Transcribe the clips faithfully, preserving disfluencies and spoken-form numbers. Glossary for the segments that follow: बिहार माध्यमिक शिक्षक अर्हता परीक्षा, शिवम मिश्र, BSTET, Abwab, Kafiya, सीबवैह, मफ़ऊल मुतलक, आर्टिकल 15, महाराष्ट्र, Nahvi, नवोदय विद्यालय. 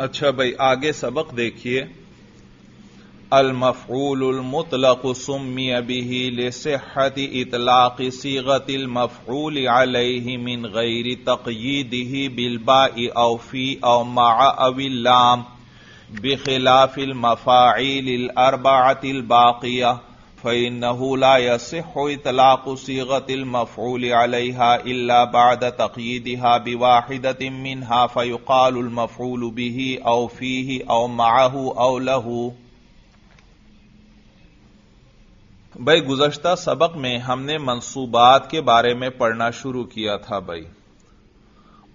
अच्छा भाई आगे सबक देखिए। अल मफ़ऊलुल मुतलक़ सुम्मिया बिही लिसिहति इतलाक़ि सीग़तिल मफ़ऊलि अलैहि मिन ग़ैरि तक़यीदिहि बिलबाइ औ फ़ी औ मअ अविल लाम बिख़िलाफ़िल मफ़ाइलिल अर्बअतिल बाक़िया फ़इन्नहु ला यसिहु इतलाक़ु सीग़तिल मफ़ऊलि अलैहा इल्ला बअद तक़यीदिहा बिवाहिदतिन मिनहा फ़युक़ालुल मफ़ऊलु बिही औ फ़ीहि औ मअहु औ लहु। भाई गुज़श्ता सबक में हमने मंसूबात के बारे में पढ़ना शुरू किया था भाई,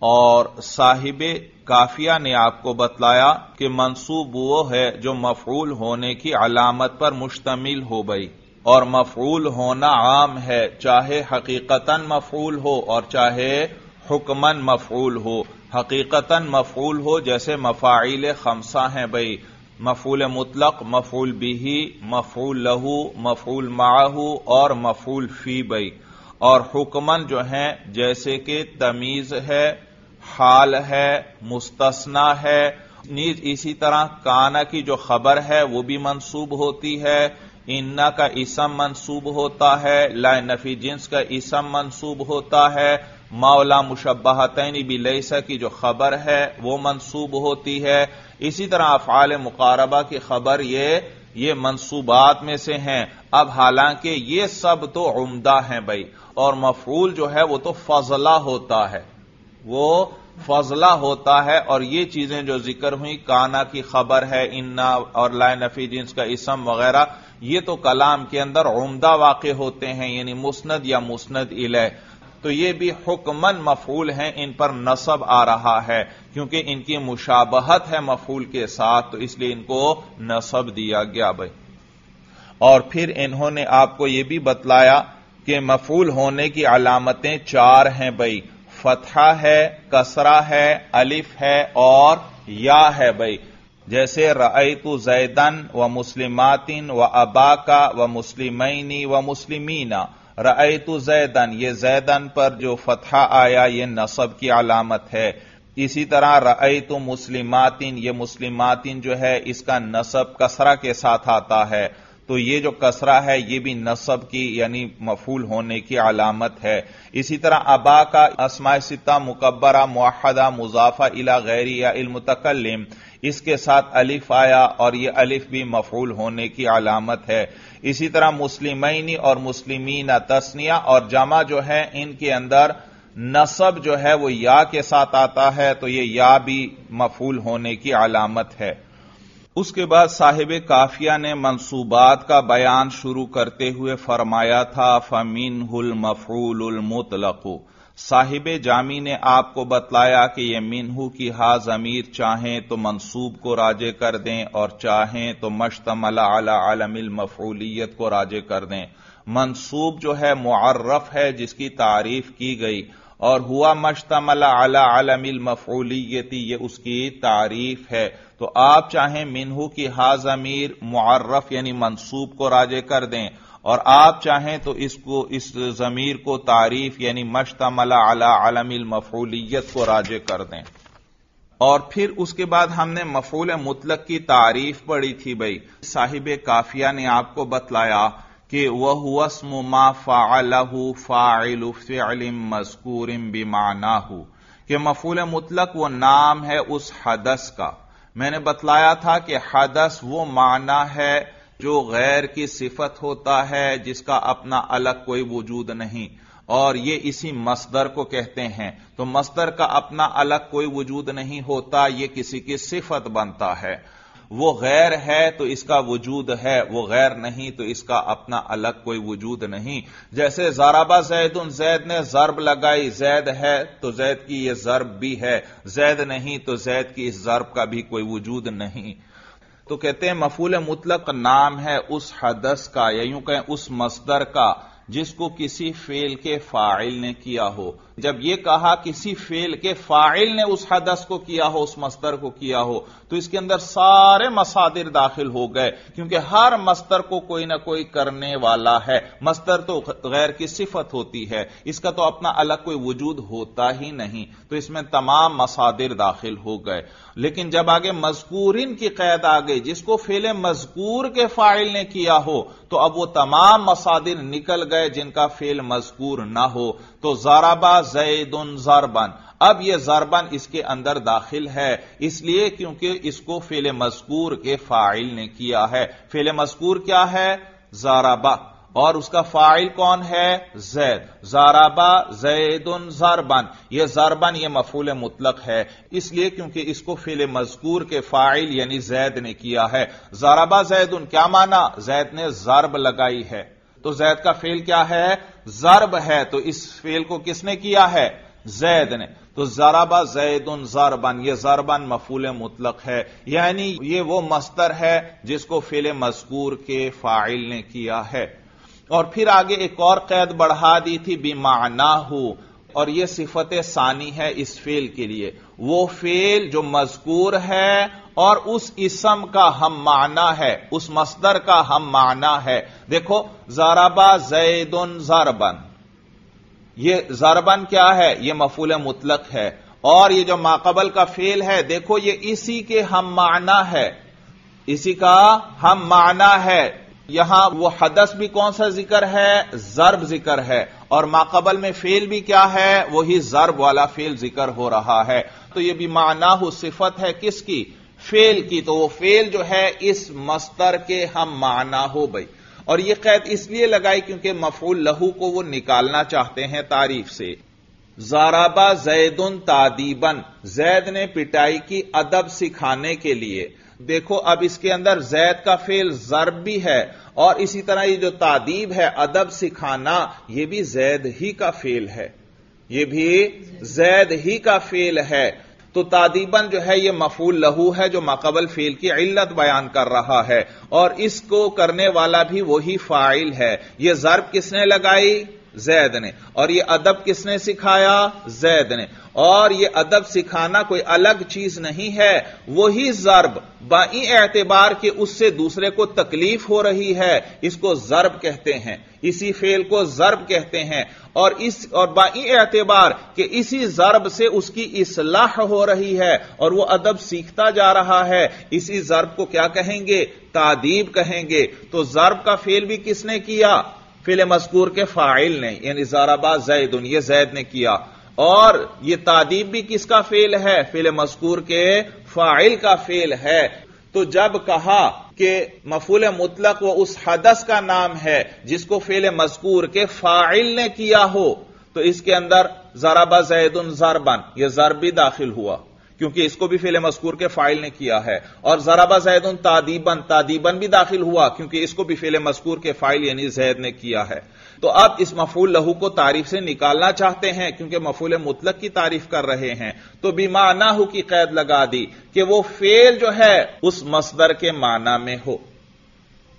और साहिबे काफिया ने आपको बतलाया कि मंसूब वो है जो मफ़ऊल होने की अलामत पर मुश्तमिल हो भाई, और मफ़ऊल होना आम है, चाहे हकीकतन मफ़ऊल हो और चाहे हुक्मन मफ़ऊल हो। हकीकतन मफ़ऊल हो जैसे मफ़ाइल खमसा हैं भाई, मफ़ऊल मुतलक, मफ़ऊल बिही, मफ़ऊल लहू, मफ़ऊल माहू और मफ़ऊल फी बई। और हुक्मन जो हैं जैसे कि तमीज़ है, हाल है, मुस्तस्ना है, नीज इसी तरह काना की जो खबर है वो भी मंसूब होती है, इन्ना का इसम मंसूब होता है, ला नफी जिन्स का इसम मंसूब होता है, मौला मुशब्बहतैन बिलैसा की जो खबर है वो मंसूब होती है। इसी तरह अफ़आल मुक़ारबा की खबर ये ये मंसूबात में से हैं। अब हालांकि ये सब तो उम्दा हैं भाई, और मफ़ऊल जो है वो तो फ़ज़ला होता है, वो फ़ज़ला होता है। और ये चीजें जो जिक्र हुई, काना की खबर है, इन्ना और ला नफी जिन्स का इसम वगैरह, ये तो कलाम के अंदर उम्दा वाक़े होते हैं, यानी मुस्नद या मुस्नद इलैह। तो ये भी हुक्मन मफ़ऊल हैं, इन पर नसब आ रहा है क्योंकि इनकी मुशाबहत है मफ़ऊल के साथ, तो इसलिए इनको नसब दिया गया भाई। और फिर इन्होंने आपको यह भी बतलाया कि मफ़ऊल होने की अलामतें चार हैं भाई, फतहा है, कसरा है, अलिफ है और या है भाई। जैसे रअयतु ज़ैदन व मुस्लिमातिन व अबाका व मुस्लिमैनी व मुस्लिमीना। रअयतु ज़ैदन, ये ज़ैदन पर जो फतहा आया ये नसब की अलामत है। इसी तरह रअयतु मुस्लिमातिन, ये मुस्लिमातिन जो है इसका नसब कसरा के साथ आता है, तो ये जो कसरा है ये भी नसब की यानी मफ़ऊल होने की अलामत है। इसी तरह अबा का अस्माए सित्ता मुकब्बरा मुअहदा मुज़ाफ़ा इला ग़ैरी या इल मुतकल्लिम, इसके साथ अलिफ आया और ये अलिफ भी मफ़ऊल होने की अलामत है। इसी तरह मुस्लिमैनी और मुस्लिमीना तस्निया और जमा जो है, इनके अंदर नसब जो है वो या के साथ आता है, तो ये या भी मफ़ऊल होने की अलामत है। उसके बाद साहिब काफिया ने मंसूबात का बयान शुरू करते हुए फरमाया था फ़मिनहुल मफ़ऊलुल मुतलक़। साहिब जामी ने आपको बतलाया कि ये मिनहू की हा ज़मीर चाहें तो मंसूब को राजे कर दें और चाहें तो मश्तमल अला अलमिल मफ़ऊलियत को राजे कर दें। मंसूब जो है मुअर्रफ़ है जिसकी तारीफ की गई, और हुआ मश्तमल अला अलमिल मफ़ऊलियती, ये उसकी तारीफ है। तो आप चाहें मिनहू की हा ज़मीर मुअर्रफ़ यानी मंसूब को राजे कर दें, और आप चाहें तो इसको इस ज़मीर को तारीफ यानी मश्तमला अला अलमिल मफ़ऊलियत को राजे कर दें। और फिर उसके बाद हमने मफ़ऊल मुतलक की तारीफ पढ़ी थी भाई। साहिब काफिया ने आपको बतलाया कि वह हुस्मु मा फ़अलहु फ़ाइलु फ़िअलिन मज़कूरिन बिमानाहु, कि मफ़ऊल मुतलक वो नाम है उस हदस का। मैंने बतलाया था कि हदस वो माना है जो गैर की सिफत होता है, जिसका अपना अलग कोई वजूद नहीं, और ये इसी मस्दर को कहते हैं। तो मस्दर का अपना अलग कोई वजूद नहीं होता, ये किसी की सिफत बनता है। वो गैर है तो इसका वजूद है, वो गैर नहीं तो इसका अपना अलग कोई वजूद नहीं। जैसे ज़रबा ज़ैदुन, ज़ैद ने ज़र्ब लगाई, ज़ैद है तो ज़ैद की ये ज़र्ब भी है, ज़ैद नहीं तो ज़ैद की इस ज़र्ब का भी कोई वजूद नहीं। तो कहते हैं मफ़ऊल मुतलक नाम है उस हदस का, या यूं कहें उस मस्दर का जिसको किसी फेल के फाइल ने किया हो। जब यह कहा किसी फेल के फाइल ने उस हदस को किया हो, उस मस्तर को किया हो, तो इसके अंदर सारे मसादिर दाखिल हो गए, क्योंकि हर मस्तर को कोई ना कोई करने वाला है। मस्तर तो गैर की सिफत होती है, इसका तो अपना अलग कोई वजूद होता ही नहीं, तो इसमें तमाम मसादिर दाखिल हो गए। लेकिन जब आगे मजकूरिन की कैद आ गई, जिसको फेल मजकूर के फाइल ने किया हो, तो अब वो तमाम मसादिर निकल गए जिनका फेल मजकूर ना हो। तो ज़रबा ज़ैदुन ज़रबन, अब यह ज़रबन इसके अंदर दाखिल है, इसलिए क्योंकि इसको फेल मजकूर के फाइल ने किया है। फेल मजकूर क्या है? ज़रबा, और उसका फाइल कौन है? जैद। ज़रबा ज़ैदुन ज़रबन, यह ज़रबन यह मफूल मुतलक है, इसलिए क्योंकि इसको फेल मज़कूर के फाइल यानी जैद ने किया है। ज़रबा ज़ैदुन क्या माना? जैद ने ज़रब लगाई है, तो जैद का फेल क्या है? ज़रब है, तो इस फेल को किसने किया है? जैद ने। तो ज़रबा ज़ैदुन ज़रबन, यह ज़रबन मफूल मुतलक है, यानी यह वो मस्तर है जिसको फेल मज़कूर के फाइल ने किया है। और फिर आगे एक और कैद बढ़ा दी थी, बिमाना हो, और यह सिफत सानी है इस फेल के लिए। वो फेल जो मजकूर है और उस इसम का हम माना है, उस मस्दर का हम माना है। देखो, ज़रबा ज़ैदुन ज़रबन, यह ज़रबन क्या है? यह मफूल मुतलक है, और यह जो माकबल का फेल है, देखो यह इसी के हम माना है, इसी का हम माना है। यहां वह हदस भी कौन सा जिक्र है? ज़र्ब जिक्र है, और माकबल में फेल भी क्या है? वही ज़र्ब वाला फेल जिक्र हो रहा है। तो यह भी मानाहु सिफत है किसकी? फेल की। तो वो फेल जो है इस मस्तर के हम माना हो भाई। और यह कैद इसलिए लगाई क्योंकि मफूल लहू को वो निकालना चाहते हैं तारीफ से। ज़रबा ज़ैदुन तादीबन, जैद ने पिटाई की अदब सिखाने के लिए। देखो, अब इसके अंदर जैद का फेल ज़र्ब भी है, और इसी तरह ये जो तादीब है, अदब सिखाना, ये भी जैद ही का फेल है, ये भी जैद ही का फेल है। तो तादीबन जो है ये मफूल लहू है, जो माकबल फेल की इल्लत बयान कर रहा है, और इसको करने वाला भी वही फाइल है। ये ज़र्ब किसने लगाई? जैद ने। और यह अदब किसने सिखाया? जैद ने। और यह अदब सिखाना कोई अलग चीज नहीं है, वही ज़र्ब, बाई एतबार के उससे दूसरे को तकलीफ हो रही है, इसको ज़र्ब कहते हैं, इसी फेल को ज़र्ब कहते हैं। और इस और बाई एतबार के इसी ज़र्ब से उसकी इस्लाह हो रही है, और वह अदब सीखता जा रहा है, इसी ज़र्ब को क्या कहेंगे? तादीब कहेंगे। तो ज़र्ब का फेल भी किसने किया? फेल मज़कूर के फाइल ने, यानी ज़रबा ज़ैदुन, यह जैद ने किया। और यह तादीब भी किसका फेल है? फेल मज़कूर के फाइल का फेल है। तो जब कहा कि मफूल मुतलक वह उस हदस का नाम है जिसको फेल मज़कूर के फाइल ने किया हो, तो इसके अंदर ज़रबा ज़ैदुन ज़रबन, यह ज़र्ब भी दाखिल हुआ, क्योंकि इसको भी फेल मज़कूर के फाइल ने किया है। और ज़रबा ज़ैदुन तादीबन, तादीबन भी दाखिल हुआ, क्योंकि इसको भी फेल मज़कूर के फाइल यानी जैद ने किया है। तो अब इस मफूल लहू को तारीफ से निकालना चाहते हैं, क्योंकि मफूल मुतलक की तारीफ कर रहे हैं। तो बिमानाहु की कैद लगा दी कि वो फेल जो है उस मसदर के माना में हो।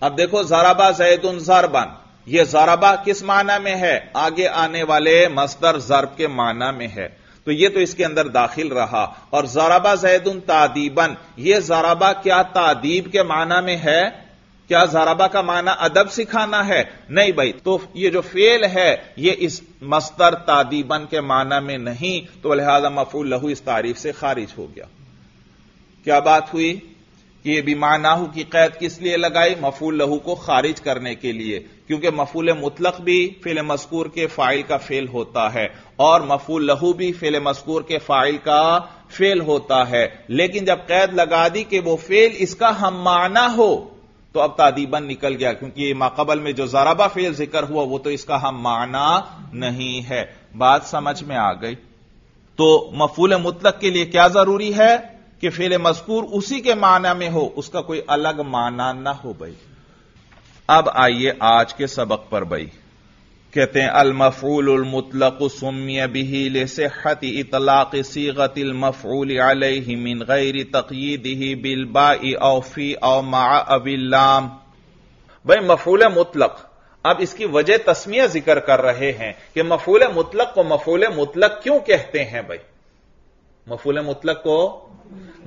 अब देखो, ज़रबा ज़ैदुन ज़रबन, यह ज़रबा किस माना में है? आगे आने वाले मसदर ज़र्ब के माना में है, तो यह तो इसके अंदर दाखिल रहा। और ज़रबा ज़ैदुन तादीबन, यह ज़रबा क्या तादीब के माना में है? क्या ज़रबा का माना अदब सिखाना है? नहीं भाई। तो यह जो फेल है यह इस मस्तर तादीबन के माना में नहीं, तो लिहाजा मफूल लहू इस तारीफ से खारिज हो गया। क्या बात हुई कि यह बिमानाहु की कैद किस लिए लगाई? मफूल लहू को खारिज करने के लिए, क्योंकि मफूल मुतलक भी फेल मज़कूर के फाइल का फेल होता है, और मफूल लहू भी फेल मज़कूर के फाइल का फेल होता है। लेकिन जब कैद लगा दी कि वो फेल इसका हम माना हो, तो अब तादीबन निकल गया, क्योंकि माकबल में जो ज़रबा फेल जिक्र हुआ वो तो इसका हम माना नहीं है। बात समझ में आ गई? तो मफूल मुतलक के लिए क्या जरूरी है? कि फेल मज़कूर उसी के माना में हो, उसका कोई अलग माना ना हो भाई। अब आइए आज के सबक पर भाई। कहते हैं अल मफ़ऊलुल मुतलक़ सुम्मिय बिही लिसिहति इतलाक़ सीग़तिल मफ़ऊल अलैहि मिन ग़ैरि तक़यीदिही बिल बाई औ फी औ मअ अबिल लाम। भाई मफ़ऊल मुतलक़ अब इसकी वजह तस्मिया जिक्र कर रहे हैं कि मफूल मुतलक को मफूल मुतलक क्यों कहते हैं भाई, मफूल मुतलक को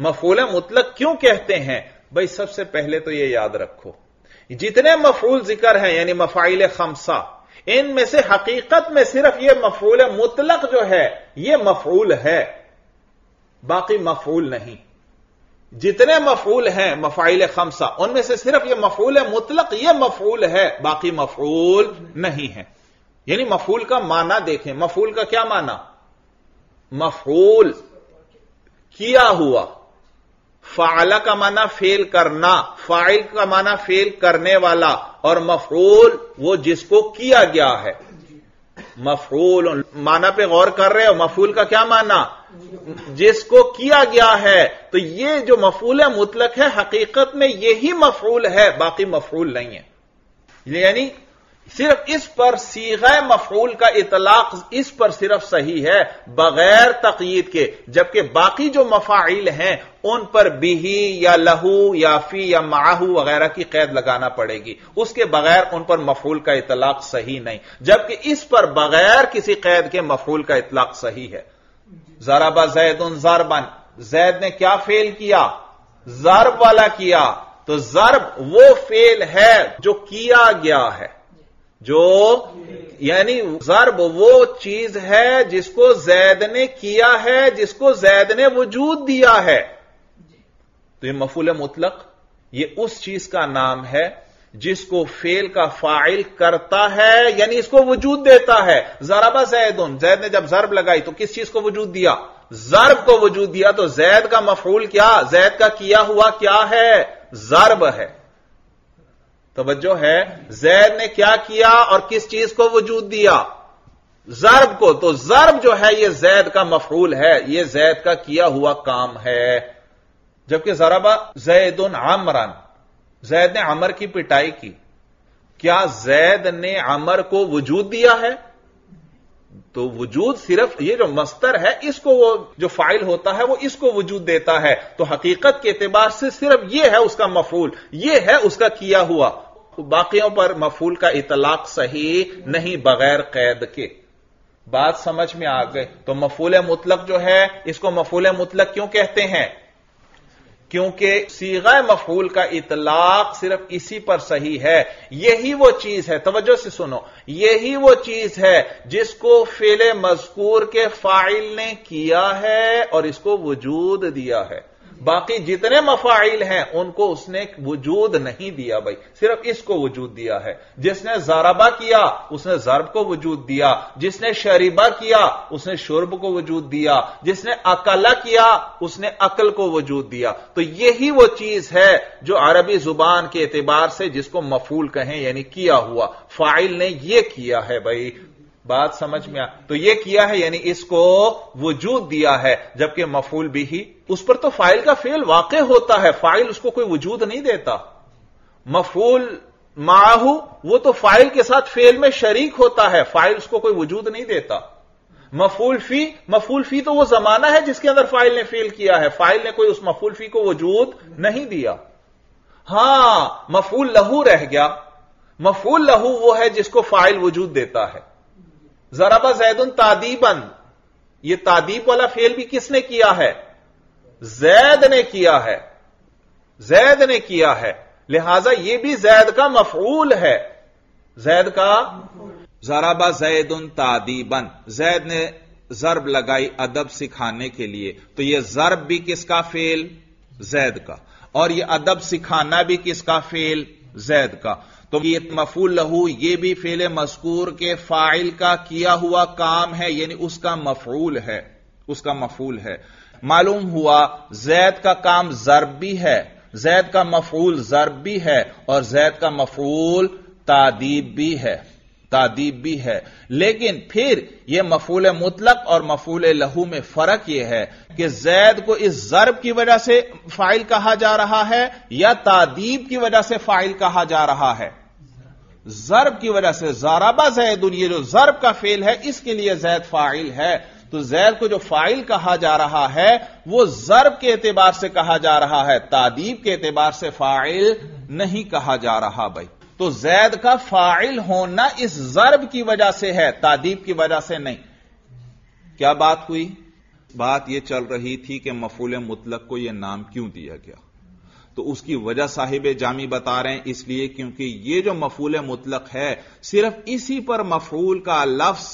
मफूल मुतलक क्यों कहते हैं भाई? सबसे पहले तो यह याद रखो जितने मफूल जिक्र हैं यानी मफाइल खमसा, इनमें से हकीकत में सिर्फ यह मफूल मुतलक जो है यह मफूल है, बाकी मफूल नहीं। जितने मफूल हैं मफाइल खमसा उनमें से सिर्फ यह मफूल मुतलक यह मफूल है, बाकी मफूल नहीं है। यानी मफूल का माना देखें, मफूल का क्या माना? मफूल किया हुआ। फाला का माना फेल करना, फाइल का माना फेल करने वाला, और मफूल वो जिसको किया गया है। मफूल माना पे गौर कर रहे हो, मफूल का क्या माना? जिसको किया गया है। तो ये जो मफूल मुतलक है हकीकत में यही मफूल है, बाकी मफूल नहीं है। यानी सिर्फ इस पर सीगा मफूल का इतलाक इस पर सिर्फ सही है बगैर तकयीद के, जबकि बाकी जो मफाइल हैं उन पर बिही या लहू या फी या माहू वगैरह की कैद लगाना पड़ेगी, उसके बगैर उन पर मफूल का इतलाक सही नहीं, जबकि इस पर बगैर किसी कैद के मफूल का इतलाक सही है। ज़रबा ज़ैदुन ज़रबन, ज़ैद ने क्या फेल किया? ज़रब वाला किया। तो ज़रब वो फेल है जो किया गया है, जो यानी ज़रब वो चीज है जिसको ज़ैद ने किया है, जिसको ज़ैद ने वजूद दिया है। तो ये मफूल मुतलक ये उस चीज का नाम है जिसको फेल का फाइल करता है यानी इसको वजूद देता है। ज़रबा ज़ैदुन, ज़ैद ने जब ज़रब लगाई तो किस चीज को वजूद दिया? ज़रब को वजूद दिया। तो ज़ैद का मफूल क्या, ज़ैद का किया हुआ क्या है? ज़रब है। तवज्जो है, ज़ैद ने क्या किया और किस चीज को वजूद दिया? ज़रब को। तो ज़रब जो है यह ज़ैद का मफूल है, यह ज़ैद का किया हुआ काम है। जबकि ज़रबा ज़ैदुन अमरन, ज़ैद ने अमर की पिटाई की, क्या ज़ैद ने अमर को वजूद दिया है? तो वजूद सिर्फ ये जो मस्तर है इसको, वो जो फाइल होता है वो इसको वजूद देता है। तो हकीकत के एतबार से सिर्फ ये है उसका मफूल, ये है उसका किया हुआ। बाकियों पर मफूल का इतलाक सही नहीं बगैर कैद के। बात समझ में आ गई? तो मफूल मुतलक जो है इसको मफूल मुतलक क्यों कहते हैं? क्योंकि सीगा मफूल का इतलाक सिर्फ इसी पर सही है। यही वो चीज है, तवज्जो से सुनो, यही वो चीज है जिसको फेले मज़कूर के फाइल ने किया है और इसको वजूद दिया है। बाकी जितने मफाइल हैं उनको उसने वजूद नहीं दिया भाई, सिर्फ इसको वजूद दिया है। जिसने ज़रबा किया उसने ज़रब को वजूद दिया, जिसने शरीबा किया उसने शुर्ब को वजूद दिया, जिसने अकला किया उसने अकल को वजूद दिया। तो यही वो चीज है जो अरबी जुबान के एतबार से जिसको मफूल कहें, यानी किया हुआ, फाइल ने यह किया है भाई। बात समझ में आ? तो यह किया है यानी इसको वजूद दिया है, जबकि मफूल भी ही उस पर तो फाइल का फेल वाक़े होता है, फाइल उसको कोई वजूद नहीं देता। मफूल माहू वो तो फाइल के साथ फेल में शरीक होता है, फाइल उसको कोई वजूद नहीं देता। मफूल फी, मफूल फी तो वो जमाना है जिसके अंदर फाइल ने फेल किया है, फाइल ने कोई उस मफूल फी को वजूद नहीं दिया। हां मफूल लहू रह गया, मफूल लहू वो है जिसको फाइल वजूद देता है। ज़रबा ज़ैदुन तादीबन, यह तादीब वाला फेल भी किसने किया है? ज़ैद ने किया है, ज़ैद ने किया है, लिहाजा यह भी ज़ैद का मफऊल है, ज़ैद का। ज़रबा ज़ैदुन तादीबन, ज़ैद ने ज़रब लगाई अदब सिखाने के लिए, तो यह ज़रब भी किसका फेल? ज़ैद का। और यह अदब सिखाना भी किसका फेल? ज़ैद का। तो ये मफूल लहू ये भी फेले मज़कूर के फाइल का किया हुआ काम है, यानी उसका मफूल है, उसका मफूल है। मालूम हुआ ज़ैद का काम ज़रब भी है, ज़ैद का मफूल ज़रब भी है, और ज़ैद का मफूल तादीब भी है, तादीब भी है। लेकिन फिर यह मफूल मुतलक और मफूल लहू में फर्क यह है कि ज़ैद को इस ज़रब की वजह से फाइल कहा जा रहा है या तादीब की वजह से फाइल कहा जा रहा है? ज़रब की वजह से। ज़रबा ज़ैदुन ये जो ज़रब का फेल है इसके लिए ज़ैद फाइल है, तो ज़ैद को जो फाइल कहा जा रहा है वो ज़रब के एतबार से कहा जा रहा है, तादीब के एतबार से फाइल नहीं कहा जा रहा भाई। तो जैद का फाइल होना इस जर्ब की वजह से है, तादीब की वजह से नहीं। क्या बात हुई? बात यह चल रही थी कि मफूल मुतलक को यह नाम क्यों दिया गया, तो उसकी वजह साहिब जामी बता रहे हैं, इसलिए क्योंकि यह जो मफूल मुतलक है सिर्फ इसी पर मफूल का लफ्ज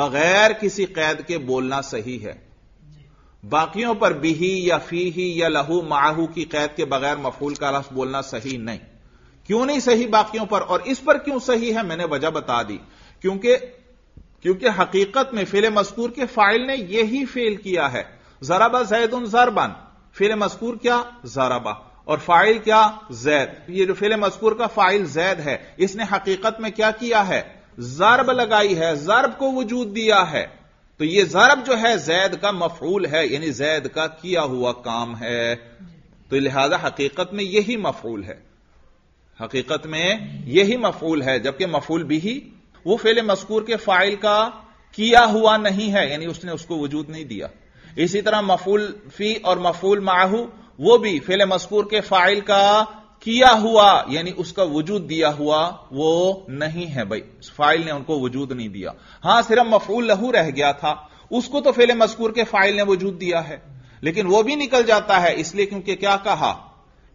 बगैर किसी कैद के बोलना सही है। बाकियों पर बिही या फीही या लहू माहू की कैद के बगैर मफूल का लफ्ज बोलना सही नहीं। क्यों नहीं सही बाकियों पर और इस पर क्यों सही है, मैंने वजह बता दी। क्योंकि क्योंकि हकीकत में फिल मज़कूर के फाइल ने यही फेल किया है, ज़रबा ज़ैदुन ज़रबन, फिल मज़कूर क्या ज़रबा और फाइल क्या जैद। ये जो फिल मज़कूर का फाइल जैद है, इसने हकीकत में क्या किया है, ज़रब लगाई है, ज़रब को वजूद दिया है। तो यह ज़रब जो है जैद का मफऊल है, यानी जैद का किया हुआ काम है, तो लिहाजा हकीकत में यही मफऊल है, हकीकत में यही मफऊल है। जबकि मफऊल भी ही वो फेल मज़कूर के फाइल का किया हुआ नहीं है, यानी उसने उसको वजूद नहीं दिया। इसी तरह मफऊल फी और मफऊल माहू वो भी फेल मज़कूर के फाइल का किया हुआ यानी उसका वजूद दिया हुआ वो नहीं है। भाई फाइल ने उनको वजूद नहीं दिया। हां सिर्फ मफऊल लहू रह गया था, उसको तो फेल मज़कूर के फाइल ने वजूद दिया है, लेकिन वो भी निकल जाता है, इसलिए क्योंकि क्या कहा,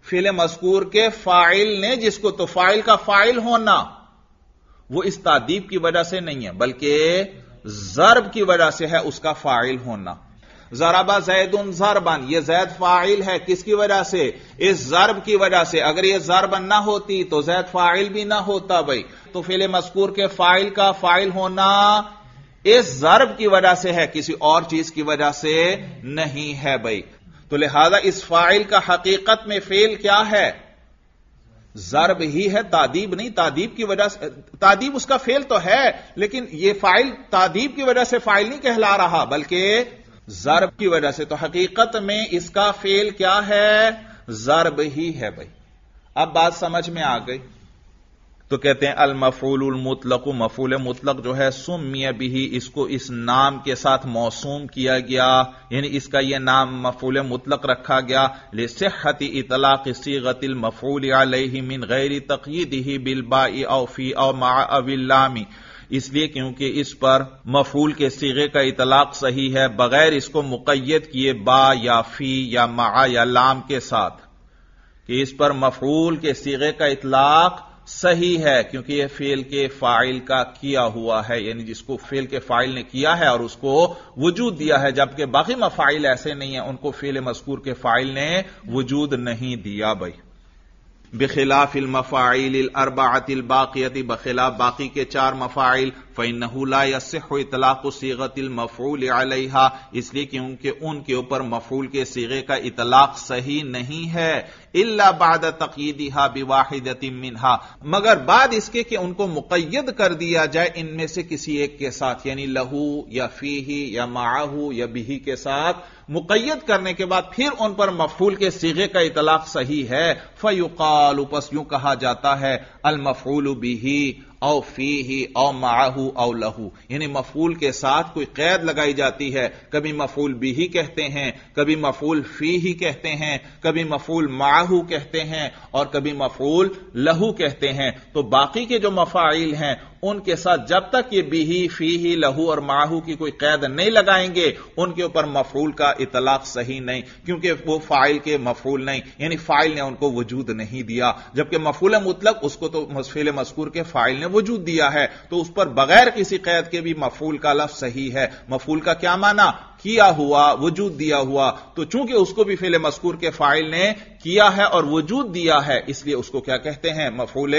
फेल मज़कूर के फाइल ने जिसको, तो फाइल का फाइल होना वो इस तादीब की वजह से नहीं है बल्कि ज़र्ब की वजह से है उसका फाइल होना। ज़रबा ज़ैदुन ज़रबन, यह जैद फाइल है, किसकी वजह से, इस ज़र्ब की वजह से। अगर यह ज़रबन ना होती तो जैद फाइल भी ना होता। भाई तो फ़िल मज़कूर के फाइल का फाइल होना इस ज़र्ब की वजह से है, किसी और चीज की वजह से नहीं है। भाई तो लिहाजा इस फाइल का हकीकत में फेल क्या है, ज़र्ब ही है, तादीब नहीं। तादीब की वजह से, तादीब उसका फेल तो है, लेकिन यह फाइल तादीब की वजह से फाइल नहीं कहला रहा बल्कि ज़र्ब की वजह से। तो हकीकत में इसका फेल क्या है, ज़र्ब ही है। भाई अब बात समझ में आ गई। तो कहते हैं अल मफऊलुल मुतलक, मफऊल मुतलक जो है सुम्मिया बिही, इसको इस नाम के साथ मौसूम किया गया, यानी इसका यह नाम मफऊल मुतलक रखा गया। लिसिहति इतलाक़ि सीग़तिल मफऊल अलैहि मिन ग़ैरि तक़यीदिही बिल बाई औ फी औ मअ अविल लामी, इसलिए क्योंकि इस पर मफूल के सीगे का इतलाक सही है बगैर इसको मुक़य्यद किए बा या फी या मा या लाम के साथ, कि इस पर मफूल के सीगे का इतलाक सही है क्योंकि यह फेल के फाइल का किया हुआ है, यानी जिसको फेल के फाइल ने किया है और उसको वजूद दिया है। जबकि बाकी मफाइल ऐसे नहीं है, उनको फेल मज़कूर के फाइल ने वजूद नहीं दिया। भाई बिखिलाफ़िल मफ़ाइलिल अर्बाअतिल बाक़ियति, बखिलाफ बाकी के चार मफ़ाइल, फ़इन्नहु ला यसिहु इतलाक़ु सीग़तिल मफ़ऊल अलैहा, इसलिए क्योंकि उनके ऊपर मफ़ऊल के सीगे का इतलाक़ सही नहीं है। इल्ला बाद तक़यीदिहा बिवाहिदतिन मिन्हा, मगर बाद इसके कि उनको मुक़य्यद कर दिया जाए इनमें से किसी एक के साथ, यानी लहू या फीही या माहू या बिही के साथ मुक़य्यद करने के बाद फिर उन पर मफ़ऊल के सीगे का इतलाक़ सही है। फ़युक़ालु, पस यूं कहा जाता है अल मफ़ऊलु बिही औ फीही औ माहू औ लहू, यानी मफ़ऊल के साथ कोई क़ैद लगाई जाती है, कभी मफ़ऊल बिही कहते हैं, कभी मफ़ऊल फीही कहते हैं, कभी मफ़ऊल माहू कहते हैं और कभी मफ़ऊल लहू कहते हैं। तो बाकी के जो मफ़ाइल हैं उनके साथ जब तक ये बिही फीही लहू और माहू की कोई कैद नहीं लगाएंगे उनके ऊपर मफ़ऊल का इतलाक़ सही नहीं, क्योंकि वो फाइल के मफ़ऊल नहीं, यानी फाइल ने उनको वजूद नहीं दिया। जबकि मफ़ऊल मुतलक उसको तो फ़िल मज़कूर के फाइल ने वजूद दिया है, तो उस पर बगैर किसी कैद के भी मफ़ऊल का लफ्ज़ सही है। मफ़ऊल का क्या माना, किया हुआ, वजूद दिया हुआ। तो चूंकि उसको भी फ़िल मज़कूर के फाइल ने किया है और वजूद दिया है, इसलिए उसको क्या कहते हैं, मफ़ऊल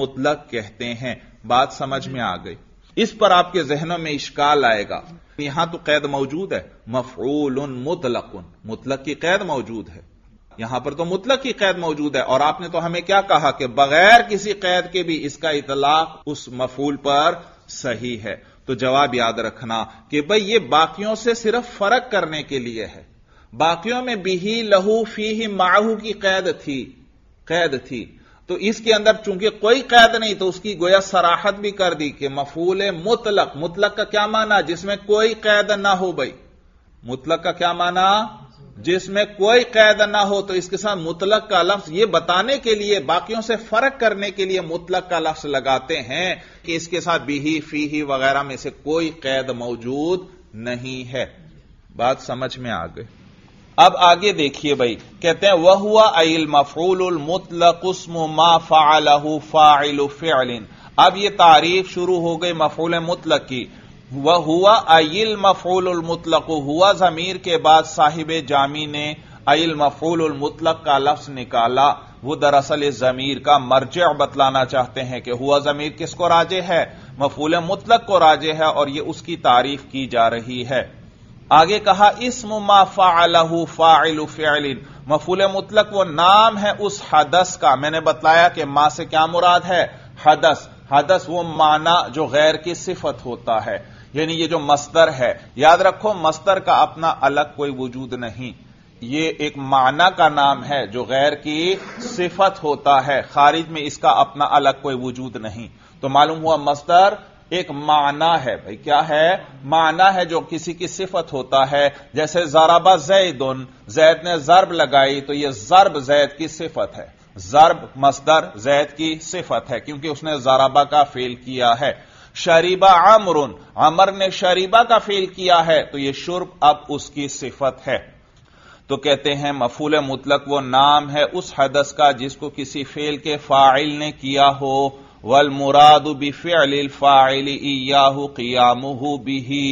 मुतलक कहते हैं। बात समझ में आ गई। इस पर आपके ज़हनों में इश्काल आएगा, यहां तो कैद मौजूद है, मफ़ऊलुन मुतलकुन, मुतलक की कैद मौजूद है, यहां पर तो मुतलक की कैद मौजूद है और आपने तो हमें क्या कहा कि बगैर किसी कैद के भी इसका इतलाक़ उस मफ़ऊल पर सही है। तो जवाब याद रखना कि भाई ये बाकियों से सिर्फ फर्क करने के लिए है। बाकियों में बिही लहू फीही माहू की कैद थी, कैद थी, तो इसके अंदर चूंकि कोई कैद नहीं तो उसकी गोया सराहत भी कर दी कि मफ़ऊल मुतलक, मुतलक का क्या माना, जिसमें कोई कैद ना हो। भाई मुतलक का क्या माना, जिसमें कोई कैद ना हो, तो इसके साथ मुतलक का लफ्ज यह बताने के लिए, बाकियों से फर्क करने के लिए मुतलक का लफ्ज लगाते हैं कि इसके साथ बिही फीही वगैरह में से कोई कैद मौजूद नहीं है। बात समझ में आ गई। अब आगे देखिए भाई, कहते हैं वह हुआ अल मफूल मुतलक उस्म मा फालहू फाइल फिअलिन। अब यह तारीफ शुरू हो गई मफूल मुतलक की। वह हुआ अल मफूल मुतलक, हुआ जमीर के बाद साहिब जामी ने अल मफूल मुतलक का लफ्ज निकाला। वो दरअसल इस जमीर का मर्जअ बतलाना चाहते हैं कि हुआ जमीर किसको राजे है, मफूल मुतलक को राजे है, और यह उसकी तारीफ की जा रही है। आगे कहा इस्म मा फाअलहु फाइल फिअलिन, मफूल मुतलक वो नाम है उस हदस का। मैंने बताया कि मां से क्या मुराद है, हदस। हदस वो माना जो गैर की सिफत होता है, यानी ये जो मस्तर है, याद रखो मस्तर का अपना अलग कोई वजूद नहीं, ये एक माना का नाम है जो गैर की सिफत होता है, खारिज में इसका अपना अलग कोई वजूद नहीं। तो मालूम हुआ मस्तर एक माना है। भाई क्या है, माना है जो किसी की सिफत होता है। जैसे ज़रबा ज़ैदुन, ज़ैद ने ज़र्ब लगाई, तो यह ज़र्ब ज़ैद की सिफत है, ज़र्ब मस्तर ज़ैद की सिफत है क्योंकि उसने ज़रबा का फेल किया है। शरीबा अमरुन, अमर ने शरीबा का फेल किया है, तो यह शुर्ब अब उसकी सिफत है। तो कहते हैं मफूल मुतलक वो नाम है उस हदस का जिसको किसी फेल के फाइल ने किया हो। वल मुरादु बि फिअलिल फाइल इयाहु क़ियामुहु बिही।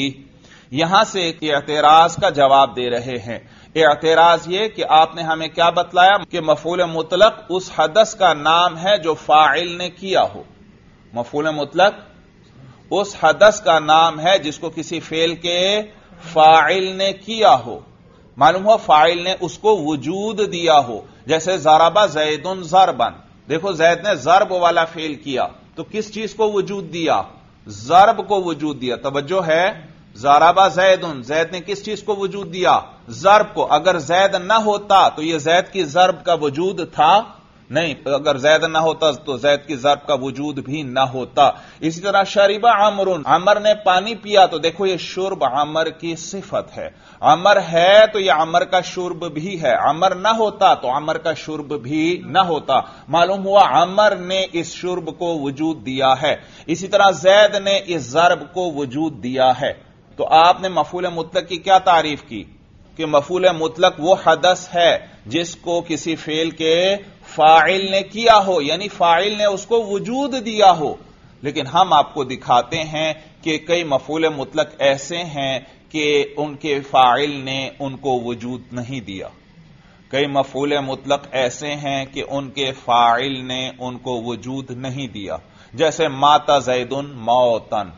यहां से एक एतराज का जवाब दे रहे हैं। एतराज ये कि आपने हमें क्या बतलाया कि मफूल मुतलक उस हदस का नाम है जो फाइल ने किया हो। मफूल मुतलक उस हदस का नाम है जिसको किसी फेल के फाइल ने किया हो। मालूम हो फाइल ने उसको वजूद दिया हो। जैसे ज़रबा ज़ैदुन ज़रबन, देखो ज़ैद ने ज़र्ब वाला फेल किया, तो किस चीज को वजूद दिया, ज़र्ब को वजूद दिया। तवज्जो है, ज़रबा ज़ैदुन, ज़ैद ने किस चीज को वजूद दिया, ज़र्ब को। अगर ज़ैद न होता तो यह ज़ैद की ज़र्ब का वजूद था नहीं, अगर जैद ना होता तो जैद की ज़र्ब का वजूद भी ना होता। इसी तरह शरीबा अमरुन, अमर ने पानी पिया, तो देखो यह शुर्ब अमर की सिफत है। अमर है तो यह अमर का शुर्ब भी है, अमर ना होता तो अमर का शुर्ब भी ना होता। मालूम हुआ अमर ने इस शुर्ब को वजूद दिया है। इसी तरह जैद ने इस ज़र्ब को वजूद दिया है। तो आपने मफूल मुतलक की क्या तारीफ की कि मफूल मुतलक वो हदस है जिसको किसी फेल के फाइल ने किया हो, यानी फाइल ने उसको वजूद दिया हो। लेकिन हम आपको दिखाते हैं कि कई मफूल मुतलक ऐसे हैं कि उनके फाइल ने उनको वजूद नहीं दिया। कई मफूल मुतलक ऐसे हैं कि उनके फाइल ने उनको वजूद नहीं दिया। जैसे माता ज़ैदुन मौतन,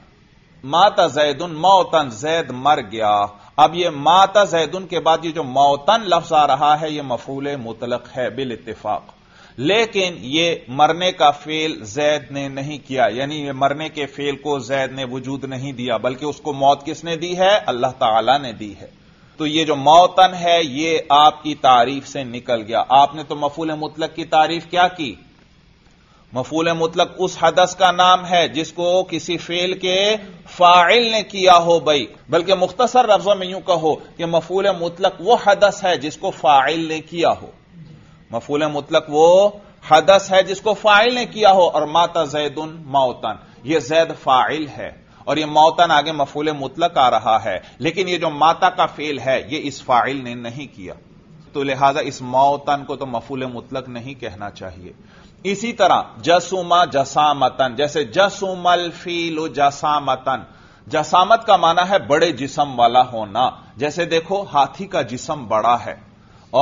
माता ज़ैदुन मौतन, जैद मर गया। अब यह माता ज़ैदुन के बाद ये जो मौतन लफ्ज आ रहा है यह मफूल मुतलक है बिल इत्तिफाक, लेकिन यह मरने का फेल जैद ने नहीं किया, यानी यह मरने के फेल को जैद ने वजूद नहीं दिया, बल्कि उसको मौत किसने दी है, अल्लाह ताला ने दी है। तो यह जो मौतन है यह आपकी तारीफ से निकल गया। आपने तो मफूल मुतलक की तारीफ क्या की, मफूल मुतलक उस हदस का नाम है जिसको किसी फेल के फाइल ने किया हो। भाई बल्कि मुख्तसर लफ्जों में यूं कहो कि मफूल मुतलक वो हदस है जिसको फाइल ने किया हो। मफूल मुतलक वो हदस है जिसको फाइल ने किया हो। और माता ज़ैदुन मौतन, यह जैद फाइल है और यह मौतन आगे मफूल मुतलक आ रहा है, लेकिन यह जो माता का फेल है यह इस फाइल ने नहीं किया, तो लिहाजा इस मौतन को तो मफूल मुतलक नहीं कहना चाहिए। इसी तरह जसूमा जसामतन, जैसे जसूमल फील जसामतन, जसामत का माना है बड़े जिस्म वाला होना। जैसे देखो हाथी का जिस्म बड़ा है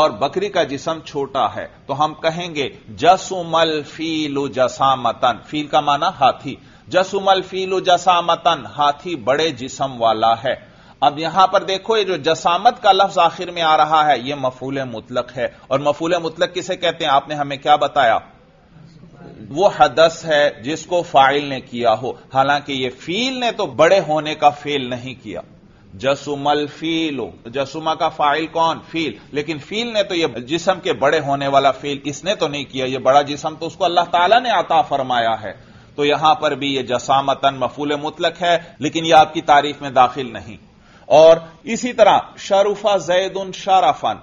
और बकरी का जिस्म छोटा है, तो हम कहेंगे जसूमल फील जसामतन। फील का माना हाथी, जसूमल फील जसामतन, हाथी बड़े जिस्म वाला है। अब यहां पर देखो ये जो जसामत का लफ्ज आखिर में आ रहा है यह मफूल मुतलक है। और मफूल मुतलक किसे कहते हैं, आपने हमें क्या बताया, वो हदस है जिसको फाइल ने किया हो। हालांकि ये फील ने तो बड़े होने का फेल नहीं किया, जसुमल फीलो, जसुमा का फाइल कौन, फील, लेकिन फील ने तो ये जिस्म के बड़े होने वाला फेल इसने तो नहीं किया। ये बड़ा जिस्म तो उसको अल्लाह ताला ने अता फरमाया है। तो यहां पर भी ये जसामतन मफूल मुतलक है, लेकिन यह आपकी तारीफ में दाखिल नहीं। और इसी तरह शरुफा जैदुन शरफन,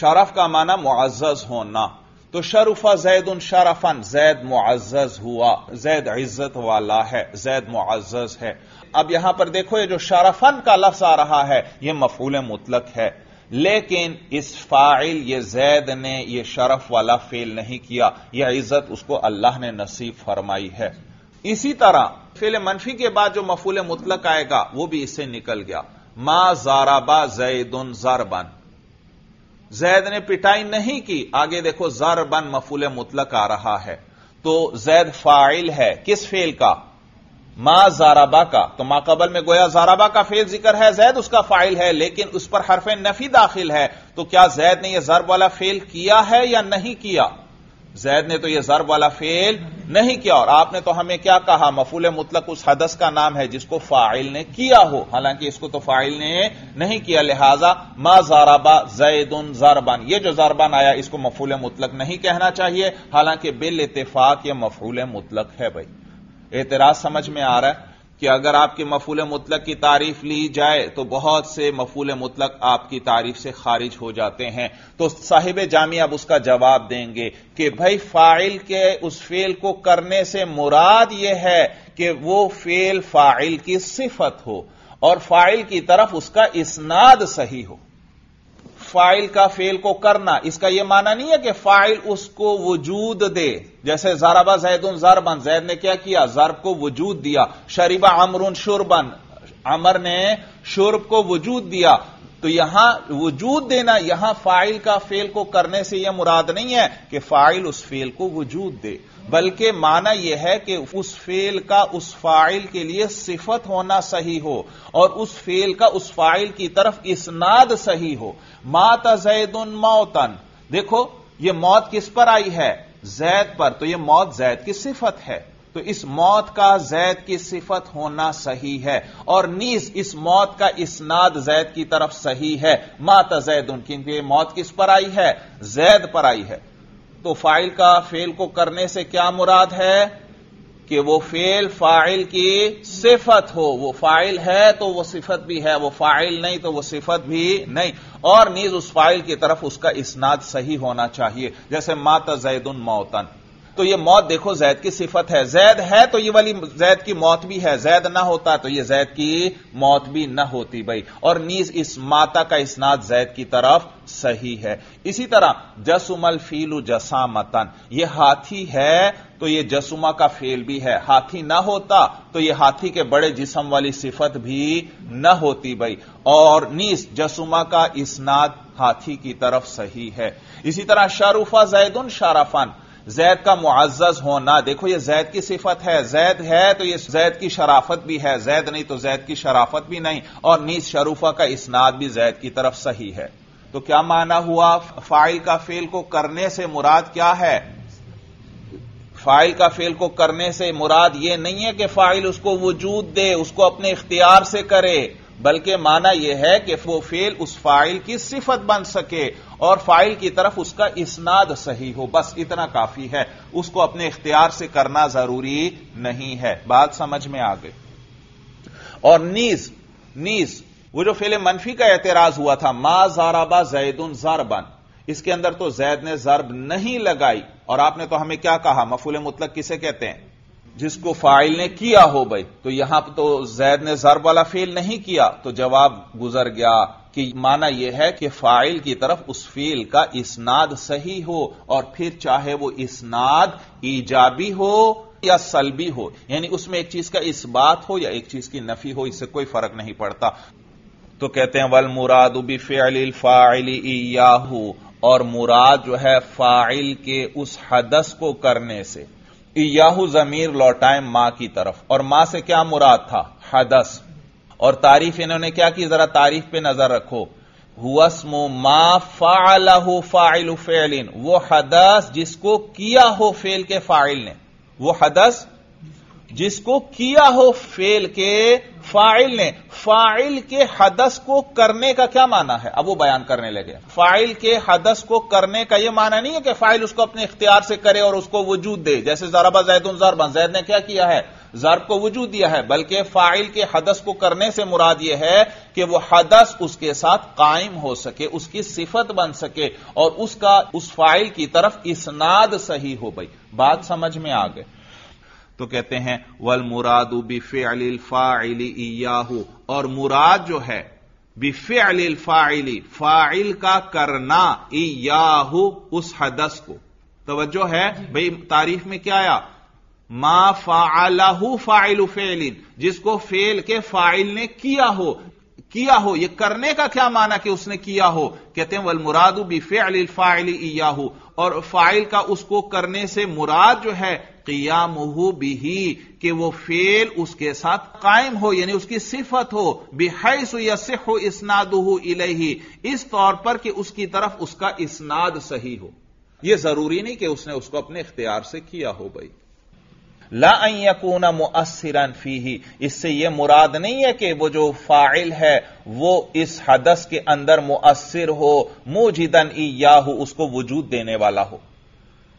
शरफ का माना मुअज़्ज़ज़ होना, तो शरफा जैद उन शरफन, जैद मुअज़्ज़ज़ हुआ, जैद इज्जत वाला है, जैद मुअज़्ज़ज़ है। अब यहां पर देखो ये जो शरफन का लफ्ज आ रहा है यह मफूल मुतलक है, लेकिन इस फाइल ये जैद ने यह शरफ वाला फेल नहीं किया, यह इज्जत उसको अल्लाह ने नसीब फरमाई है। इसी तरह फेल मनफी के बाद जो मफूल मुतलक आएगा वो भी इससे निकल गया। मा जाराबा जैदुन ज़रबन, जैद ने पिटाई नहीं की, आगे देखो ज़रबन मफूल मुतलक आ रहा है, तो जैद फाइल है किस फेल का, मा जाराबा का, तो मा कबल में गोया जाराबा का फेल जिक्र है, जैद उसका फाइल है, लेकिन उस पर हरफ नफी दाखिल है, तो क्या जैद ने यह ज़रब वाला फेल किया है या नहीं किया? जैद ने तो यह ज़रब वाला फेल नहीं किया। और आपने तो हमें क्या कहा, मफूल मुतलक उस हदस का नाम है जिसको फाइल ने किया हो, हालांकि इसको तो फाइल ने नहीं किया, लिहाजा मा ज़रबा ज़ैदुन ज़रबन, यह जो ज़रबन आया इसको मफूल मुतलक नहीं कहना चाहिए, हालांकि बिल इत्तेफाक यह मफूल मुतलक है। भाई एतराज समझ में आ रहा है कि अगर आपके मफूल मुतलक की तारीफ ली जाए तो बहुत से मफूल मुतलक आपकी तारीफ से खारिज हो जाते हैं, तो साहिब जामी अब उसका जवाब देंगे कि भाई फाइल के उस फेल को करने से मुराद यह है कि वो फेल फाइल की सिफत हो और फाइल की तरफ उसका इसनाद सही हो। फाइल का फेल को करना इसका यह माना नहीं है कि फाइल उसको वजूद दे, जैसे ज़रबा ज़ैदुन ज़रबन, जैद ने क्या किया, ज़रब को वजूद दिया, शरीबा अमरुन शुरबन, अमर ने शुरब को वजूद दिया, तो यहां वजूद देना, यहां फाइल का फेल को करने से यह मुराद नहीं है कि फाइल उस फेल को वजूद दे, बल्कि माना यह है कि उस फेल का उस फाइल के लिए सिफत होना सही हो और उस फेल का उस फाइल की तरफ इसनाद सही हो। माता ज़ैदुन मौतन, देखो यह मौत किस पर आई है, जैद पर, तो यह मौत जैद की सिफत है, तो इस मौत का जैद की सिफत होना सही है और नीज इस मौत का इसनाद जैद की तरफ सही है। माता ज़ैदुन, क्योंकि यह मौत किस पर आई है, जैद पर आई है, तो फाइल का फेल को करने से क्या मुराद है कि वो फेल फाइल की सिफत हो, वो फाइल है तो वो सिफत भी है, वो फाइल नहीं तो वो सिफत भी नहीं, और नीज उस फाइल की तरफ उसका इसनाद सही होना चाहिए, जैसे माता ज़ैदुन मौतन, तो ये मौत देखो जैद की सिफत है, जैद है तो ये वाली जैद की मौत भी है, जैद ना होता तो ये जैद की मौत भी ना होती भाई, और नीज इस माता का इसनाद जैद की तरफ सही है। इसी तरह जसुमल फीलु जसामतन, ये हाथी है तो ये जसुमा का फेल भी है, हाथी ना होता तो ये हाथी के बड़े जिस्म वाली सिफत भी ना होती भाई, और नीज जसुमा का इसनाद हाथी की तरफ सही है। इसी तरह शरूफा जैदुन शरफन, जैद का मुअज़्ज़ज़ होना, देखो यह जैद की सिफत है, जैद है तो यह जैद की शराफत भी है, जैद नहीं तो जैद की शराफत भी नहीं, और नीज शरूफा का इसनाद भी जैद की तरफ सही है। तो क्या माना हुआ, फाइल का फेल को करने से मुराद क्या है, फाइल का फेल को करने से मुराद यह नहीं है कि फाइल उसको वजूद दे, उसको अपने इख्तियार से करे, बल्कि माना यह है कि वो फेल उस फाइल की सिफत बन सके और फाइल की तरफ उसका इसनाद सही हो, बस इतना काफी है, उसको अपने इख्तियार से करना जरूरी नहीं है। बात समझ में आ गई। और नीज नीज वो जो फेल मनफी का एतराज हुआ था, मा ज़रबा ज़ैदुन ज़रबन, इसके अंदर तो जैद ने ज़रब नहीं लगाई, और आपने तो हमें क्या कहा, मफूल मुतलक किसे कहते हैं, जिसको फाइल ने किया हो भाई, तो यहां पर तो जैद ने ज़रब वाला फेल नहीं किया, तो जवाब गुजर गया कि माना यह है कि फाइल की तरफ उस फेल का इसनाद सही हो और फिर चाहे वो इसनाद ईजाबी हो या सल्बी हो, यानी उसमें एक चीज का इस्बात हो या एक चीज की नफी हो, इससे कोई फर्क नहीं पड़ता। तो कहते हैं वल मुरादु बि फ़िअलिल फ़ाइलि इय्याहु, और मुराद जो है फाइल के उस हदस को करने से, इयाहू जमीर लौटाएं मां की तरफ, और मां से क्या मुराद था, हदस, और तारीफ इन्होंने क्या की, जरा तारीफ पे नजर रखो, हुवस्मु मा फ़अलहु फ़ाइलु फ़िअलिन, वो हदस जिसको किया हो फेल के फाइल ने, वो हदस जिसको किया हो फेल के फाइल ने, फाइल के हदस को करने का क्या माना है, अब वो बयान करने लगे। फाइल के हदस को करने का यह माना नहीं है कि फाइल उसको अपने इख्तियार से करे और उसको वजूद दे, जैसे ज़रबा ज़ैदुन ज़रबन, जैद ने क्या किया है, ज़र्ब को वजूद दिया है, बल्कि फाइल के हदस को करने से मुराद यह है कि वह हदस उसके साथ कायम हो सके, उसकी सिफत बन सके और उसका उस फाइल की तरफ इसनाद सही हो। भाई बात समझ में आ गई। तो कहते हैं वल मुरादु बिफ़िअलिल फ़ाइलि इयाहु, और मुराद जो है बिफ़िअलिल फ़ाइलि, फाइल का करना, इयाहु उस हदस को। तवज्जो है भाई, तारीफ में क्या आया, मा फ़अलहु फ़ाइलु फ़िअलिन, जिसको फेल के फाइल ने किया हो। किया हो यह करने का क्या माना कि उसने किया हो? कहते हैं वल मुरादु बिफ़िअलिल फ़ाइलि इयाहु, और फाइल का उसको करने से मुराद जो है क़ियामुहु बिही, कि वो फेल उसके साथ कायम हो, यानी उसकी सिफत हो। बिहैसु यसिहु इस्नादुहु इलैहि, इस तौर पर कि उसकी तरफ उसका इस्नाद सही हो। यह जरूरी नहीं कि उसने उसको अपने इख्तियार से किया हो। भाई ला अन यकूना मुअस्सिरन फीही, इससे यह मुराद नहीं है कि वो जो फाइल है वो इस हदस के अंदर मुअस्सिर हो, मुजिदन इयाहु, उसको वजूद देने वाला हो,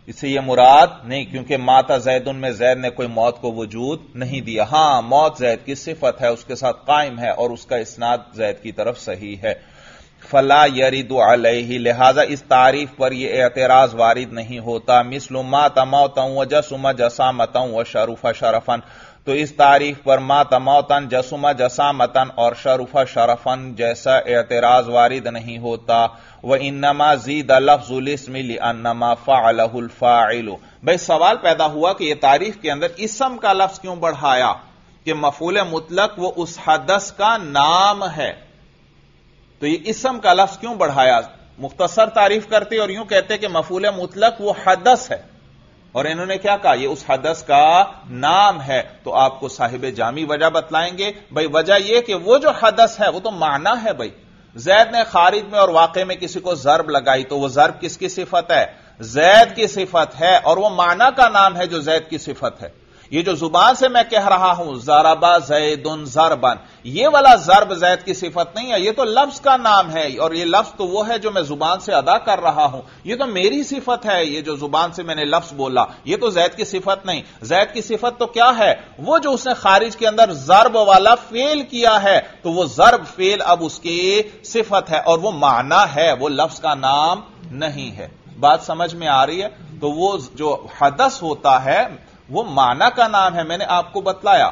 इससे यह मुराद नहीं। क्योंकि माता जैद में जैद ने कोई मौत को वजूद नहीं दिया। हां, मौत जैद की सिफत है, उसके साथ कायम है और उसका इस्नाद जैद की तरफ सही है। फला यरिदु अलैहि, लिहाजा इस तारीफ पर यह एतराज वारिद नहीं होता। मिस्लु मा तमौतन व जसुमा जसामतन व शरूफा शरफन, तो इस तारीफ पर मा तमौतन, जसुमा जसामतन और शरूफा शरफन जैसा एतराज वारिद नहीं होता। व इन्नमा जीद लफ्जुल इस्म लिअन्नमा फअलहुल फाइलु। भाई सवाल पैदा हुआ कि यह तारीफ के अंदर इसम का लफ्ज क्यों बढ़ाया कि मफूल मुतलक वो उस हदस का नाम है, तो ये इसम का लफ्ज क्यों बढ़ाया? मुख्तसर तारीफ करते और यूं कहते कि मफूल मुतलक वो हदस है, और इन्होंने क्या कहा, ये उस हदस का नाम है। तो आपको साहिब जामी वजह बतलाएंगे। भाई वजह यह कि वो जो हदस है वो तो माना है। भाई जैद ने खारिज में और वाक़े में किसी को ज़र्ब लगाई, तो वह ज़र्ब किसकी सिफत है? जैद की सिफत है, और वह माना का नाम है जो जैद की सिफत है। ये जो जुबान से मैं कह रहा हूं ज़रबा ज़ैदुन ज़रबन, ये वाला ज़र्ब जैद की सिफत नहीं है, ये तो लफ्ज का नाम है, और ये लफ्ज तो वो है जो मैं जुबान से अदा कर रहा हूं। ये तो मेरी सिफत है, ये जो जुबान से मैंने लफ्ज बोला, ये तो जैद की सिफत नहीं। जैद की सिफत तो क्या है, वो जो उसने खारिज के अंदर ज़र्ब वाला फेल किया है, तो वो ज़र्ब फेल अब उसकी सिफत है, और वो माना है, वो लफ्ज का नाम नहीं है। बात समझ में आ रही है? तो वो जो हदस होता है वो माना का नाम है। मैंने आपको बतलाया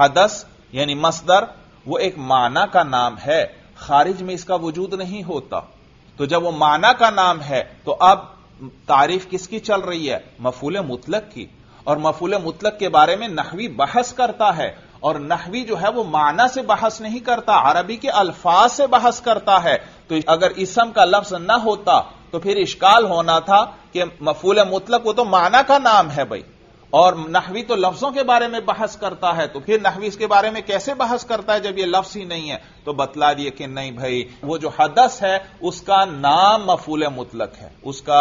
हदस यानी मसदर वो एक माना का नाम है, खारिज में इसका वजूद नहीं होता। तो जब वो माना का नाम है तो अब तारीफ किसकी चल रही है? मफूल मुतलक की। और मफूल मुतलक के बारे में नहवी बहस करता है, और नहवी जो है वो माना से बहस नहीं करता, अरबी के अल्फाज से बहस करता है। तो अगर इसम का लफ्ज ना होता तो फिर इश्काल होना था कि मफूल मुतलक वो तो माना का नाम है भाई, और नहवी तो लफ्जों के बारे में बहस करता है, तो फिर नहवी इसके बारे में कैसे बहस करता है जब यह लफ्ज ही नहीं है? तो बतला दिए कि नहीं भाई, वो जो हदस है उसका नाम मफूल मुतलक है उसका,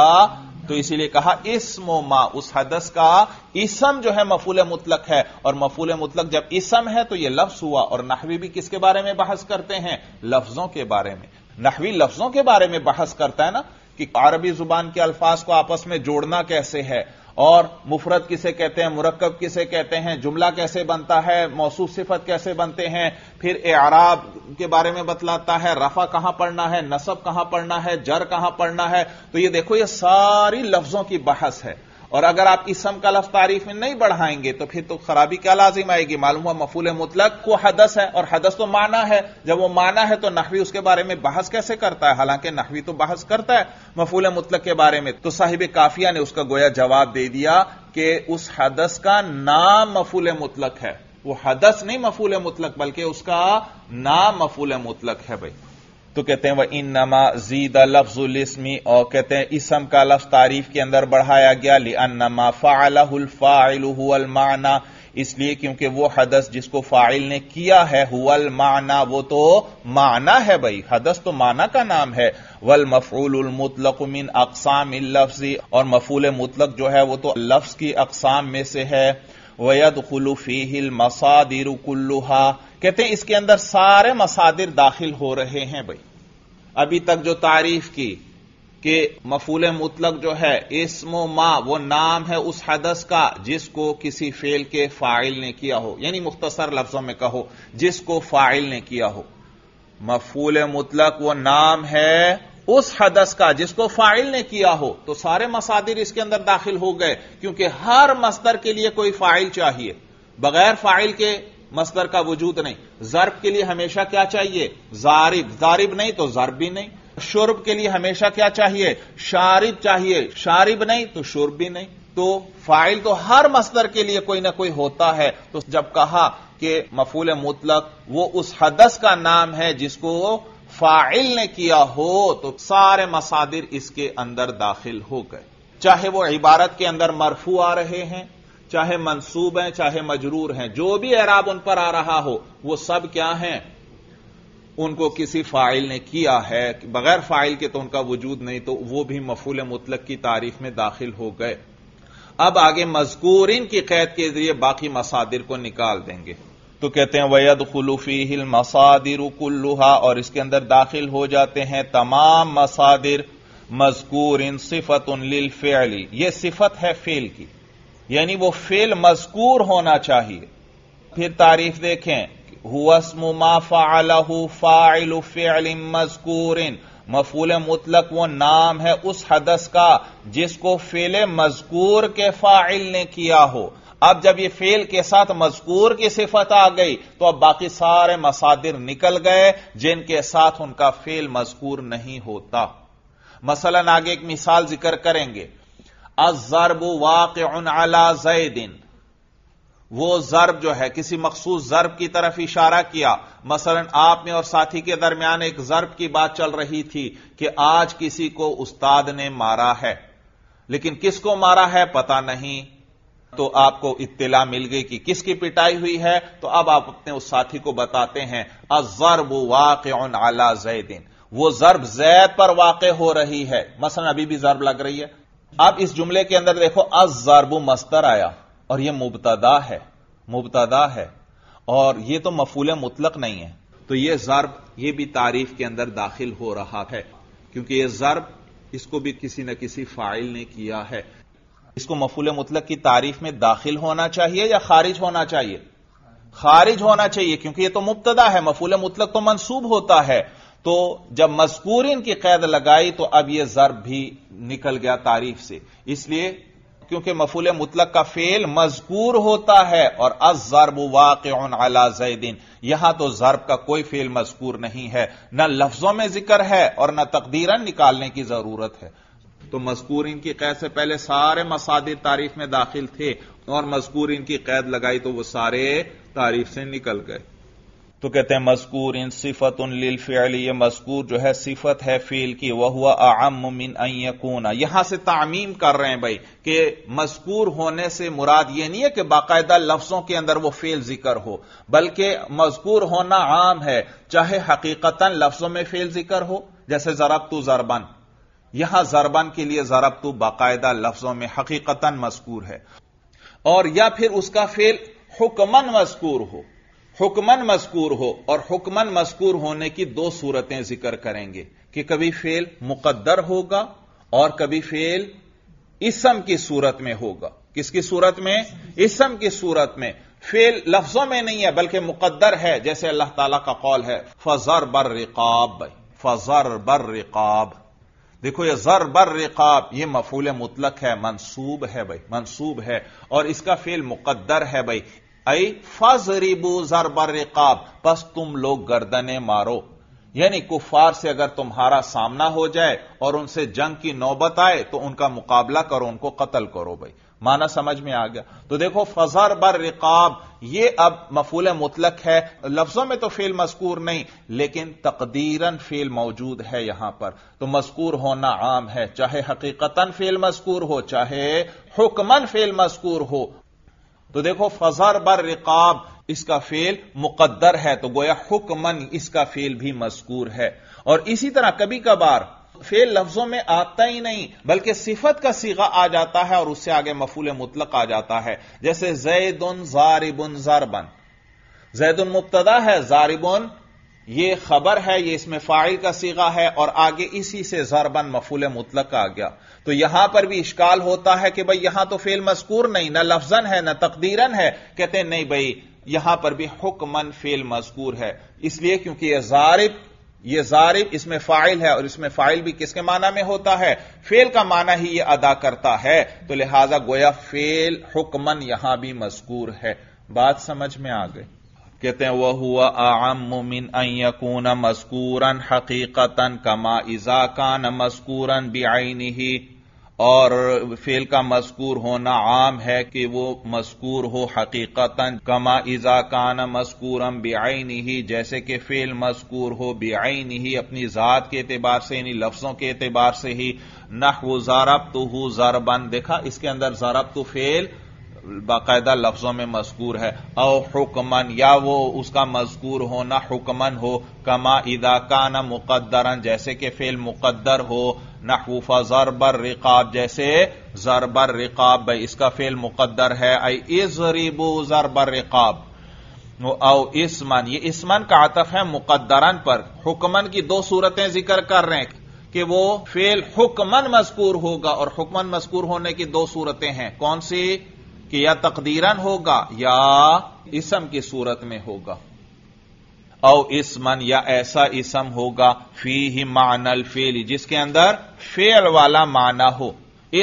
तो इसीलिए कहा इस्मो मा, उस हदस का इसम जो है मफूल मुतलक है, और मफूल मुतलक जब इसम है तो यह लफ्ज हुआ। और नहवी भी किसके बारे में बहस करते हैं? लफ्जों के बारे में। नहवी लफ्जों के बारे में बहस करता है ना कि अरबी जुबान के अल्फाज को आपस में जोड़ना कैसे है, और मुफरत किसे कहते हैं, मुरक्कब किसे कहते हैं, जुमला कैसे बनता है, मौसूफ सिफत कैसे बनते हैं, फिर एराब के बारे में बतलाता है, रफा कहां पढ़ना है, नसब कहां पढ़ना है, जर कहां पढ़ना है। तो ये देखो ये सारी लफ्जों की बहस है, और अगर आप इसम का लफ्ज तारीफ में नहीं बढ़ाएंगे तो फिर तो खराबी क्या लाजिम आएगी। मालूम हुआ मफूल मुतलक को हदस है, और हदस तो माना है, जब वो माना है तो नहवी उसके बारे में बहस कैसे करता है? हालांकि नहवी तो बहस करता है मफूल मुतलक के बारे में। तो साहिब काफिया ने उसका गोया जवाब दे दिया कि उस हदस का नाम मफूल मुतलक है, वो हदस नहीं मफूल मुतलक, बल्कि उसका नाम मफूल मुतलक है। भाई तो कहते हैं वह इन्नमा ज़ीदा लफ्ज़ुल इस्मी, और कहते हैं इसम का लफ्ज तारीफ के अंदर बढ़ाया गया लिअन्नमा फ़अलहुल फ़ाइलु हुवल माना, इसलिए क्योंकि वो हदस जिसको फाइल ने किया है हुवल माना, वो तो माना है। भाई हदस तो माना का नाम है। वल मफ़ऊलुल मुतलक मिन अक़सामिल लफ्ज़, और मफ़ऊल मुतलक जो है वो तो लफ्ज की अक़साम में से है। व यदख़ुलु फ़ीहिल मसादिरु कुल्लुहा, कहते हैं इसके अंदर सारे मसादिर दाखिल हो रहे हैं। भाई अभी तक जो तारीफ की कि मफूल मुतलक जो है इसमो मा वो नाम है उस हदस का जिसको किसी फेल के फाइल ने किया हो, यानी मुख्तसर लफ्जों में कहो जिसको फाइल ने किया हो। मफूल मुतलक वो नाम है उस हदस का जिसको फाइल ने किया हो, तो सारे मसादिर इसके अंदर दाखिल हो गए क्योंकि हर मस्दर के लिए कोई फाइल चाहिए, बगैर फाइल के मस्दर का वजूद नहीं। जर्ब के लिए हमेशा क्या चाहिए? जारिब, जारिब नहीं तो जर्ब भी नहीं। शुर्ब के लिए हमेशा क्या चाहिए? शारिब चाहिए, शारिब नहीं तो शुर्ब भी नहीं। तो फाइल तो हर मस्दर के लिए कोई ना कोई होता है। तो जब कहा कि मफूल मुतलक वो उस हदस का नाम है जिसको फाइल ने किया हो, तो सारे मसादिर इसके अंदर दाखिल हो गए, चाहे वो इबारत के अंदर मरफू आ रहे हैं, चाहे मंसूब हैं, चाहे मजरूर हैं, जो भी एराब उन पर आ रहा हो वो सब क्या हैं? उनको किसी फाइल ने किया है, बगैर फाइल के तो उनका वजूद नहीं, तो वो भी मफूल मुतलक की तारीफ में दाखिल हो गए। अब आगे मज़कूरीन की कैद के जरिए बाकी मसादिर को निकाल देंगे। तो कहते हैं वयदखुलु फीहिल मसादिरु कुल्लुहा, और इसके अंदर दाखिल हो जाते हैं तमाम मसादिर। मज़कूरीन सिफतुन लिल फ़िअली, यह सिफत है फेल की, यानी वो फेल मज़कूर होना चाहिए। फिर तारीफ देखें, हुवस्मु मा फ़अलहु फ़ाइलु फ़िअलिन मज़कूरिन, मफ़ऊल मुतलक वो नाम है उस हदस का जिसको फ़िअल मज़कूर के फ़ाइल ने किया हो। अब जब यह फ़िअल के साथ मज़कूर की सिफत आ गई तो अब बाकी सारे मसादिर निकल गए जिनके साथ उनका फ़िअल मज़कूर नहीं होता। मसलन आगे एक मिसाल जिक्र करेंगे, अज़्ज़र्बु वाक़िउन अला ज़ैदिन, वो ज़र्ब जो है किसी मखसूस ज़र्ब की तरफ इशारा किया। मसलन आप में और साथी के दरमियान एक ज़र्ब की बात चल रही थी कि आज किसी को उस्ताद ने मारा है, लेकिन किसको मारा है पता नहीं, तो आपको इत्तिला मिल गई कि किसकी पिटाई हुई है। तो अब आप अपने उस साथी को बताते हैं अज़्ज़र्ब वाक़िउन अला ज़ैदिन, वो ज़र्ब ज़ैद पर वाक़े हो रही है। मसलन अभी भी ज़र्ब लग रही है। अब इस जुमले के अंदर देखो अज़्ज़र्बु मस्तर आया और यह मुबतदा है, मुबतदा है, और यह तो मफूल मुतलक नहीं है, तो यह ज़र्ब यह भी तारीफ के अंदर दाखिल हो रहा है क्योंकि यह ज़र्ब इसको भी किसी न किसी फाइल ने किया है। इसको मफूल मुतलक की तारीफ में दाखिल होना चाहिए या खारिज होना चाहिए? खारिज होना चाहिए क्योंकि यह तो मुबतदा है, मफूल मुतलक तो मंसूब होता है। तो जब मज़कूरीन की कैद लगाई तो अब यह ज़र्ब भी निकल गया तारीफ से, इसलिए क्योंकि मफूल मुतलक का फेल मज़कूर होता है। और अज़्ज़र्ब वाक़िउन अला ज़ैदिन, यहां तो ज़र्ब का कोई फेल मज़कूर नहीं है, न लफ्जों में जिक्र है और न तकदीरन निकालने की जरूरत है। तो मज़कूरीन की कैद से पहले सारे मसादिर तारीफ में दाखिल थे और मज़कूरीन की कैद लगाई तो वह सारे तारीफ से निकल गए। तो कहते हैं मज़कूरीन सिफतुन लिल फ़िअली, ये मज़कूर जो है सिफत है फ़िअल की। वह हुआ अअम्मु मिन अन यकूना, यहां से तामीम कर रहे हैं भाई कि मज़कूर होने से मुराद ये नहीं है कि बाकायदा लफ्जों के अंदर वो फ़िअल जिक्र हो, बल्कि मज़कूर होना आम है, चाहे हकीकतन लफ्जों में फ़िअल जिक्र हो, जैसे ज़रबतु ज़रबन, यहां ज़रबन के लिए ज़रबतु बाकायदा लफ्जों में हकीकतन मज़कूर है, और या फिर उसका फ़िअल हुक्मन मज़कूर हो, हुक्मन मज़कूर हो। और हुक्मन मज़कूर होने की दो सूरतें जिक्र करेंगे कि कभी फेल मुकद्दर होगा और कभी फेल इसम की सूरत में होगा। किसकी सूरत में? इसम की सूरत में। फेल लफ्जों में नहीं है बल्कि मुकद्दर है, जैसे अल्लाह ताला का कौल है फ़ज़र्बर रिक़ाब, फ़ज़र्बर रिक़ाब। देखो यह ज़र्बर रिक़ाब यह मफ़ूल मुतलक है, मंसूब है भाई, मंसूब है, और इसका फेल मुकद्दर है भाई। आई फ़ज़रिबू ज़रबर रिक़ाब, बस तुम लोग गर्दने मारो, यानी कुफार से अगर तुम्हारा सामना हो जाए और उनसे जंग की नौबत आए तो उनका मुकाबला करो, उनको कत्ल करो भाई। माना समझ में आ गया? तो देखो फ़ज़रबर रिक़ाब ये अब मफ़ूल मुतलक है, लफ्जों में तो फ़िअल मज़कूर नहीं लेकिन तकदीरन फ़िअल मौजूद है यहां पर, तो मज़कूर होना आम है, चाहे हकीकतन फ़िअल मज़कूर हो चाहे हुक्मन फ़िअल मज़कूर हो। तो देखो फ़ज़र्बर रिक़ाब इसका फ़िअल मुक़द्दर है, तो गोया हुक्मन इसका फ़िअल भी मज़कूर है। और इसी तरह कभी कभार फ़िअल लफ्जों में आता ही नहीं बल्कि सिफत का सीगा आ जाता है और उससे आगे मफ़ूल मुतलक आ जाता है, जैसे ज़ैदुन ज़ारिबुन ज़रबन, ज़ैदुन मुब्तदा है, ज़ारिबुन यह खबर है, यह इसमें फाइल का सीगा है और आगे इसी से ज़रबन मफूल मुतलक का आ गया। तो यहां पर भी इश्काल होता है कि भाई यहां तो फेल मज़कूर नहीं, ना लफ्जन है ना तकदीरन है। कहते हैं नहीं भाई यहां पर भी हुक्मन फेल मज़कूर है, इसलिए क्योंकि यह ज़ारिब यह ज़ारिब इसमें फाइल है और इसमें फाइल भी किसके माना में होता है, फेल का माना ही यह अदा करता है। तो लिहाजा गोया फेल हुक्मन यहां भी मज़कूर है। बात समझ में आ गई। कहते हैं वह हुआ आअम्मु मिन अन यकून मज़कूरन हकीकतन कमा इज़ा कान मज़कूरन बिअयनिही, और फेल का मज़कूर होना आम है कि वो मज़कूर हो हकीकतन, कमा इज़ा कान मज़कूरन बिअयनिही, जैसे कि फेल मज़कूर हो बिअयनिही अपनी ज़ात के एतबार से, यानी लफ्जों के एतबार से ही। नहवु ज़रबतुहु ज़रबन, देखा इसके अंदर ज़रबतु फेल बाकायदा लफ्जों में मज़कूर है। औ हुक्मन, या वो उसका मज़कूर होना हुक्मन हो, कमा इदा काना मुकद्दरन, जैसे कि फेल मुकद्दर हो। नहवु फ़ज़रबर रिकाब, जैसे ज़रबर रिकाब, इसका फेल मुकद्दर है, ऐ इज़रिबू ज़रबर रिकाब। औ इस्मन, ये इस्मन का आतफ है मुकद्दरन पर। हुक्मन की दो सूरतें जिक्र कर रहे हैं कि वो फेल हुक्मन मज़कूर होगा, और हुक्मन मज़कूर होने की दो सूरतें हैं, कौन सी, कि या तकदीरन होगा या इसम की सूरत में होगा। औ इसमन, या ऐसा इसम होगा, फीही मानल फेली, जिसके अंदर फेल वाला माना हो।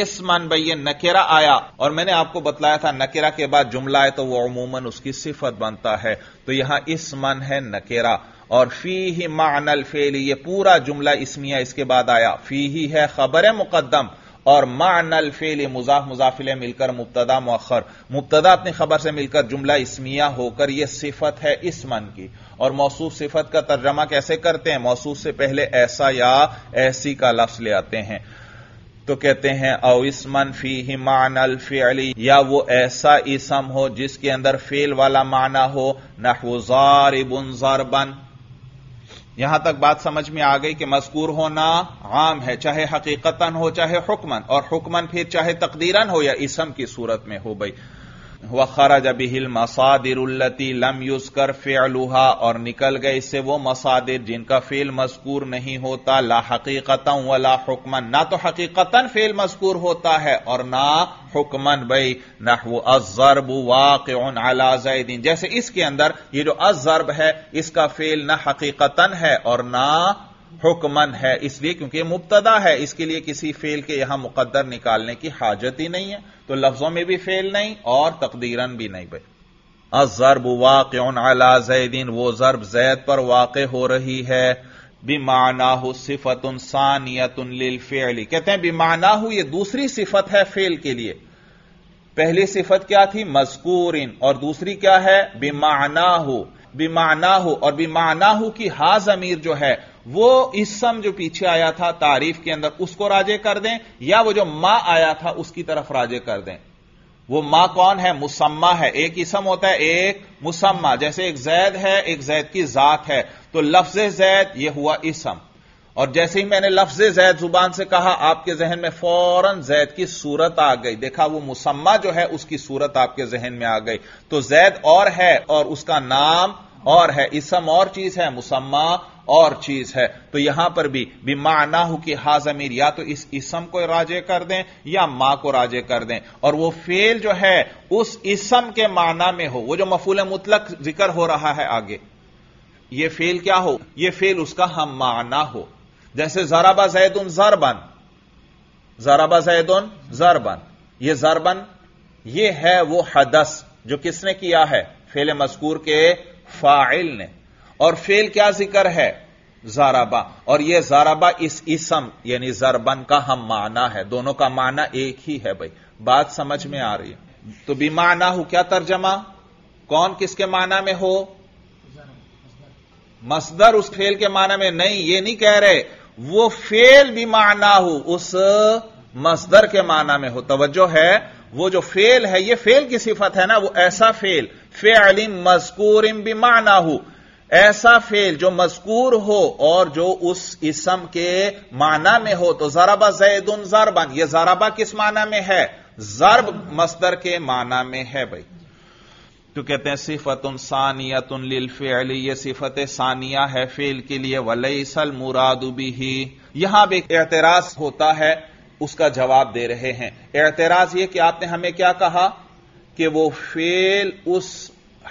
इसमन भैया नकेरा आया, और मैंने आपको बतलाया था नकेरा के बाद जुमला है तो वह अमूमन उसकी सिफत बनता है। तो यहां इसमन है नकेरा, और फीही मानल फेली, यह पूरा जुमला इसमिया इसके बाद आया। फीही है खबर मुकद्दम, और मानल फेल मुजाफ मुजाफिले मिलकर मुब्तदा मौखर, मुब्तदा अपनी खबर से मिलकर जुमला इसमिया होकर यह सिफत है इसमन की। और मौसूफ सिफत का तर्जमा कैसे करते हैं, मौसूफ से पहले ऐसा या ऐसी का लफ्ज ले आते हैं। तो कहते हैं औ इसमन फीहि मानल फेली, या वो ऐसा इसम हो जिसके अंदर फेल वाला माना हो। नहवु ज़ारिबुन ज़रबन, यहां तक बात समझ में आ गई कि मज़कूर होना आम है, चाहे हकीकतन हो चाहे हुक्मन, और हुक्मन फिर चाहे तकदीरन हो या इसम की सूरत में हो। भाई व खरज बिहिल मसादिरुल्लती लम युज़कर फ़िअलुहा, और निकल गए इससे वो मसादिर जिनका फेल मज़कूर नहीं होता, ला हकीकतन वला हुक्मन, ना तो हकीकतन फेल मज़कूर होता है और ना हुक्मन। भाई नहवु अज़्ज़र्ब वाक़िउन अला ज़ैदिन, जैसे इसके अंदर ये जो अज़्ज़र्ब है इसका फेल ना हकीकतन है और ना हुक्मन है, इसलिए क्योंकि मुब्तदा है, इसके लिए किसी फेल के यहां मुकद्दर निकालने की हाजत ही नहीं है। तो लफ्जों में भी फेल नहीं और तकदीरन भी नहीं। भाई अज़्ज़र्ब वाक़िउन अला ज़ैदिन, वो ज़र्ब ज़ैद पर वाक़े हो रही है। बिमानाहु सिफतुन सानियतुन लिल फ़िअल, कहते हैं बिमानाहु ये दूसरी सिफत है फेल के लिए। पहली सिफत क्या थी, मज़कूरिन, और दूसरी क्या है, बिमानाहु। बिमानाहु और बिमानाहु की हा ज़मीर जो है वो इसम जो पीछे आया था तारीफ के अंदर उसको राजे कर दें, या वो जो मा आया था उसकी तरफ राजे कर दें। वो मा कौन है, मुसम्मा है, एक इसम होता है एक मुसम्मा, जैसे एक जैद है एक जैद की जात है। तो लफ्ज जैद यह हुआ इसम, और जैसे ही मैंने लफ्ज जैद जुबान से कहा आपके जहन में फौरन जैद की सूरत आ गई, देखा वो मुसम्मा जो है उसकी सूरत आपके जहन में आ गई। तो जैद और है और उसका नाम और है, इसम और चीज है, मुसम्मा और चीज है। तो यहां पर भी बिमानाहु की हा ज़मीर या तो इस इसम को राजे कर दें या मां को राजे कर दें, और वो फेल जो है उस इसम के माना में हो, वो जो मफूल मुतलक जिक्र हो रहा है आगे, ये फेल क्या हो, ये फेल उसका हम माना हो। जैसे ज़रबा ज़ैदुन ज़रबन, ज़रबा ज़ैदुन ज़रबन, ये ज़रबन ये है वो हदस जो किसने किया है, फेल मज़कूर के फाइल ने। और फेल क्या जिक्र है, ज़रबा, और यह ज़रबा इस इसम यानी ज़रबन का हम माना है, दोनों का माना एक ही है। भाई बात समझ में आ रही है। तो बिमाना हो क्या तर्जमा, कौन किसके माना में हो, मसदर उस फेल के माना में नहीं, ये नहीं कह रहे वो फेल बिमाना हो उस मसदर के माना में हो। तवज्जो है, वो जो फेल है ये फेल की सिफत है ना, वो ऐसा फेल फ़िअलिन मज़कूरिन बिमानाहु, ऐसा फेल जो मज़कूर हो और जो उस इसम के माना में हो। तो ज़रबा ज़ैदुन ज़रबन, ये ज़रबा किस माना में है, ज़रब मसदर के माना में है। भाई तो कहते हैं सिफतुन सानियतुन लिल फिअल, ये सिफत सानिया है फेल के लिए। वलैसल मुरादु बिही, यहां भी एतराज होता है, उसका जवाब दे रहे हैं। एतराज ये कि आपने हमें क्या कहा कि वो फेल उस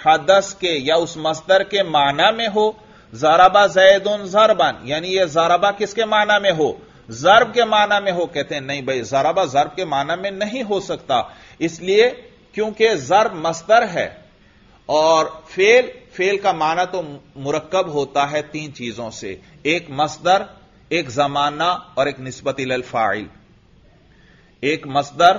हदस के या उस मस्दर के माना में हो, ज़रबा ज़ैदुन ज़रबन, यानी ये ज़रबा किसके माना में हो, ज़रब के माना में हो। कहते हैं नहीं भाई, ज़रबा ज़रब के माना में नहीं हो सकता, इसलिए क्योंकि ज़रब मस्दर है और फेल फेल का माना तो मुरक्कब होता है तीन चीजों से, एक मस्दर, एक जमाना और एक निस्बत इलल फाइल। एक मस्दर,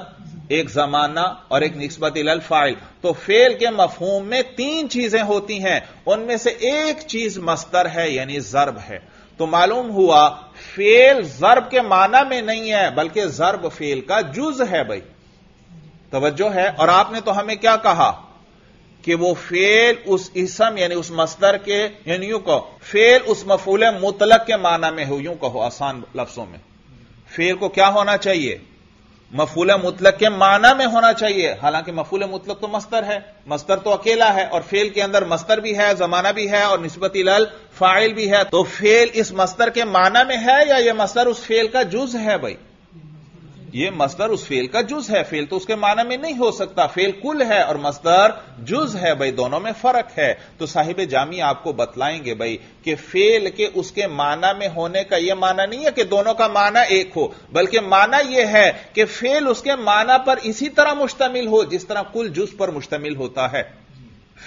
एक जमाना और एक निस्बत इलल फाइल। तो फेल के मफहूम में तीन चीजें होती हैं, उनमें से एक चीज मस्दर है यानी ज़र्ब है। तो मालूम हुआ फेल ज़र्ब के माना में नहीं है, बल्कि ज़र्ब फेल का जुज है भाई, तवज्जो है। और आपने तो हमें क्या कहा कि वो फेल उस इसम यानी उस मस्दर के, यानी यूं कहो फेल उस मफूल मुतलक के माना में हो, यूं कहो आसान लफ्जों में फेल को क्या होना चाहिए, मफूल मुतलक के माना में होना चाहिए। हालांकि मफूल मुतलक तो मस्दर है, मस्दर तो अकेला है और फेल के अंदर मस्दर भी है, जमाना भी है और निस्बत इलल फाइल भी है। तो फेल इस मस्दर के माना में है या यह मस्दर उस फेल का जुज है भाई, यह मस्दर उस फेल का जुज है, फेल तो उसके माना में नहीं हो सकता। फेल कुल है और मस्दर जुज है भाई, दोनों में फर्क है। तो साहिब जामी आपको बतलाएंगे भाई कि फेल के उसके माना में होने का यह माना नहीं है कि दोनों का माना एक हो, बल्कि माना यह है कि फेल उसके माना पर इसी तरह मुश्तमिल हो जिस तरह कुल जुज पर मुश्तमिल होता है।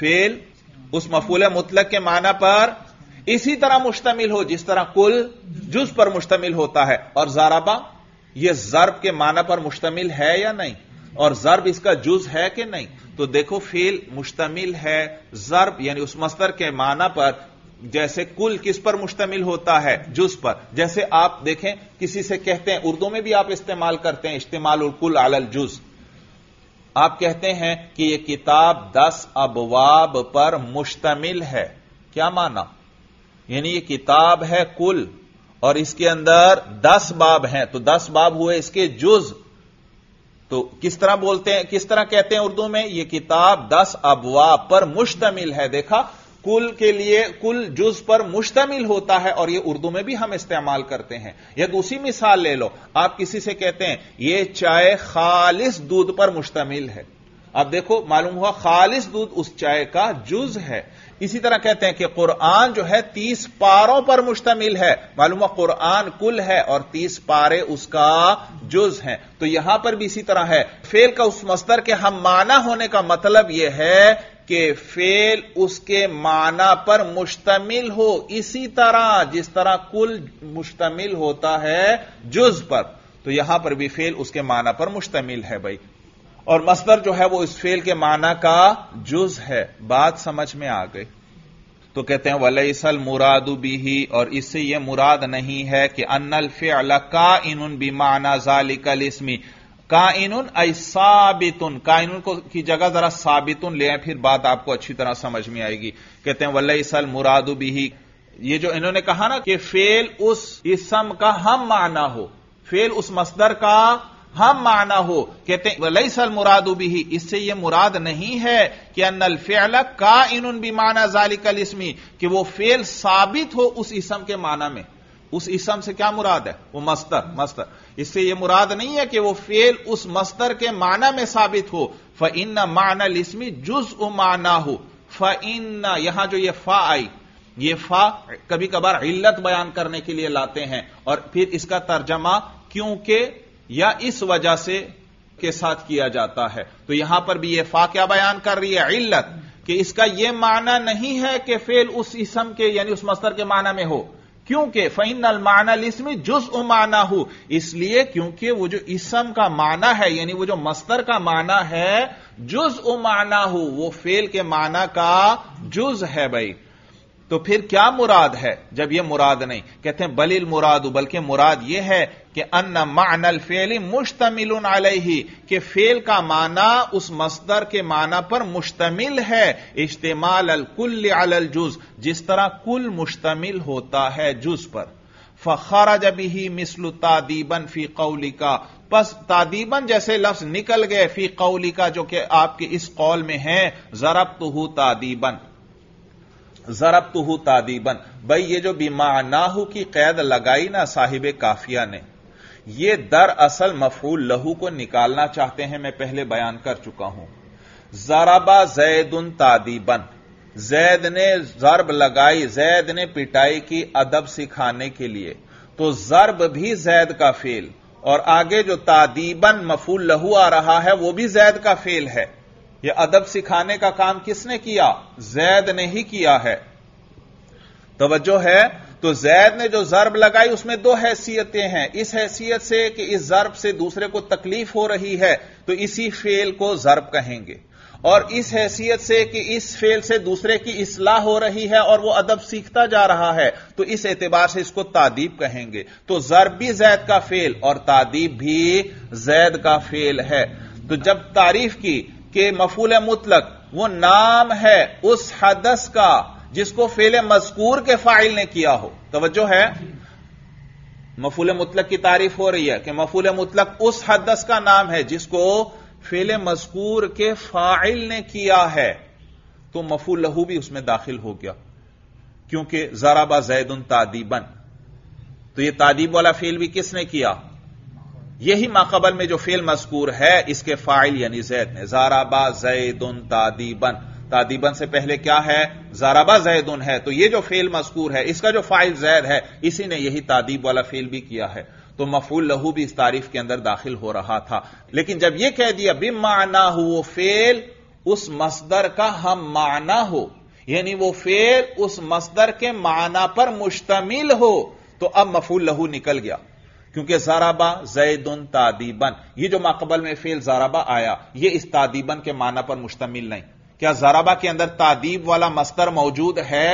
फेल उस मफूल मुतलक के माना पर इसी तरह मुश्तमिल हो जिस तरह कुल जुज पर मुश्तमिल होता है। और ज़रबा यह ज़र्ब के माना पर मुश्तमिल है या नहीं, और ज़र्ब इसका जुज है कि नहीं। तो देखो फेल मुश्तमिल है ज़र्ब यानी उस मस्तर के माना पर, जैसे कुल किस पर मुश्तमिल होता है, जुज पर। जैसे आप देखें किसी से कहते हैं, उर्दू में भी आप इस्तेमाल करते हैं इस्तेमालुल कुल अलल जुज, आप कहते हैं कि यह किताब दस अबवाब पर मुश्तमिल है, क्या माना, यानी यह किताब है कुल और इसके अंदर दस बाब हैं, तो दस बाब हुए इसके जुज। तो किस तरह बोलते हैं, किस तरह कहते हैं उर्दू में, यह किताब दस अबवाब पर मुश्तमिल है। देखा, कुल के लिए कुल जुज पर मुश्तमिल होता है और यह उर्दू में भी हम इस्तेमाल करते हैं। या दूसरी मिसाल ले लो, आप किसी से कहते हैं यह चाय खालिस दूध पर मुश्तमिल है, अब देखो मालूम हुआ खालिस दूध उस चाय का जुज है। इसी तरह कहते हैं कि कुरान जो है तीस पारों पर मुश्तमिल है, मालूम हुआ कुरान कुल है और तीस पारे उसका जुज हैं। तो यहां पर भी इसी तरह है, फेल का उस मस्तर के हम माना होने का मतलब यह है कि फेल उसके माना पर मुश्तमिल हो इसी तरह जिस तरह कुल मुश्तमिल होता है जुज पर। तो यहां पर भी फेल उसके माना पर मुश्तमिल है भाई, और मस्दर जो है वो इस फेल के माना का जुज है। बात समझ में आ गई। तो कहते हैं वलैसल मुरादु बिही, और इससे यह मुराद नहीं है कि अन्नल फिअल काइनुन बिमाना ज़ालिकल इस्मी, काइनुन ऐ साबितुन, काइनुन को की जगह जरा साबितुन ले आए, फिर बात आपको अच्छी तरह समझ में आएगी। कहते हैं वलैसल मुरादु बिही, ये जो इन्होंने कहा ना कि फेल उस इसम का हम माना हो, फेल उस मस्दर का हम माना हो, कहते हैं वलैसल मुरादु बिही, इससे यह मुराद नहीं है कि अन्नल फिअल काइनुन बिमाना ज़ालिकल इस्मी, कि वो फेल साबित हो उस इसम के माना में। उस इसम से क्या मुराद है, वो मस्तर, मस्तर, इससे यह मुराद नहीं है कि वो फेल उस मस्तर के माना में साबित हो। फ़इन्ना मानल इस्मी जुज़उ माना हो, फ़इन्ना, यहां जो ये फा आई, ये फा कभी कभार इल्लत बयान करने के लिए लाते हैं, और फिर इसका तर्जमा क्योंकि या इस वजह से के साथ किया जाता है। तो यहां पर भी यह फा क्या बयान कर रही है, इल्लत, कि इसका यह माना नहीं है कि फेल उस इसम के यानी उस मस्तर के माना में हो, क्योंकि फ़इन्नल मानल इस्मी जुज़उ माना हो, इसलिए क्योंकि वो जो इसम का माना है यानी वो जो मस्तर का माना है जुज़उ माना हो, वो फेल के माना का जुज है भाई। तो फिर क्या मुराद है जब यह मुराद नहीं? कहते हैं बलिल मुरादु, बल्कि मुराद यह है कि अन्ना मानल फेली मुश्तमिलुन अलैहि, कि फेल का माना उस मस्दर के माना पर मुश्तमिल है, इश्तिमाल अल कुल अलल जुज, जिस तरह कुल मुश्तमिल होता है जुज पर। फखरज बिही मिस्लु तादीबन फी कौलिका, बस तादीबन जैसे लफ्ज निकल गए फी कौलिका जो कि आपके इस कौल में है। जरबतुहू तादीबन, जरबतुहू तादीबन, भाई ये जो बिमानाहू की कैद लगाई ना साहिब काफिया ने, ये दरअसल मफूल लहू को निकालना चाहते हैं। मैं पहले बयान कर चुका हूं, जराबा जैदुन तादीबन, जैद ने जरब लगाई, जैद ने पिटाई की अदब सिखाने के लिए, तो जरब भी जैद का फेल और आगे जो तादीबन मफूल लहू आ रहा है वो भी जैद का फेल है। यह अदब सिखाने का काम किसने किया? जैद ने ही किया है। तवज्जो है, तो जैद ने जो जरब लगाई उसमें दो हैसियतें हैं। इस हैसियत से कि इस जरब से दूसरे को तकलीफ हो रही है तो इसी फेल को जरब कहेंगे, और इस हैसियत से कि इस फेल से दूसरे की इस्लाह हो रही है और वो अदब सीखता जा रहा है तो इस एतबार से इसको तादीब कहेंगे। तो जरब भी जैद का फेल और तादीब भी जैद का फेल है। तो जब तारीफ की कि मफूल मुतलक वो नाम है उस हदस का जिसको फेल मज़कूर के फाइल ने किया हो, तवज्जो है, मफूल मुतलक की तारीफ हो रही है कि मफूल मुतलक उस हदस का नाम है जिसको फेले मज़कूर के फाइल ने किया है, तो मफूल लहू भी उसमें दाखिल हो गया क्योंकि ज़रबा ज़ैदुन तादीबन। तो यह तादीब वाला फेल भी किसने किया? यही माकबल में जो फेल मज़कूर है इसके फाइल यानी जैद ने। ज़रबा ज़ैदुन तादीबन, तादीबन से पहले क्या है? ज़रबा ज़ैदुन है, तो यह जो फेल मज़कूर है इसका जो फाइल जैद है इसी ने यही तादीब वाला फेल भी किया है, तो मफूल लहू भी इस तारीफ के अंदर दाखिल हो रहा था। लेकिन जब यह कह दिया बिमाना हो, वो फेल उस मसदर का हम माना हो, यानी वो फेल उस मसदर के माना पर मुश्तमिल हो, तो अब मफूल लहू निकल गया क्योंकि ज़रबा ज़ैदुन तादीबन, यह जो माकबल में फेल ज़रबा आया यह इस तादीबन के माना पर मुश्तमिल नहीं। क्या ज़रबा के अंदर तादीब वाला मसदर मौजूद है?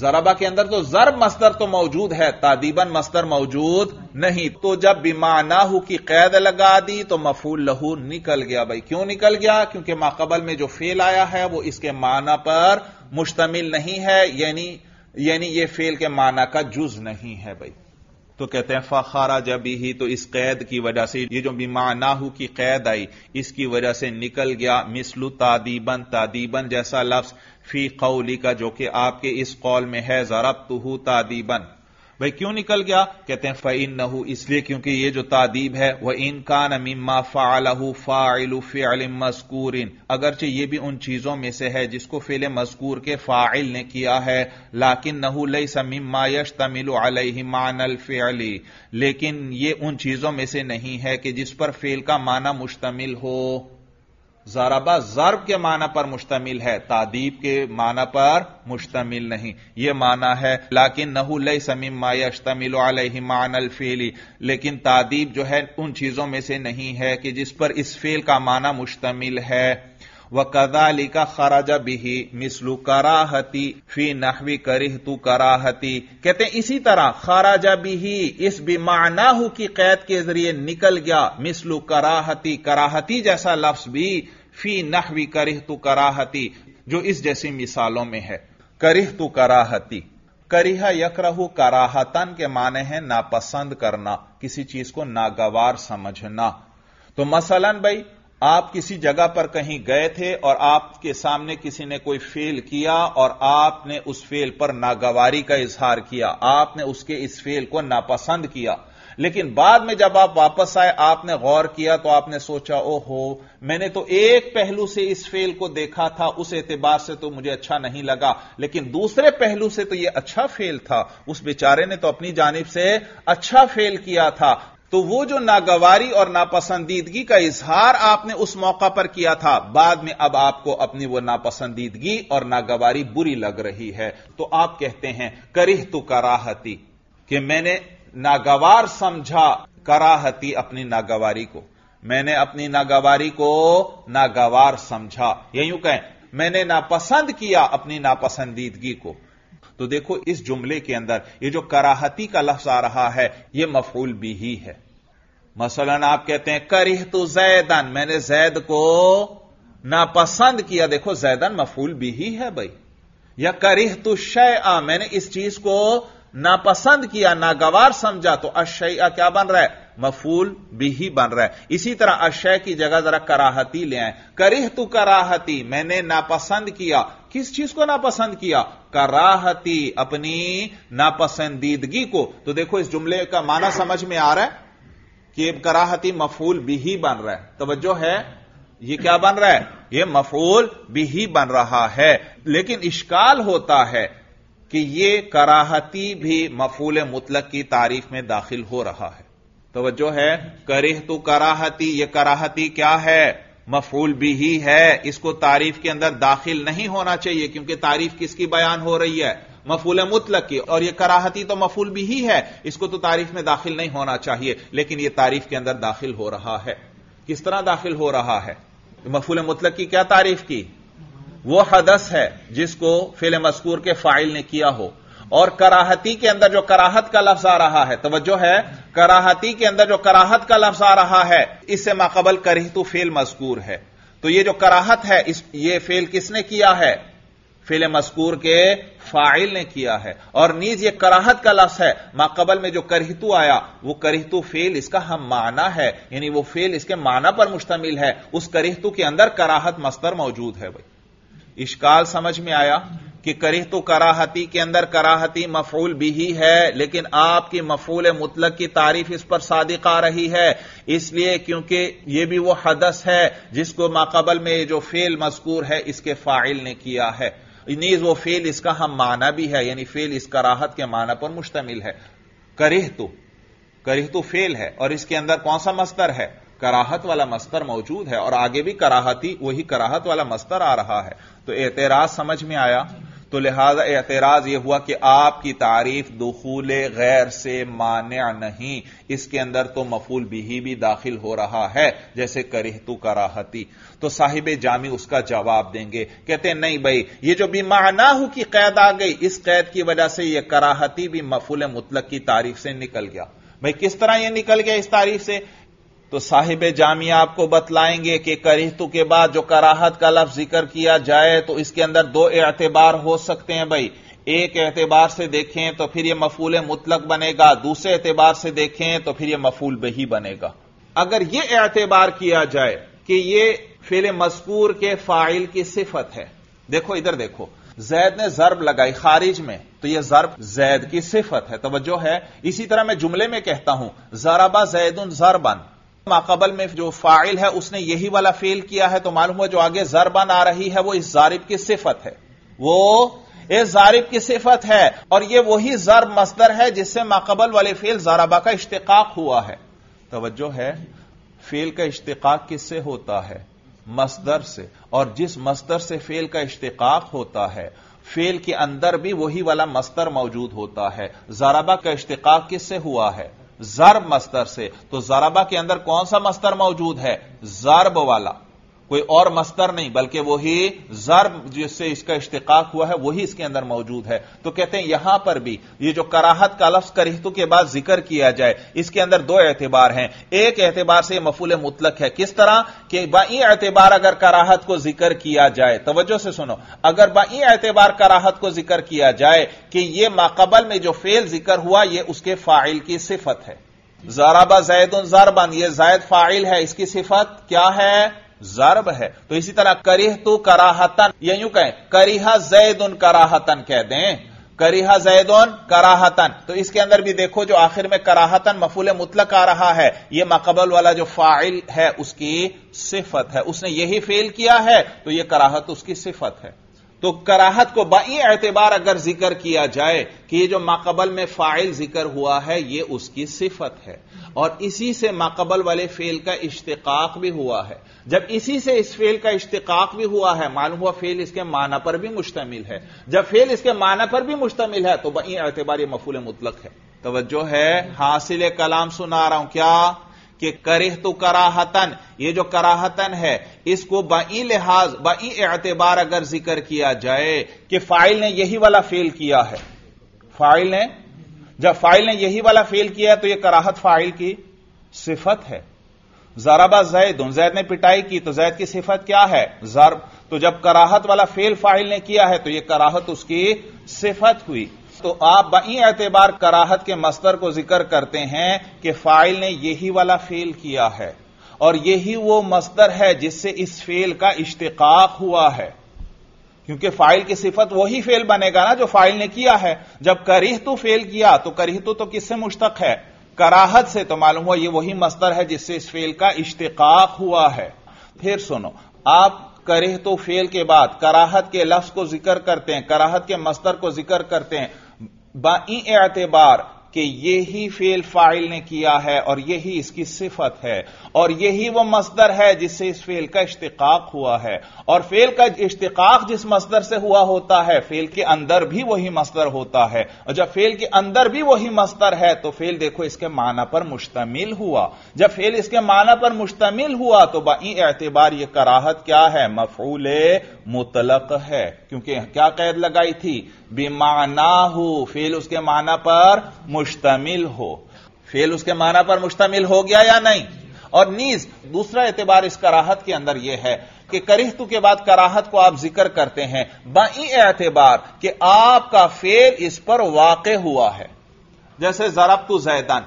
ज़रबा के अंदर तो ज़रब मसदर तो मौजूद है, तादीबन मसदर मौजूद नहीं। तो जब बिमानाहू की कैद लगा दी तो मफूल लहू निकल गया। भाई क्यों निकल गया? क्योंकि माकबल में जो फेल आया है वो इसके माना पर मुश्तमिल नहीं है, यानी यानी ये फेल के माना का जुज नहीं है। भाई तो कहते हैं फखारा जब ही, तो इस कैद की वजह से, ये जो बिमानाहू की कैद आई इसकी वजह से निकल गया मिसलु तादीबन, तादीबन जैसा लफ्ज फी कौली का जो कि आपके इस कौल में है, ज़रबतुहू तादीबन। भाई क्यों निकल गया? कहते हैं फ़इन्नहू, इसलिए क्योंकि ये जो तादीब है वह इन कान मिम्मा फ़अलहू फ़ाइलु फ़िअल मज़कूरिन, अगरचे ये भी उन चीजों में से है जिसको फ़िअल मज़कूर के फ़ाइल ने किया है। लाकिन्नहू लैसा मिम्मा यश्तमिलु अलैहि मानल फ़िअली, लेकिन ये उन चीजों में से नहीं है कि जिस पर फ़िअल का माना मुश्तमिल हो। ज़रबा ज़रब के माना पर मुश्तमिल है, तादीब के माना पर मुश्तमिल नहीं। यह माना है लाकिन्नहू लैसा मिम्मा यश्तमिलु अलैहि मानल फ़िअली, लेकिन तादीब जो है उन चीजों में से नहीं है कि जिस पर इस फेल का माना मुश्तमिल है। वकज़ालिका खरज बिही मिस्लु कराहती फी नहवी करिहतु कराहती, कहते हैं इसी तरह खरज बिही इस बिमानाहू की कैद के जरिए निकल गया मिस्लु कराहती, कराहती जैसा लफ्ज भी फी नहवी करिहतु कराहती जो इस जैसी मिसालों में है। करिहतु कराहती, करिहा यकरहु कराहतन के माने हैं नापसंद करना, किसी चीज को नागवार समझना। तो मसलन भाई आप किसी जगह पर कहीं गए थे और आपके सामने किसी ने कोई फेल किया और आपने उस फेल पर नागवारी का इजहार किया, आपने उसके इस फेल को नापसंद किया, लेकिन बाद में जब आप वापस आए आपने गौर किया तो आपने सोचा ओहो मैंने तो एक पहलू से इस फेल को देखा था, उस एतबार से तो मुझे अच्छा नहीं लगा, लेकिन दूसरे पहलू से तो यह अच्छा फेल था, उस बेचारे ने तो अपनी जानिब से अच्छा फेल किया था। तो वो जो नागवारी और नापसंदीदगी का इजहार आपने उस मौका पर किया था, बाद में अब आपको अपनी वो नापसंदीदगी और नागवारी बुरी लग रही है, तो आप कहते हैं करिहतु कराहती, कि मैंने नागवार समझा कराहती अपनी नागवारी को, मैंने अपनी नागवारी को नागवार समझा, या यूं कहें मैंने नापसंद किया अपनी नापसंदीदगी को। तो देखो इस जुमले के अंदर ये जो कराहती का लफ्ज आ रहा है ये मफूल भी ही है। मसलन आप कहते हैं करिहतु ज़ैदन, मैंने जैद को नापसंद किया, देखो जैदन मफूल भी ही है भाई। या करिहतु शैअ, मैंने इस चीज को नापसंद किया, नागवार समझा, तो अशैया क्या बन रहा है? मफूल बिही बन रहा है। इसी तरह अशय की जगह जरा कराहती ले आए। करिह तू कराहती, मैंने नापसंद किया। किस चीज को नापसंद किया? कराहती, अपनी नापसंदीदगी को। तो देखो इस जुमले का माना समझ में आ रहा है कि कराहती मफूल बिही बन रहा है। तवज्जो है, यह क्या बन रहा है? यह मफूल बिही बन रहा है। लेकिन इश्काल होता है कि यह कराहती भी मफूल मुतलक की तारीफ में दाखिल हो रहा है। तवज्जो है, करिह तो कराहती, यह कराहती क्या है? मफूल बिही है। इसको तारीफ के अंदर दाखिल नहीं होना चाहिए, क्योंकि तारीफ किसकी बयान हो रही है? मफूल मुतलक की। और यह कराहती तो मफूल बिही है, इसको तो तारीफ में दाखिल नहीं होना चाहिए, लेकिन यह तारीफ के अंदर दाखिल हो रहा है। किस तरह दाखिल हो रहा है? मफूल मुतलक की क्या तारीफ की? वो हदस है जिसको फिल मज़कूर के फाइल ने किया हो। और कराहती के अंदर जो कराहत का लफ्ज आ रहा है, तवज्जो है, कराहती के अंदर जो कराहत का लफ्ज आ रहा है, इससे माकबल करिहतु फेल मज़कूर है। तो ये जो कराहत है, इस ये फेल किसने किया है? फेल मज़कूर के फाइल ने किया है। और नीज ये कराहत का लफ्ज है, माकबल में जो करिहतु आया वो करिहतु फेल इसका हम माना है, यानी वो फेल इसके माना पर मुश्तमिल है। उस करिहतु के अंदर कराहत मस्तर मौजूद है। भाई इश्काल समझ में आया कि करिहतु कराहती के अंदर कराहती मफूल बिही है, लेकिन आपकी मफूल मुतलक की तारीफ इस पर सादिक आ रही है, इसलिए क्योंकि यह भी वो हदस है जिसको माकबल में जो फेल मज़कूर है इसके फाइल ने किया है। नीज वो फेल इसका हम माना भी है, यानी फेल इस कराहत के माना पर मुश्तमिल है। करिहतु, करिहतु फेल है और इसके अंदर कौन सा मस्तर है? कराहत वाला मस्तर मौजूद है। और आगे भी कराहती वही कराहत वाला मस्तर आ रहा है। तो एतराज समझ में आया। तो लिहाजा एतराज यह हुआ कि आपकी तारीफ दुखूले गैर से मान्या नहीं, इसके अंदर तो मफूल बिही भी दाखिल हो रहा है, जैसे करिहतु कराहती। तो साहिब जामी उसका जवाब देंगे, कहते हैं नहीं भाई, ये जो बेमानाहु की कैद आ गई, इस कैद की वजह से यह कराहती भी मफूल मुतलक की तारीफ से निकल गया। भाई किस तरह यह निकल गया इस तारीफ से? तो साहिब जामिया आपको बतलाएंगे कि करिहतु के बाद जो कराहत का लफ्ज जिक्र किया जाए तो इसके अंदर दो एतबार हो सकते हैं। भाई एक एतबार से देखें तो फिर यह मफूल मुतलक बनेगा, दूसरे एतबार से देखें तो फिर यह मफूल बिही बनेगा। अगर यह एतबार किया जाए कि यह फेल मज़कूर के फाइल की सिफत है, देखो इधर देखो, जैद ने जर्ब लगाई खारिज में, तो यह जर्ब जैद की सिफत है। तवज्जो है। इसी तरह मैं जुमले में कहता हूं जराबा जैदुन जरबन, माकबल में जो फाइल है उसने यही वाला फेल किया है, तो मालूम हुआ जो आगे जरबन आ रही है वो इस जारिब की सिफत है, वो इस जारिब की सिफत है। और यह वही जरब मस्तर है जिससे माकबल वाले फेल जराबा का इश्तिकाक हुआ है। तवज्जो है, फेल का इश्तिकाक किससे होता है? मस्दर से। और जिस मस्दर से फेल का इश्तिकाक होता है, फेल के अंदर भी वही वाला मस्तर मौजूद होता है। जराबा का इश्तिकाक किससे हुआ है? जर्ब मस्तर से। तो जराबा के अंदर कौन सा मस्तर मौजूद है? जर्ब वाला, कोई और मस्तर नहीं, बल्कि वही जर्ब जिससे इसका इश्तिकाक हुआ है वही इसके अंदर मौजूद है। तो कहते हैं यहां पर भी ये जो कराहत का लफ्ज करिहतु के बाद जिक्र किया जाए, इसके अंदर दो एतबार हैं। एक एतबार से मफूल मुतलक है, किस तरह कि बाई एतबार अगर कराहत को जिक्र किया जाए, तवज्जो से सुनो, अगर बाई एतबार कराहत को जिक्र किया जाए कि यह माकबल में जो फेल जिक्र हुआ यह उसके फाइल की सिफत है। ज़रबा ज़ैदुन ज़रबन, यह ज़ैद फाइल है, इसकी सिफत क्या है? ज़र्ब है। तो इसी तरह करिहतु कराहतन, या यूं कहें करिहा ज़ैदुन कराहतन, कह दें करिहा ज़ैदुन कराहतन। तो इसके अंदर भी देखो जो आखिर में कराहतन मफूल मुतलक आ रहा है, यह माकबल वाला जो फाइल है उसकी सिफत है, उसने यही फेल किया है, तो यह कराहत उसकी सिफत है। तो कराहत को बाई एतबार अगर जिक्र किया जाए कि यह जो माकबल में फाइल जिक्र हुआ है यह उसकी सिफत है, और इसी से माकबल वाले फेल का इश्तिकाक भी हुआ है। जब इसी से इस फेल का इश्तिकाक भी हुआ है, मालूम हुआ फेल इसके माना पर भी मुश्तमिल है। जब फेल इसके माना पर भी मुश्तमिल है तो बाई एतबार यह मफूल मुतलक है। तवज्जो है, हासिल कलाम सुना रहा हूं क्या कि करिहतु कराहतन, ये जो कराहतन है इसको बाई लिहाज बाई एतबार अगर जिक्र किया जाए कि फाइल ने यही वाला फेल किया है, फाइल ने जब फाइल ने यही वाला फेल किया है तो यह कराहत फाइल की सिफत है। ज़रबा ज़ैदुन, ज़ैद ने पिटाई की, तो ज़ैद की सिफत क्या है? ज़र्ब। तो जब कराहत वाला फेल फाइल ने किया है तो यह कराहत उसकी सिफत हुई। तो आप बई एतबार कराहत के मस्तर को जिक्र करते हैं कि फाइल ने यही वाला फेल किया है और यही वो मस्तर है जिससे इस फेल का इश्तिकाक हुआ है, क्योंकि फाइल की सिफत वही फेल बनेगा ना जो फाइल ने किया है। जब करिहतु फेल किया तो करिहतु तो किससे मुश्तक है, कराहत से, तो मालूम हुआ ये वही मस्तर है जिससे इस फेल का इश्तिकाक हुआ है। फिर सुनो, आप करिहतु फेल के बाद कराहत के लफ्ज को जिक्र करते हैं, कराहत के मस्तर को जिक्र करते हैं बाई एतबार कि यही फेल फाइल ने किया है और यही इसकी सिफत है और यही वो मस्दर है जिससे इस फेल का इश्तिकाक हुआ है। और फेल का इश्तिकाक जिस मस्दर से हुआ होता है फेल के अंदर भी वही मस्दर होता है, और जब फेल के अंदर भी वही मस्दर है तो फेल देखो इसके माना पर मुश्तमिल हुआ। जब फेल इसके माना पर मुश्तमिल हुआ तो बाई एतबार यह कराहत क्या है, मफऊले मुतलक है, क्योंकि क्या कैद लगाई थी, बेमाना हो, फेल उसके माना पर मुश्तमिल हो। फेल उसके माना पर मुश्तमिल हो गया या नहीं। और नीज दूसरा एतबार इस कराहत के अंदर यह है कि करिहतु के बाद कराहत को आप जिक्र करते हैं बई एतबार कि आपका फेल इस पर वाक़े हुआ है। जैसे ज़रबतु ज़ैदन,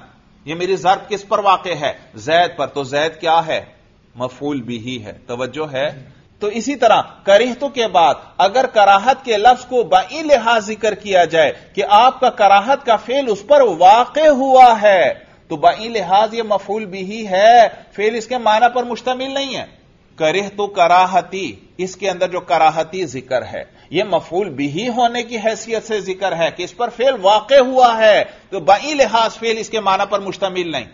ये मेरी ज़रब किस पर वाक़े है, ज़ैद पर, तो ज़ैद क्या है, मफ़ऊल बिही है, तवज्जो है। तो इसी तरह करिहतु के बाद अगर कराहत के लफ्ज को बाई लिहाज जिक्र किया जाए कि आपका कराहत का फेल उस पर वाक़े हुआ है, तो बाई लिहाज यह मफूल बिही है, फेल इसके माना पर मुश्तमिल नहीं है। करिहतु कराहती, इसके अंदर जो कराहती जिक्र है यह मफूल बिही होने की हैसियत से जिक्र है कि इस पर फेल वाक़े हुआ है, तो बाई लिहाज फेल इसके माना पर मुश्तमिल नहीं।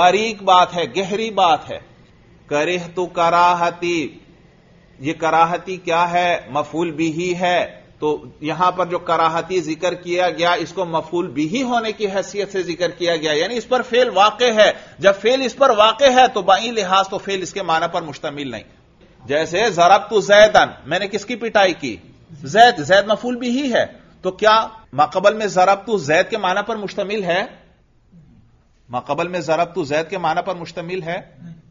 बारीक बात है, गहरी बात है। करिहतु कराहती, ये कराहती क्या है, मफूल बिही है, तो यहां पर जो कराहती जिक्र किया गया इसको मफूल बिही होने की हैसियत से जिक्र किया गया, यानी इस पर फेल वाक़े है। जब फेल इस पर वाक़े है तो बाई लिहाज तो फेल इसके माना पर मुश्तमिल नहीं। जैसे ज़रबतु ज़ैदन, मैंने किसकी पिटाई की, जैद, जैद मफूल बिही है, तो क्या माक़बल में ज़रबतु ज़ैद के माना पर मुश्तमिल है, माक़बल में ज़रबतु ज़ैद के माना पर मुश्तमिल है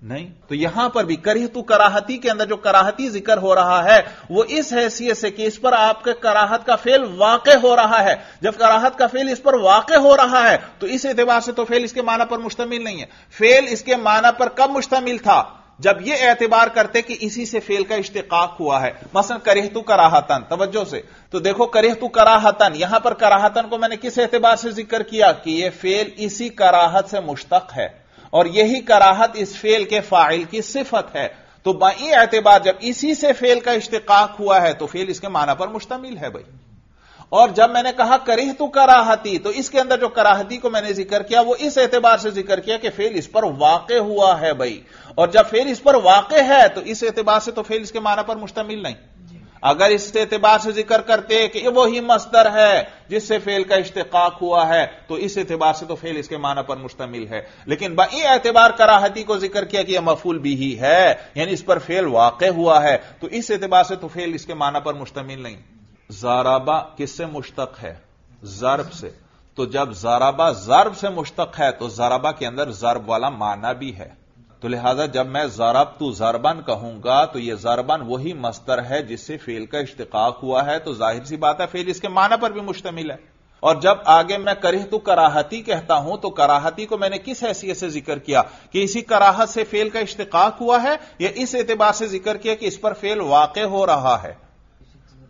नहीं। तो यहां पर भी करिहतु कराहती के अंदर जो कराहती जिक्र हो रहा है वो इस हैसियत से कि इस पर आपके कराहत का फेल वाक़े हो रहा है। जब कराहत का फेल इस पर वाक़े हो रहा है तो इस एतबार से तो फेल इसके माना पर मुश्तमिल नहीं है। फेल इसके माना पर कब मुश्तमिल था, जब यह एतबार करते कि इसी से फेल का इश्तिकाक हुआ है। मसलन करिहतु कराहतन, तवज्जो से, तो देखो करिहतु कराहतन, यहां पर कराहतन को मैंने किस एतबार से जिक्र किया कि यह फेल इसी कराहत से मुश्तक है और यही कराहत इस फेल के फाइल की सिफत है। तो बाई एतबार जब इसी से फेल का इश्तिकाक हुआ है तो फेल इसके माना पर मुश्तमिल है भाई। और जब मैंने कहा करिहतु कराहती, तो इसके अंदर जो कराहती को मैंने जिक्र किया वो इस एतबार से जिक्र किया कि फेल इस पर वाक़े हुआ है भाई। और जब फेल इस पर वाक़े है तो इस एतबार से तो फेल इसके माना पर मुश्तमिल नहीं। अगर इस एतबार से जिक्र करते कि वही मस्दर है जिससे फेल का इश्तिकाक हुआ है तो इस एतबार से तो फेल इसके माना पर मुश्तमिल है। लेकिन बाई एतबार कराहती को जिक्र किया कि यह मफूल बिही है, यानी इस पर फेल वाक़े हुआ है, तो इस एतबार से तो फेल इसके माना पर मुश्तमिल नहीं। ज़रबा किससे मुश्तक है, ज़रब से, तो जब ज़रबा ज़रब से मुश्तक है तो ज़रबा के अंदर ज़रब वाला माना भी है। तो लिहाजा जब मैं ज़रबतु ज़रबन कहूंगा तो यह ज़रबन वही मस्तर है जिससे फेल का इश्तिकाक हुआ है, तो जाहिर सी बात है फेल इसके माना पर भी मुश्तमिल है। और जब आगे मैं करिहतु कराहती कहता हूं तो कराहती को मैंने किस हैसियत से जिक्र किया कि इसी कराहत से फेल का इश्तिकाक हुआ है, या इस एतबार से जिक्र किया कि इस पर फेल वाक़े हो रहा है,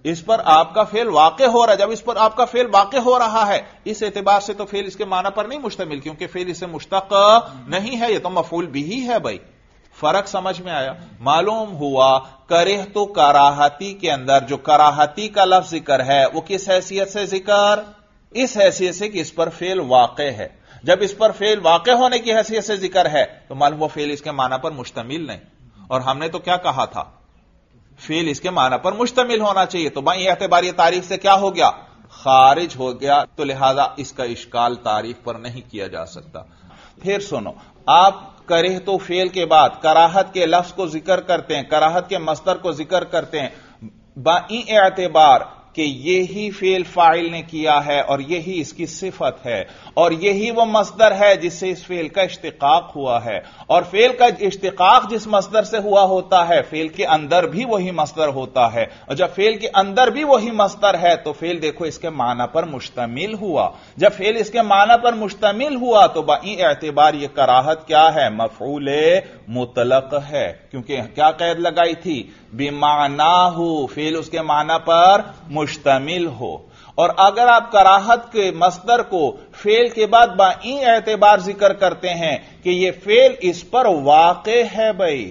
इस पर आपका फेल वाक़े हो रहा है। जब इस पर आपका फेल वाक़े हो रहा है इस एतबार से तो फेल इसके माना पर नहीं मुश्तमिल, क्योंकि फेल इससे मुश्तक नहीं है, यह तो मफूल बिही है भाई। फर्क समझ में आया। मालूम हुआ करिहतु कराहती के अंदर जो कराहती का लफ्ज जिक्र है वो किस हैसियत से जिक्र, इस हैसियत से कि इस पर फेल वाक़े है। जब इस पर फेल वाक़े होने की हैसियत से जिक्र है तो मालूम हुआ फेल इसके माना पर मुश्तमिल नहीं। और हमने तो क्या कहा था, फेल इसके माना पर मुश्तमिल होना चाहिए, तो बाई एतबार तारीफ से क्या हो गया, खारिज हो गया, तो लिहाजा इसका इश्काल तारीफ पर नहीं किया जा सकता। फिर सुनो, आप करिहतु फेल के बाद कराहत के लफ्ज को जिक्र करते हैं, कराहत के मस्तर को जिक्र करते हैं बाई एतबार कि यही फेल फाइल ने किया है और यही इसकी सिफत है और यही वह मसदर है जिससे इस फेल का इश्तिकाक हुआ है। और फेल का इश्तिकाक जिस मसदर से हुआ होता है फेल के अंदर भी वही मसदर होता है, और जब फेल के अंदर भी वही मसदर है तो फेल देखो इसके माना पर मुश्तमिल हुआ। जब फेल इसके माना पर मुश्तमिल हुआ तो बाई एतबार यह कराहत क्या है, मफऊले मुतलक है, क्योंकि क्या कैद लगाई थी, बेमानाहू, फेल उसके माना पर मुश्तमिल हो। और अगर आप कराहत के मसदर को फेल के बाद बाई एतबार जिक्र करते हैं कि यह फेल इस पर वाक़े है भाई,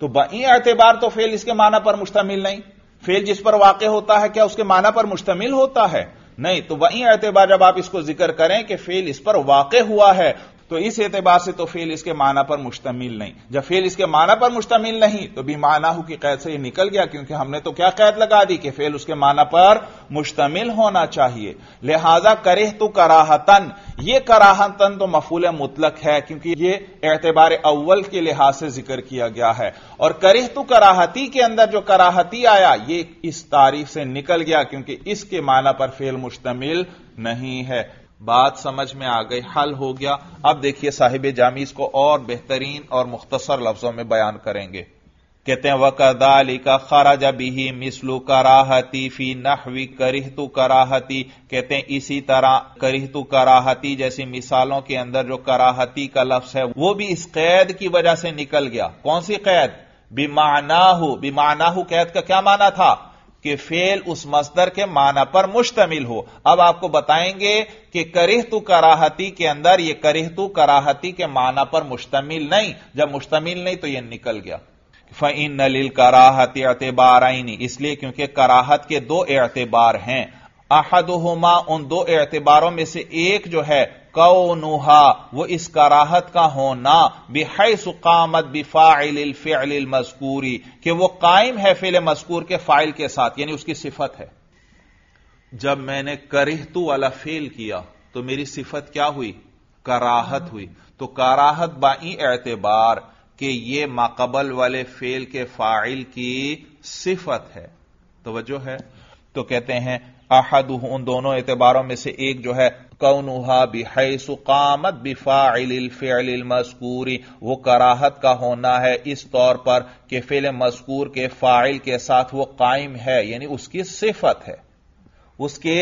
तो बाई एतबार तो फेल इसके माना पर मुश्तमिल नहीं, फेल जिस पर वाक़े होता है क्या उसके माना पर मुश्तमिल होता है? नहीं। तो वहीं एतबार जब आप इसको जिक्र करें कि फेल इस पर वाक़े हुआ है तो इस एतबार से तो फेल इसके माना पर मुश्तमिल नहीं। जब फेल इसके माना पर मुश्तमिल नहीं तो बेमानाहू की कैद से ये निकल गया, क्योंकि हमने तो क्या कैद लगा दी कि फेल उसके माना पर मुश्तमिल होना चाहिए। लिहाजा करे तो कराहतन, ये कराहतन तो मफूल मुतलक है क्योंकि ये एतबार अव्वल के लिहाज से जिक्र किया गया है। और करे तो कराहती के अंदर जो कराहती आया ये इस तारीफ से निकल गया क्योंकि इसके माना पर फेल मुश्तमिल नहीं है। बात समझ में आ गई, हल हो गया। अब देखिए साहिब जामी इसको और बेहतरीन और मुख्तसर लफ्जों में बयान करेंगे। कहते हैं वकदालिक खराज बिही मिसलु कराहती फी नहवी करिहतु कराहती। कहते हैं इसी तरह करिहतु कराहती जैसी मिसालों के अंदर जो कराहती का लफ्ज है वो भी इस कैद की वजह से निकल गया। कौन सी कैद? बिमानाहू। बिमानाहू कैद का क्या माना था कि फेल उस मसदर के माना पर मुश्तमिल हो। अब आपको बताएंगे कि करिहतु कराहती के अंदर यह करिहतु कराहती के माना पर मुश्तमिल नहीं, जब मुश्तमिल नहीं तो यह निकल गया। फ़इन्न लिल कराहत एतबारैनी, इसलिए क्योंकि कराहत के दो एतबार हैं। अहदुहुमा, उन दो एतबारों में से एक जो है कौनुहा, वो इस कराहत का होना, बिहैसु कामत बिफाइलिल फिअलिल मज़कूरी, कि वो कायम है फिल मज़कूर के फाइल के साथ, यानी उसकी सिफत है। जब मैंने करिहतु वाला फेल किया तो मेरी सिफत क्या हुई, कराहत हुई। तो कराहत बाई एतबार कि ये माकबल वाले फेल के फाइल की सिफत है। तवज्जो है। तो कहते हैं अहदु, उन दोनों एतबारों में से एक जो है कौनुहा बिहैसु कामत बिफाइलिल फिअलिल मज़कूरी, वो कराहत का होना है इस तौर पर कि फिल मज़कूर के फाइल के साथ वो कायम है, यानी उसकी सिफत है, उसके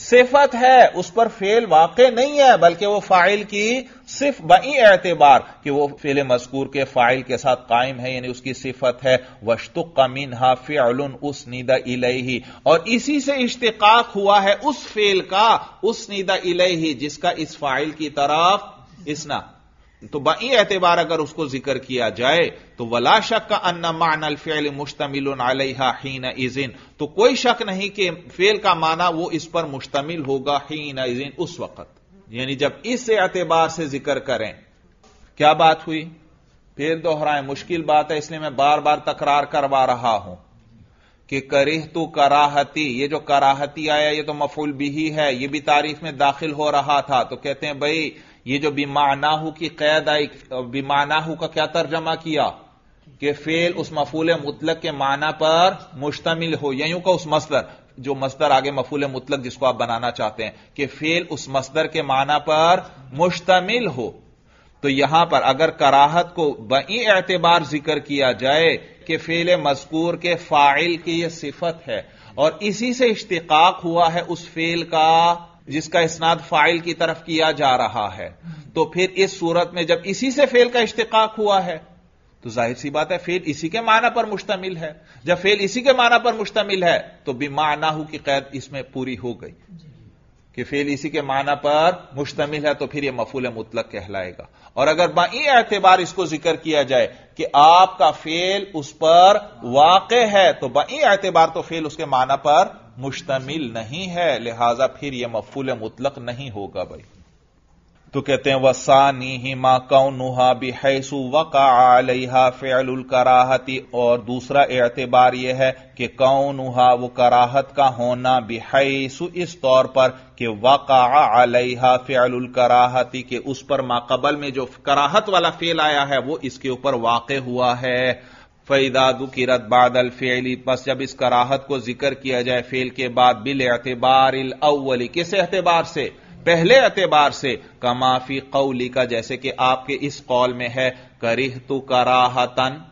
सिफत है, उस पर फेल वाक़े नहीं है बल्कि वो फाइल की सिफ बई एतबार कि वो फेल मज़कूर के फाइल के साथ कायम है, यानी उसकी सिफत है। वश्तुक़ मिन्हा फ़िअलुन उस्निदा इलैहि, और इसी से इश्तिक़ाक़ हुआ है उस फेल का, उस्निदा इलैहि, जिसका इस फाइल की तरफ इसना। तो बई एतबार अगर उसको जिक्र किया जाए तो वला शक अन्ना मानल फेल मुश्तमिलुन अलैहा हीन इज़िन, तो कोई शक नहीं कि फेल का माना वो इस पर मुश्तमिल होगा हीन इज़िन, उस वक्त, यानी जब इस एतबार से जिक्र करें। क्या बात हुई? फिर दोहराएं, मुश्किल बात है इसलिए मैं बार बार तकरार करवा रहा हूं कि करिहतु कराहती, ये जो कराहती आया ये तो मफूल बिही है, ये भी तारीफ में दाखिल हो रहा था। तो कहते हैं भाई ये जो बिमानाहू की कैद आई, बिमानाहू का क्या तर्जमा किया कि फेल उस मफूल मुतलक के माना पर मुश्तमिल हो, यूं का उस मसदर, जो मसदर आगे मफूल मुतलक जिसको आप बनाना चाहते हैं, कि फेल उस मसदर के माना पर मुश्तमिल हो। तो यहां पर अगर कराहत को बई एतबार जिक्र किया जाए कि फेल मज़कूर के फाइल की यह सिफत है और इसी से इश्तिकाक हुआ है उस फेल का जिसका इस्नाद फाइल की तरफ किया जा रहा है, तो फिर इस सूरत में जब इसी से फेल का इश्तिकाक हुआ है तो जाहिर सी बात है फेल इसी के माना पर मुश्तमिल है। जब फेल इसी के माना पर मुश्तमिल है तो बिमानाहू की कैद इसमें पूरी हो गई कि फेल इसी के माना पर मुश्तमिल है, तो फिर यह मफूल मुतलक कहलाएगा। और अगर बाई एतबार इसको जिक्र किया जाए कि आपका फेल उस पर वाक़े है, तो बाई एतबार तो फेल उसके माना पर मुश्तमिल नहीं है, लिहाजा फिर यह मफूल मुतलक नहीं होगा भाई। तो कहते हैं वसानीहिमा कौनुहा बिहैसु वक़अ अलैहा फ़िअलुल कराहती, और दूसरा एतबार यह है कि कौनुहा, वो कराहत का होना, बिहैसु इस तौर पर कि वक़अ अलैहा फ़िअलुल कराहती, के उस पर माकबल में जो कराहत वाला फेल आया है वो इसके ऊपर वाक़े हुआ है। फ़ैदा ज़ुकिरत बादल फ़िअली, पस जब इस कराहत को जिक्र किया जाए फेल के बाद बिल एतबार अल अव्वली, किस एतबार से? पहले एतबार से। कमाफी कौली का, जैसे कि आपके इस कौल में है, करिहतु कराहतन,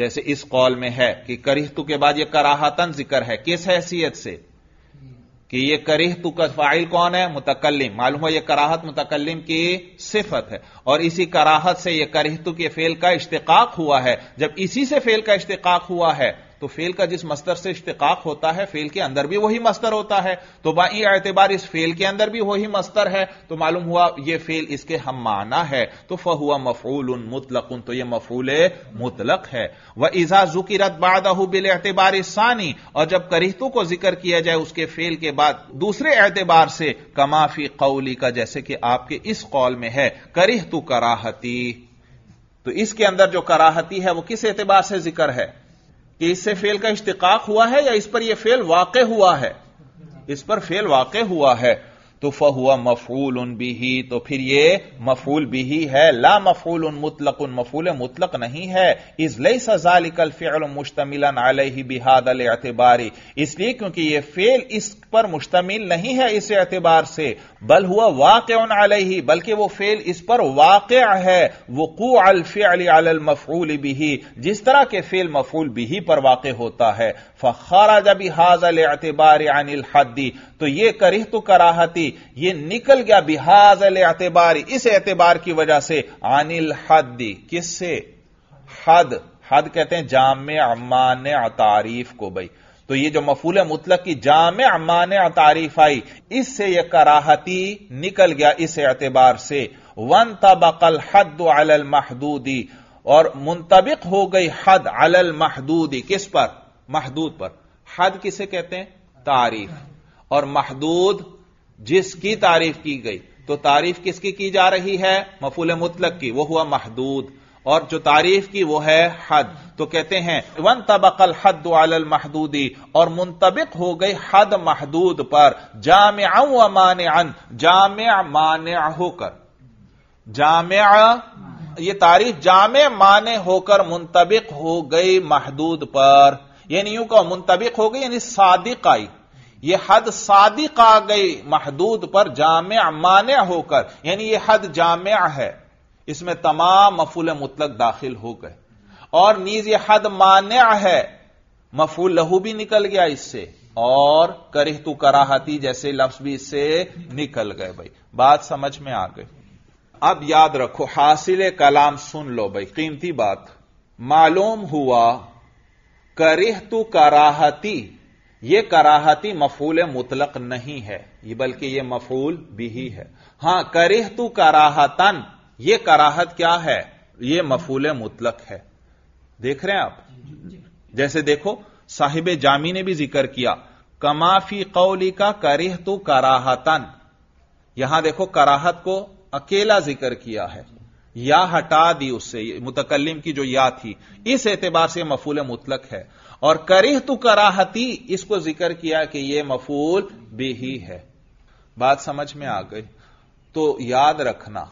जैसे इस कौल में है कि करिहतु के बाद यह कराहतन जिक्र है, किस हैसियत से? कि ये करिहतु का फाइल कौन है? मुतकल्लिम। मालूम हो यह कराहत मुतकल्लिम की सिफत है और इसी कराहत से यह करिहतु के फेल का इश्तिकाक हुआ है। जब इसी से फेल का इश्तिकाक हुआ है तो फेल का जिस मस्तर से इश्तिकाक होता है फेल के अंदर भी वही मस्तर होता है, तो बाई एतबार इस फेल के अंदर भी वही मस्तर है, तो मालूम हुआ यह फेल इसके हम माना है, तो फहुआ मफऊलुन मुतलकुन, तो यह मफऊले मुतलक है। व इज़ा ज़ुकिरत बादहु बिल एतबार सानी, और जब करिहतु को जिक्र किया जाए उसके फेल के बाद दूसरे एतबार से, कमाफी कौली का, जैसे कि आपके इस कौल में है, करिहतु कराहती, तो इसके अंदर जो कराहती है वह किस एतबार से जिक्र है? कि इससे फेल का इश्तिकाक हुआ है या इस पर यह फेल वाक़े हुआ है? इस पर फेल वाक़े हुआ है, तो फहुआ मफूलुन बिही, तो फिर यह मफूल बिही है। ला मफूलुन मुतलकुन, मफूल मुतलक नहीं है। इज़ लैसा ज़ालिकल फ़िअ्लु मुश्तमिलन अलैहि बिहादल एतबारी, इसलिए क्योंकि यह फेल इस पर मुश्तमिल नहीं है इस एतबार से। बल हुआ वाक़िउन अलैहि, बल्कि वह फेल इस पर वाक़िअ है। वक़ूअल फ़िअ्ल अलल मफ़ऊल बिही, जिस तरह के फेल मफूल बिही पर वाक़े होता है। फ़ख़रज बिहाज़ल एतबारी अनिल हद्दी, तो यह करिहतु कराहती ये निकल गया बिहाज़ल एतबार, इस एतबार की वजह से, अनिल हद्दी, किससे? हद, हद कहते हैं जामे अमाने तारीफ को भाई, तो ये जो मफूल मुतलक की जामे अमाने तारीफ आई, इससे यह कराहती निकल गया इस एतबार से। वन तबकल हद अलल महदूदी, और मुंतबिक हो गई हद अलल महदूदी, किस पर? महदूद पर। हद किसे कहते हैं? तारीफ, और महदूद जिसकी तारीफ की गई, तो तारीफ किसकी की जा रही है? मफूल मुतलक की, वो हुआ महदूद, और जो तारीफ की वो है हद। तो कहते हैं वन तबकल हद अलल महदूदी, और मुंतबिक हो गई हद महदूद पर। जामिअ व मानिअन, जामिअ मानिअ होकर, जामिअ ये तारीफ जामिअ माने होकर मुंतबिक हो गई महदूद पर, यानी यूं कहो मुंतबिक हो गई यानी सादिक आई, यह हद सादिक आ गई महदूद पर जामिअ माने होकर, यानी यह हद जामिअ है, इसमें तमाम मफूल मुतलक दाखिल हो गए, और नीज यह हद माने है, मफूल लहू भी निकल गया इससे, और करिहतु कराहती जैसे लफ्ज भी इससे निकल गए। भाई बात समझ में आ गई। अब याद रखो, हासिल कलाम सुन लो भाई, कीमती बात। मालूम हुआ करिहतु कराहती, यह कराहती मफूल मुतलक नहीं है, बल्कि यह मफूल बिही है। हां करिहतु कराहतन, यह कराहत क्या है? यह मफूल मुतलक है। देख रहे हैं आप, जैसे देखो साहिब जामी ने भी जिक्र किया कमाफी कौली का करिहतु कराहतन, यहां देखो कराहत को अकेला जिक्र किया है, या हटा दी उससे मुतकल्लिम की जो या थी, इस एतबार से मफूल मुतलक है। और करिहतु कराहती इसको जिक्र किया कि यह मफूल बिही है। बात समझ में आ गई। तो याद रखना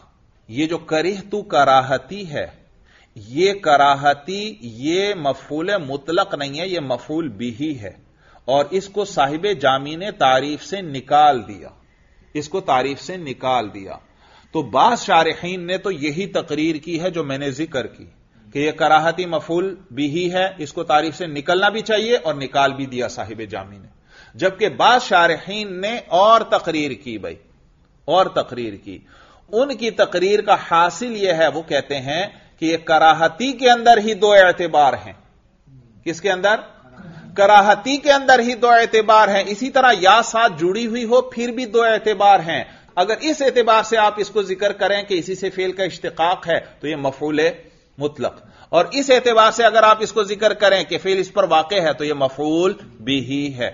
यह जो करिहतु कराहती है, यह कराहती यह मफूल मुतलक नहीं है, यह मफूल बिही है, और इसको साहिब जामी ने तारीफ से निकाल दिया, इसको तारीफ से निकाल दिया। तो बाद शारिहीन ने तो यही तकरीर की है जो मैंने जिक्र की कि यह कराहती मफूल बिही है, इसको तारीफ से निकलना भी चाहिए, और निकाल भी दिया साहिब जामी ने। जबकि बाद शारिहीन ने और तकरीर की भाई, और तकरीर की। उनकी तकरीर का हासिल यह है, वो कहते हैं कि यह कराहती के अंदर ही दो एतबार हैं। किसके अंदर? कराहती के अंदर ही दो एतबार हैं। इसी तरह या साथ जुड़ी हुई हो फिर भी दो एतबार हैं। अगर इस एतबार से आप इसको जिक्र करें कि इसी से फेल का इश्तिकाक है, तो यह मफूल मुतलक, और इस एतबार से अगर आप इसको जिक्र करें कि फेल इस पर वाक़े है, तो यह मफूल बिही है।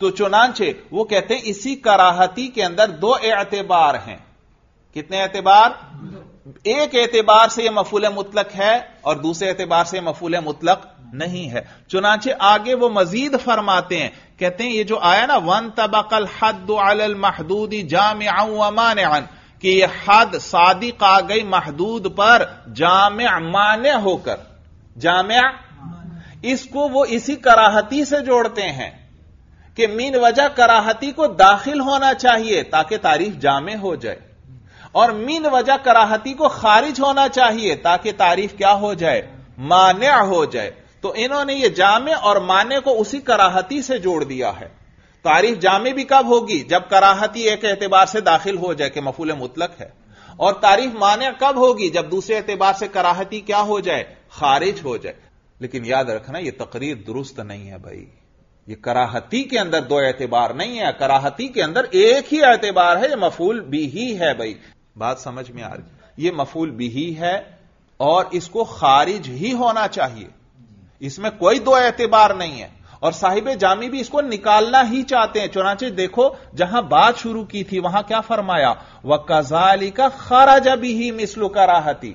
तो चुनांचे वो कहते हैं इसी कराहती के अंदर दो एतबार हैं। कितने एतबार? एक एतबार से यह मफूल मुतलक है और दूसरे एतबार से मफूल मुतलक नहीं है। चुनांचे आगे वो मजीद फरमाते हैं, कहते हैं ये जो आया ना वन तबकल हद अलल महदूदी जामिअ व मानिअन, कि यह हद सादिक आ गई महदूद पर जामिअ माने होकर, जामिया, इसको वो इसी कराहती से जोड़ते हैं कि मीन वजह कराहती को दाखिल होना चाहिए ताकि तारीफ जामे हो जाए, और मीन वजह कराहती को खारिज होना चाहिए ताकि तारीफ क्या हो जाए, मान्या हो जाए। तो इन्होंने ये जामे और माने को उसी कराहती से जोड़ दिया है। तारीफ जामे भी कब होगी? जब कराहती एक एतबार से दाखिल हो जाए कि मफूल मुतलक है, और तारीफ मान्या कब होगी? जब दूसरे एतबार से कराहती क्या हो जाए, खारिज हो जाए। लेकिन याद रखना यह तकरीर दुरुस्त नहीं है भाई। ये कराहती के अंदर दो एतबार नहीं है, कराहती के अंदर एक ही एतबार है, यह मफूल बिही है भाई। बात समझ में आ रही? यह मफूल बिही है और इसको खारिज ही होना चाहिए, इसमें कोई दो एतबार नहीं है। और साहिबे जामी भी इसको निकालना ही चाहते हैं। चुनांचे देखो जहां बात शुरू की थी वहां क्या फरमाया, वकज़ालिका खरजा बिही मिस्लु कराहती,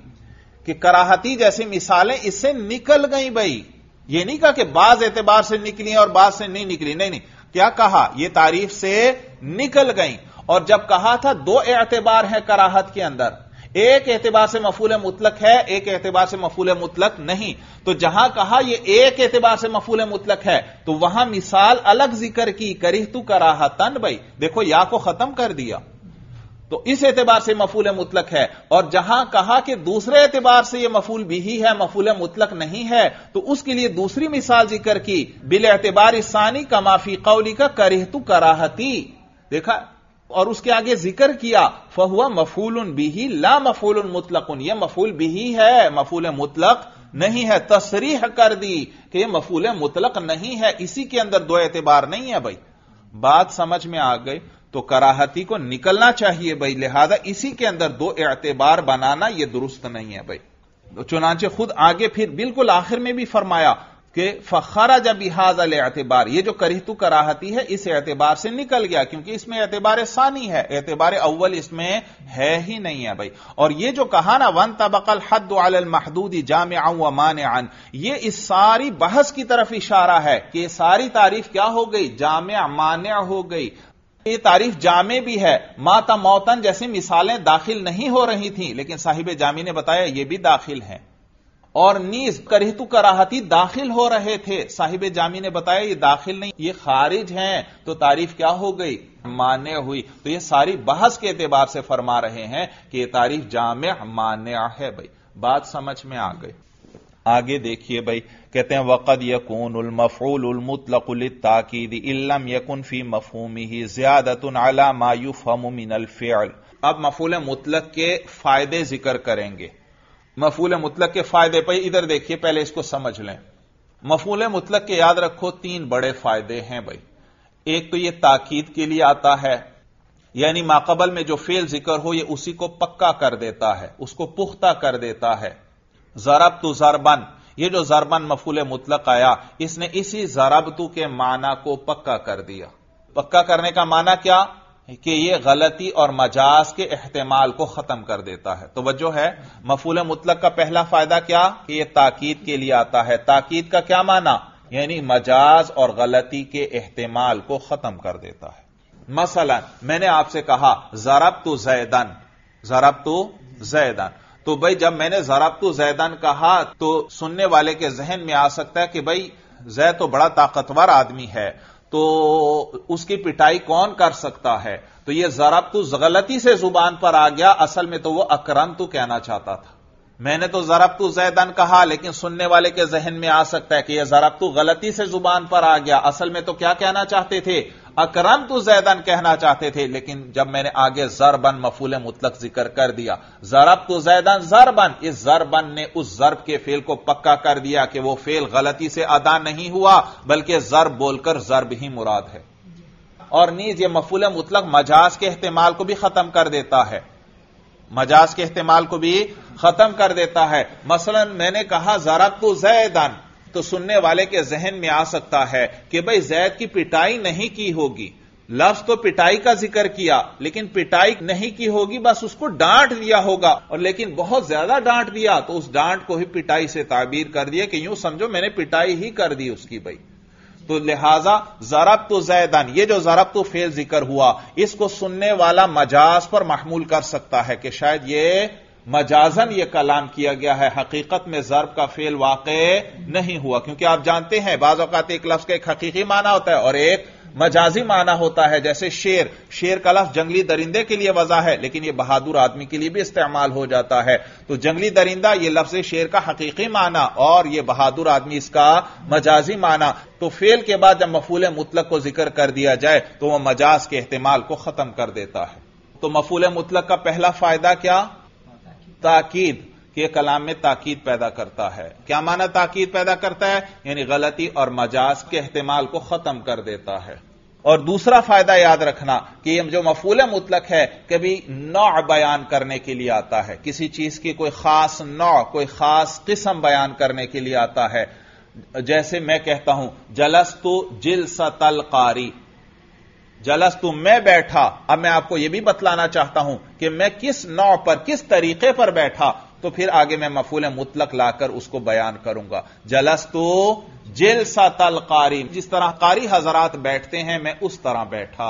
कि कराहती जैसी मिसालें इससे निकल गई भाई। यह नहीं कहा कि बाज एतबार से निकली और बाज से नहीं निकली, नहीं नहीं, क्या कहा, यह तारीफ से निकल गई। और जब कहा था दो एतबार है कराहत के अंदर, एक एतबार से मफूल मुतलक है, एक एतबार से मफूल मुतलक नहीं, तो जहां कहा यह एक एतबार से मफूल मुतलक है तो वहां मिसाल अलग जिक्र की, करिहतु कराहतन भाई। देखो या को खत्म कर दिया, तो इस एतबार से मफूल मुतलक है। और जहां कहा कि दूसरे एतबार से यह मफूल बिही है, मफूल मुतलक नहीं है, तो उसके लिए दूसरी मिसाल जिक्र की, बिल एतबार सानी का माफी कौली का करिहतु कराहती, देखा, और उसके आगे जिक्र किया फहुआ मफूलन बिही ला मफूलन मुतलकुन, यह मफूल बिही है, मफूल मुतलक नहीं है। तसरीह कर दी कि यह मफूल मुतलक नहीं है, इसी के अंदर दो एतबार नहीं है भाई। बात समझ में आ गई? तो कराहती को निकलना चाहिए भाई, लिहाजा इसी के अंदर दो एतबार बनाना यह दुरुस्त नहीं है भाई। तो चुनांचे खुद आगे फिर बिल्कुल आखिर में भी फरमाया कि फखरज बिहाज़ा एतबार, यह जो करिहतु कराहती है इस एतबार से निकल गया, क्योंकि इसमें एतबार सानी है, एतबार अव्वल इसमें है ही नहीं है भाई। और यह जो कहा ना वन तबकल हद अल महदूदी जामिअ व मानिअन, यह इस सारी बहस की तरफ इशारा है कि सारी तारीफ क्या हो गई, जामिअ मानिअ हो गई। ये तारीफ जामे भी है, माता मौतन जैसी मिसालें दाखिल नहीं हो रही थी, लेकिन साहिब जामी ने बताया यह भी दाखिल है। और नीज करिहतु कराहती दाखिल हो रहे थे, साहिब जामी ने बताया ये दाखिल नहीं, ये खारिज हैं, तो तारीफ क्या हो गई, मान्य हुई। तो ये सारी बहस के एतबार से फरमा रहे हैं कि ये तारीफ जामे मान्य है भाई। बात समझ में आ गई? आगे देखिए भाई, कहते हैं वक़द यकूनुल मफ़ऊलुल मुतलक़ु लित्ताक़ीद इल्लम यकुन फ़ी मफ़हूमिही ज़ियादतुन अला मा युफ़हमु मिनल फ़िअल। अब मफ़ऊल मुतलक़ के फायदे जिक्र करेंगे। मफ़ऊल मुतलक़ के फायदे पर इधर देखिए, पहले इसको समझ लें। मफ़ऊल मुतलक़ के याद रखो तीन बड़े फायदे हैं भाई। एक तो यह ताक़ीद के लिए आता है, यानी माक़बल में जो फ़ेल जिक्र हो यह उसी को पक्का कर देता है, उसको पुख्ता कर देता है। ज़रबतु ज़रबन, यह जो ज़रबन मफ़ऊल मुतलक़ आया इसने इसी ज़रबतु के माना को पक्का कर दिया। पक्का करने का माना क्या, कि यह गलती और मजाज के एहतमाल को खत्म कर देता है। तो वजह है मफ़ऊल मुतलक़ का पहला फायदा क्या, कि यह ताक़ीद के लिए आता है। ताक़ीद का क्या माना, यानी मजाज और गलती के एहतमाल को खत्म कर देता है। मसलन मैंने आपसे कहा ज़रबतु ज़ैदन, ज़रबतु ज़ैदन, तो भाई जब मैंने ज़रबतु ज़ैदन कहा तो सुनने वाले के जहन में आ सकता है कि भाई ज़ैद तो बड़ा ताकतवर आदमी है, तो उसकी पिटाई कौन कर सकता है। तो यह ज़रबतु गलती से जुबान पर आ गया, असल में तो वह अकरमतु कहना चाहता था। मैंने तो ज़रबतु ज़ैदन कहा, लेकिन सुनने वाले के जहन में आ सकता है कि यह ज़रबतु गलती से जुबान पर आ गया, असल में तो क्या कहना चाहते थे, अकरमतु ज़ैदन कहना चाहते थे। लेकिन जब मैंने आगे ज़रबन मफ़ऊल मुतलक़ जिक्र कर दिया, ज़रबतु ज़ैदन ज़रबन, इस ज़रबन ने उस ज़रब के फेल को पक्का कर दिया कि वह फेल गलती से अदा नहीं हुआ, बल्कि ज़रब बोलकर ज़रब ही मुराद है। और नीज यह मफ़ऊल मुतलक़ मजाज के एहतमाल को भी खत्म कर देता है, मजाज के एहतमाल को भी खत्म कर देता है। मसलन मैंने कहा ज़रबतु ज़ैदन, तो सुनने वाले के जहन में आ सकता है कि भाई ज़ैद की पिटाई नहीं की होगी, लफ्ज़ तो पिटाई का जिक्र किया लेकिन पिटाई नहीं की होगी, बस उसको डांट दिया होगा, और लेकिन बहुत ज्यादा डांट दिया, तो उस डांट को ही पिटाई से ताबीर कर दिया कि यूं समझो मैंने पिटाई ही कर दी उसकी भाई। तो लिहाजा ज़रबतु ज़ैदन, ये जो ज़रबतु फेल जिक्र हुआ इसको सुनने वाला मजाज पर महमूल कर सकता है कि शायद ये मजाजन यह कलाम किया गया है, हकीकत में जर्ब का फेल वाक़े नहीं हुआ, क्योंकि आप जानते हैं बाज़ औक़ात एक लफ्ज का एक हकीकी माना होता है और एक मजाजी माना होता है। जैसे शेर, शेर का लफ्ज जंगली दरिंदे के लिए वज़ा है लेकिन यह बहादुर आदमी के लिए भी इस्तेमाल हो जाता है। तो जंगली दरिंदा यह लफ्ज शेर का हकीकी माना और यह बहादुर आदमी इसका मजाजी माना। तो फेल के बाद जब मफूल मुतलक को जिक्र कर दिया जाए तो वह मजाज के एहतमाल को खत्म कर देता है। तो मफूल मुतलक का पहला फायदा क्या? ताकीद, के कलाम में ताकीद पैदा करता है। क्या माना ताकीद पैदा करता है? यानी गलती और मजाज के एहतमाल को खत्म कर देता है। और दूसरा फायदा याद रखना कि जो मफूल मुतलक है कभी नौ बयान करने के लिए आता है, किसी चीज की कोई खास नौ, कोई खास किस्म बयान करने के लिए आता है। जैसे मैं कहता हूं जलस्तु जिलसतल कारी, जलस्तु मैं बैठा। अब मैं आपको यह भी बतलाना चाहता हूं कि मैं किस नौ पर, किस तरीके पर बैठा, तो फिर आगे मैं मफूल मुतलक लाकर उसको बयान करूंगा। जलस्तु जिलसतल कारी, जिस तरह कारी हजरात बैठते हैं मैं उस तरह बैठा।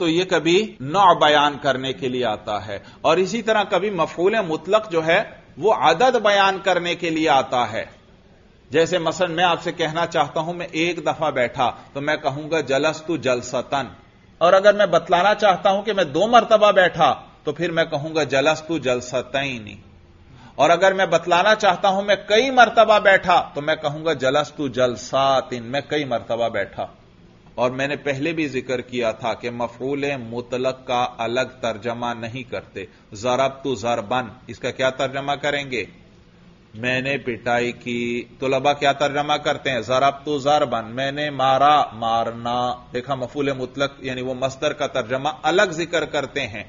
तो यह कभी नौ बयान करने के लिए आता है। और इसी तरह कभी मफूल मुतलक जो है वह अदद बयान करने के लिए आता है। जैसे मसलन मैं आपसे कहना चाहता हूं मैं एक दफा बैठा, तो मैं कहूंगा जलस्तु जलसतन। और अगर मैं बतलाना चाहता हूं कि मैं दो मरतबा बैठा तो फिर मैं कहूंगा जलस्तु जलसतैनी। और अगर मैं बतलाना चाहता हूं मैं कई मरतबा बैठा तो मैं कहूंगा जलस्तु जलसातिन, मैं कई मरतबा बैठा। और मैंने पहले भी जिक्र किया था कि मफूल मुतलक का अलग तर्जमा नहीं करते। जरबतु जरबन, इसका क्या तर्जमा करेंगे? मैंने पिटाई की। तुलबा क्या तर्जमा करते हैं? जरबतु जरबन, मैंने मारा, मारना। देखा, मफूल मुतलक यानी वो मस्दर का तर्जमा अलग जिक्र करते हैं।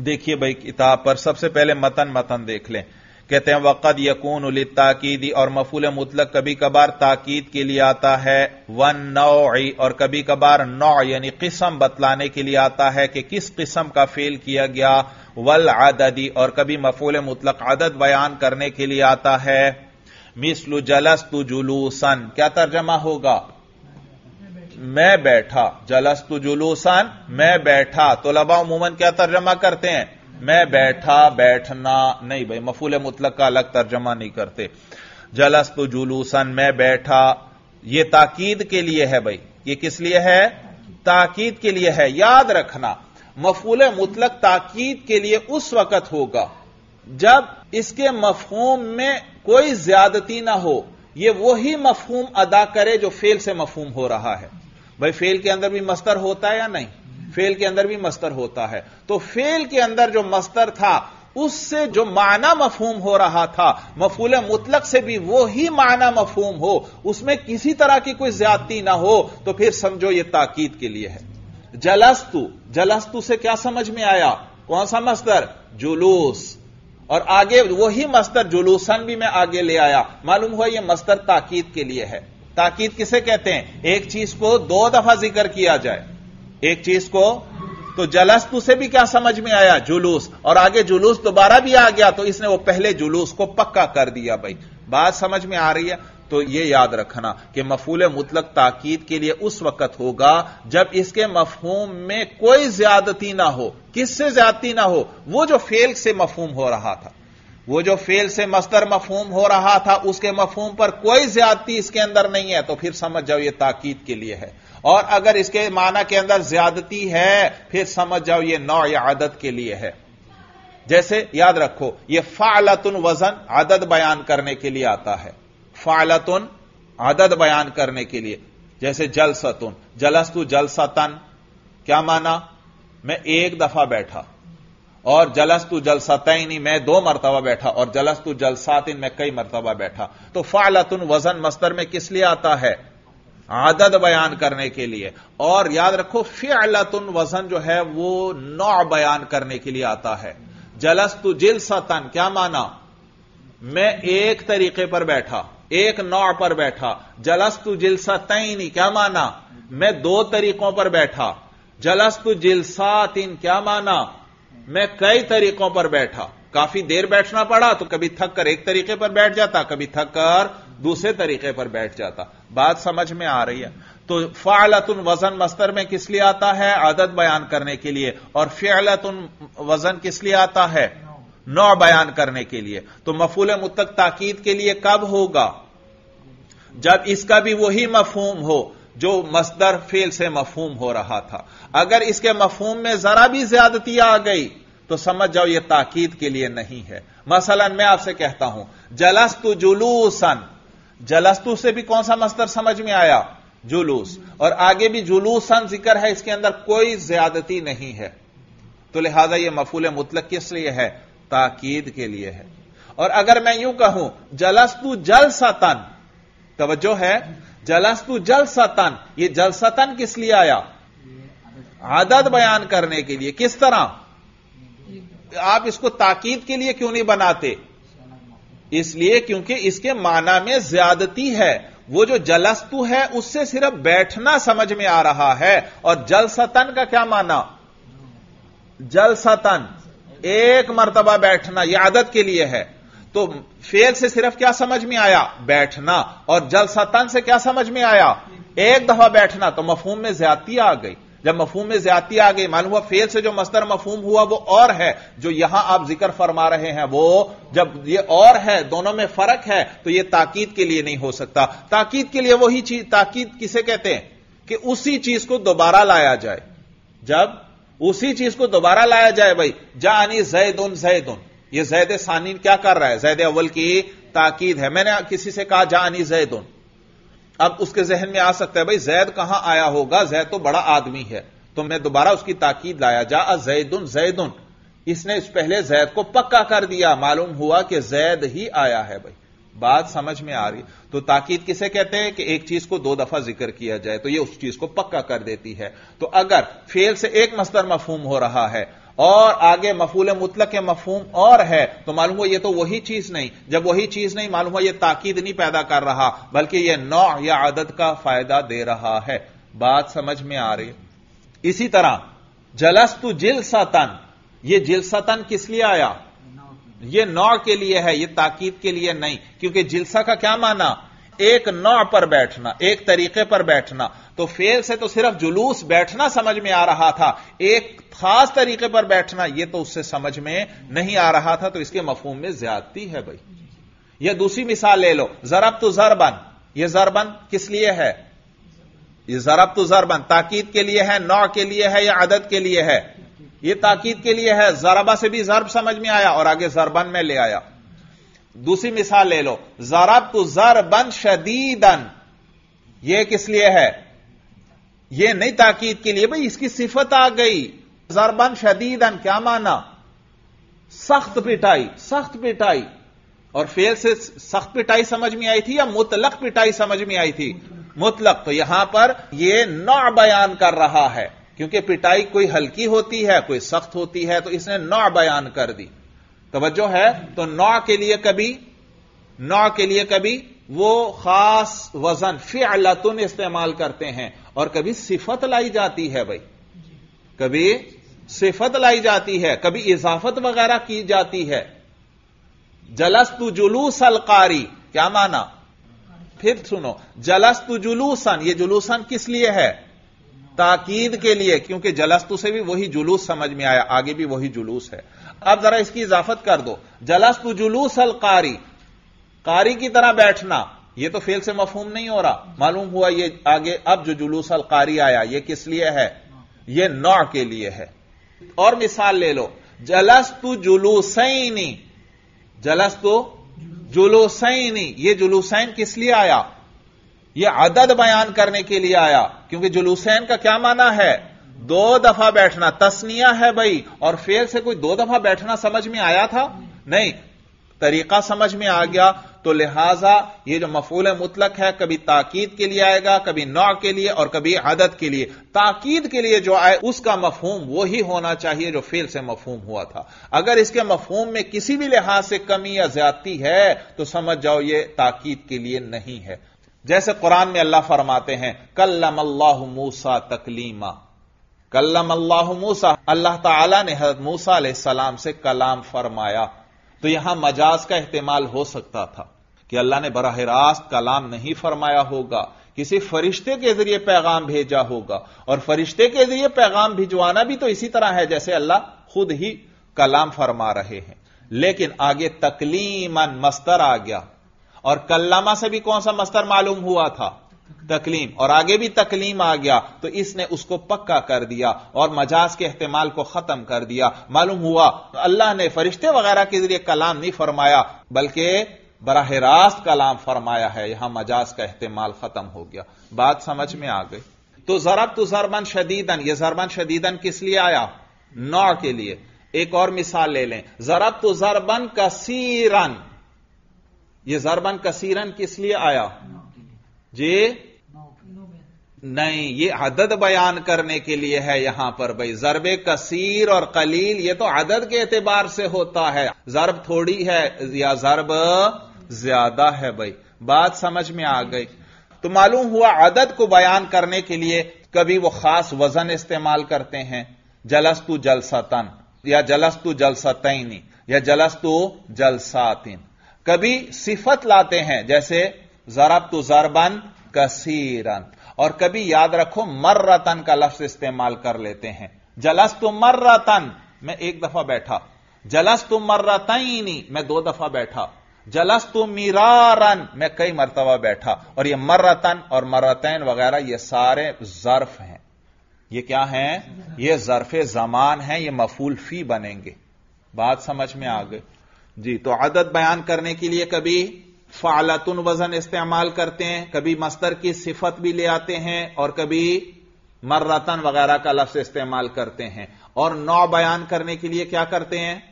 देखिए भाई किताब पर सबसे पहले मतन मतन देख लें। कहते हैं वक़द यकून लित्ताकीदी, और मफूल मुतलक कभी कभार ताकीद के लिए आता है। वन नौई, और कभी कभार नौ यानी किस्म बतलाने के लिए आता है कि किस किस्म का फेल किया गया। वल आददी, और कभी मफूल मुतलक आदत बयान करने के लिए आता है। मिस्लु जलस्तु जुलूसन, क्या तर्जमा होगा? मैं बैठा। जलस्तु जुलूसन, मैं बैठा। तलबा उमूमन क्या तर्जमा करते हैं? मैं बैठा, बैठना। नहीं भाई, मफूल मुतलक का अलग तर्जमा नहीं करते। जलस्तु जुलूसन, मैं बैठा, यह ताकीद के लिए है भाई। यह किस लिए है? ताकीद के लिए है। याद रखना मफूल मुतलक ताकीद के लिए उस वक्त होगा जब इसके मफहूम में कोई ज्यादती ना हो। यह वही मफहूम अदा करे जो फेल से मफहूम हो रहा है। भाई फेल के अंदर भी मस्तर होता है या नहीं? फेल के अंदर भी मस्तर होता है। तो फेल के अंदर जो मस्तर था उससे जो माना मफहूम हो रहा था, मफूल मुतलक से भी वो ही माना मफहूम हो, उसमें किसी तरह की कोई ज्यादती ना हो, तो फिर समझो ये ताकीद के लिए है। जलस्तु, जलस्तु से क्या समझ में आया? कौन सा मस्तर? जुलूस। और आगे वही मस्तर जुलूसन भी मैं आगे ले आया। मालूम हुआ यह मस्तर ताकीद के लिए है। ताकीद किसे कहते हैं? एक चीज को दो दफा जिक्र किया जाए, एक चीज को। तो जलस्तु से भी क्या समझ में आया? जुलूस। और आगे जुलूस दोबारा भी आ गया, तो इसने वो पहले जुलूस को पक्का कर दिया। भाई बात समझ में आ रही है? तो ये याद रखना कि मफूल मुतलक ताकीद के लिए उस वक्त होगा जब इसके मफहूम में कोई ज्यादती ना हो। किससे ज्यादती ना हो? वो जो फेल से मफहूम हो रहा था, वो जो फेल से मस्तर मफहूम हो रहा था, उसके मफहूम पर कोई ज्यादती इसके अंदर नहीं है, तो फिर समझ जाओ ये ताकीद के लिए है। और अगर इसके माना के अंदर ज्यादती है फिर समझ जाओ ये नौ या आदत के लिए है। जैसे याद रखो ये फालतुन वजन आदत बयान करने के लिए आता है। फालतुन आदत बयान करने के लिए। जैसे जलसतुन, जलस्तु जलसतन, क्या माना? मैं एक दफा बैठा। और जलस्तु जलसतैनी, मैं दो मरतबा बैठा। और जलस्तु जलसातिन, मैं कई मरतबा बैठा। तो फालतुन वजन मस्तर में किस लिए आता है? आदत बयान करने के लिए। और याद रखो फिअलतुन वजन जो है वो नौ बयान करने के लिए आता है। जलस्तु जिलसतन, क्या माना? मैं एक तरीके पर बैठा, एक नौ पर बैठा। जलस्तु जिलसतैनी, क्या माना? मैं दो तरीकों पर बैठा। जलस्तु जिलसातिन, क्या माना? मैं कई तरीकों पर बैठा। काफी देर बैठना पड़ा, तो कभी थक कर एक तरीके पर बैठ जाता, कभी थक कर दूसरे तरीके पर बैठ जाता। बात समझ में आ रही है? तो फालतुन वजन मस्तर में किस लिए आता है? आदत बयान करने के लिए। और फिअलतुन वजन किस लिए आता है? नौ बयान करने के लिए। तो मफूल मुतलक ताकीद के लिए कब होगा? जब इसका भी वही मफहूम हो जो मसदर फेल से मफहूम हो रहा था। अगर इसके मफहूम में जरा भी ज्यादती आ गई तो समझ जाओ यह ताकीद के लिए नहीं है। मसलन मैं आपसे कहता हूं जलस्तु जुलूसन, जलस्तु से भी कौन सा मसदर समझ में आया? जुलूस। और आगे भी जुलूसन जिक्र है, इसके अंदर कोई ज्यादती नहीं है, तो लिहाजा यह मफूल मुतलक किस लिए है? ताकीद के लिए है। और अगर मैं यूं कहूं जलस्तु जलसतन, तवज्जो है, जलस्तु जलसतन, यह जलसतन किस लिए आया? आदत बयान करने के लिए। किस तरह? आप इसको ताकीद के लिए क्यों नहीं बनाते? इसलिए क्योंकि इसके माना में ज्यादती है। वो जो जलस्तु है उससे सिर्फ बैठना समझ में आ रहा है। और जलसतन का क्या माना? जलसतन एक मर्तबा बैठना, यह आदत के लिए है। तो फेल से सिर्फ क्या समझ में आया? बैठना। और जलसतन से क्या समझ में आया? एक दफा बैठना। तो मफहूम में ज्यादती आ गई। जब मफहूम में ज्यादती आ गई, मालूम हुआ फेल से जो मस्तर मफहूम हुआ वो और है, जो यहां आप जिक्र फरमा रहे हैं वो, जब ये और है, दोनों में फर्क है, तो ये ताकीद के लिए नहीं हो सकता। ताकीद के लिए वही चीज, ताकीद किसे कहते हैं? कि उसी चीज को दोबारा लाया जाए। जब उसी चीज को दोबारा लाया जाए, भाई जानी जैदुन जैदुन, ये जैद सानी क्या कर रहा है? जैद अव्वल की ताकीद है। मैंने किसी से कहा जानी जैदुन, अब उसके जहन में आ सकता है भाई जैद कहां आया होगा, जैद तो बड़ा आदमी है, तो मैं दोबारा उसकी ताकीद लाया, जा जैदुन जैदुन, इसने इस पहले जैद को पक्का कर दिया, मालूम हुआ कि जैद ही आया है। भाई बात समझ में आ रही। तो ताकीद किसे कहते हैं? कि एक चीज को दो दफा जिक्र किया जाए तो यह उस चीज को पक्का कर देती है। तो अगर फेल से एक मस्तर मफहूम हो रहा है और आगे मफूल मुतलक के मफहूम और है, तो मालूम हुआ यह तो वही चीज नहीं। जब वही चीज नहीं, मालूम हुआ यह ताकीद नहीं पैदा कर रहा, बल्कि यह नौ या आदत का फायदा दे रहा है। बात समझ में आ रही। इसी तरह जलस्तु जिलसतन, यह जिलसतन किस लिए आया? यह नौ के लिए है, यह ताकीद के लिए नहीं। क्योंकि जिलसा का क्या माना? एक नौ पर बैठना, एक तरीके पर बैठना। तो फेल से तो सिर्फ जुलूस बैठना समझ में आ रहा था, एक खास तरीके पर बैठना यह तो उससे समझ में नहीं आ रहा था। तो इसके मफहूम में ज्यादती है। भाई यह दूसरी मिसाल ले लो, जरब तो जरबन, यह जरबन किस लिए है? यह जरब तो जरबन ताकीद के लिए है, नौ के लिए है या आदत के लिए है? यह ताकीद के लिए है। जरबा से भी जरब समझ में आया और आगे जरबन में ले आया। दूसरी मिसाल ले लो, जरबतु जरबन शदीदन, यह किस लिए है? यह नहीं ताकीद के लिए, भाई इसकी सिफत आ गई। जरबन शदीदन क्या माना? सख्त पिटाई, सख्त पिटाई। और फेल से सख्त पिटाई समझ में आई थी या मुतलक पिटाई समझ में आई थी? मुतलक। तो यहां पर यह नौ बयान कर रहा है, क्योंकि पिटाई कोई हल्की होती है, कोई सख्त होती है, तो इसने नौ बयान कर दी। तवज्जो है। तो नौ के लिए कभी, नौ के लिए कभी वो खास वजन फिअलतुन इस्तेमाल करते हैं, और कभी सिफत लाई जाती है। भाई कभी सिफत लाई जाती है, कभी इजाफत वगैरह की जाती है। जलस्तु जुलूसल कारी क्या माना? फिर सुनो, जलस्तु जुलूसन, ये जुलूसन किस लिए है? ताकीद के लिए। क्योंकि जलस्तु से भी वही जुलूस समझ में आया, आगे भी वही जुलूस है। अब जरा इसकी इजाफत कर दो, जलस्तु जुलूसल कारी, कारी की तरह बैठना, यह तो फेल से मफहूम नहीं हो रहा। मालूम हुआ ये आगे, अब जो जुलूसल कारी आया यह किस लिए है? यह नौ के लिए है। और मिसाल ले लो, जलस्तु जुलूसैनी, जलस्तु जुलूसैनी, यह जुलूसैन किस लिए आया? यह अदद बयान करने के लिए आया। क्योंकि जुलूसैन का क्या माना है? दो दफा बैठना, तस्निया है। भाई और फेल से कोई दो दफा बैठना समझ में आया था? नहीं, तरीका समझ में आ गया। तो लिहाजा यह जो मफूल मुतलक है कभी ताकीद के लिए आएगा, कभी नौ के लिए और कभी आदत के लिए। ताकीद के लिए जो आए उसका मफहूम वही होना चाहिए जो फेल से मफहूम हुआ था। अगर इसके मफहूम में किसी भी लिहाज से कमी या ज्यादती है तो समझ जाओ यह ताकीद के लिए नहीं है। जैसे कुरान में अल्लाह फरमाते हैं कल्लमल्लाहु मूसा तकलीमा, कल्लम अल्लाह मूसा, अल्लाह ताला ने हज़रत मूसा अलैहिस्सलाम से कलाम फरमाया। तो यहां मजाज का इस्तेमाल हो सकता था कि अल्लाह ने बराह रास्त कलाम नहीं फरमाया होगा, किसी फरिश्ते के जरिए पैगाम भेजा होगा। और फरिश्ते के जरिए पैगाम भिजवाना भी तो इसी तरह है जैसे अल्लाह खुद ही कलाम फरमा रहे हैं। लेकिन आगे तकलीमन मस्तर आ गया, और कल्लामा से भी कौन सा मस्तर मालूम हुआ था? तकलीम। और आगे भी तकलीम आ गया तो इसने उसको पक्का कर दिया और मजाज के इस्तेमाल को खत्म कर दिया। मालूम हुआ तो अल्लाह ने फरिश्ते वगैरह के जरिए कलाम नहीं फरमाया, बल्कि बराह रास्त कलाम फरमाया है। यहां मजाज का इस्तेमाल खत्म हो गया। बात समझ में आ गई। तो जरब तो जरबन शदीदन, यह जरबन शदीदन किस लिए आया? नौ के लिए। एक और मिसाल ले लें, जरब तो जरबन कसीरन, यह जरबन कसीरन किस लिए आया जी? नहीं, ये अदद बयान करने के लिए है यहां पर। भाई जरबे कसीर और कलील ये तो अदद के एतबार से होता है। जरब थोड़ी है या जरब ज्यादा है। भाई बात समझ में आ गई। तो मालूम हुआ अदद को बयान करने के लिए कभी वो खास वजन इस्तेमाल करते हैं, जलस्तु जलसतन या जलस्तु जलसतैनी या जलस्तु जलसातिन। कभी सिफत लाते हैं जैसे जरबतु जरबन कसीरन। और कभी याद रखो मर्रतन का लफ्ज इस्तेमाल कर लेते हैं, जलस्तु मर्रतन, मैं एक दफा बैठा, जलस्तु मर्रतैनी, मैं दो दफा बैठा, जलस्तु मिरारन, मैं कई मरतबा बैठा। और यह मर्रतन और मर्रतैन वगैरह ये सारे जर्फ हैं। ये क्या हैं? ये जर्फ जमान हैं, ये मफूल फी बनेंगे। बात समझ में आ गई जी। तो आदत बयान करने के लिए कभी फालतुन वजन इस्तेमाल करते हैं, कभी मस्तर की सिफत भी ले आते हैं, और कभी मर्रतन वगैरह का लफ्ज इस्तेमाल करते हैं। और नौ बयान करने के लिए क्या करते हैं?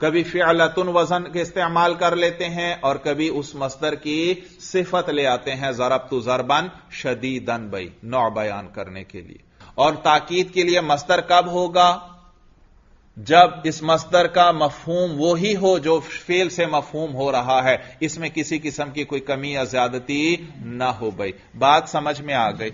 कभी फिअलतुन वजन के इस्तेमाल कर लेते हैं और कभी उस मस्तर की सिफत ले आते हैं, जरबतु जरबन शदीदन। बई नौ बयान करने के लिए। और ताकीद के लिए मस्तर कब होगा? जब इस मस्तर का मफहूम वही हो जो फेल से मफहूम हो रहा है, इसमें किसी किस्म की कोई कमी या ज्यादती ना हो। भाई बात समझ में आ गई।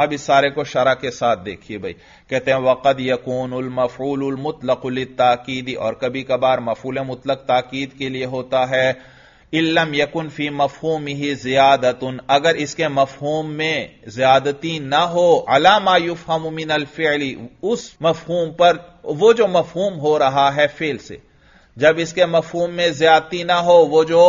अब इस सारे को शरह के साथ देखिए। भाई कहते हैं वक़द यकूनुल मफ़ऊलुल मुतलक़ु लित्ताकीदी, और कभी कभार मफ़ऊल मुतलक़ ताकीद के लिए होता है। इल्लम यकुन फी मफ़हूमिही ज़ियादतुन, अगर इसके मफ़हूम में ज्यादती ना हो, अला मा युफ़हमु मिनल फ़िअली, उस मफ़हूम पर, वो जो मफ़हूम हो रहा है फेल से, जब इसके मफ़हूम में ज्यादती ना हो, वो जो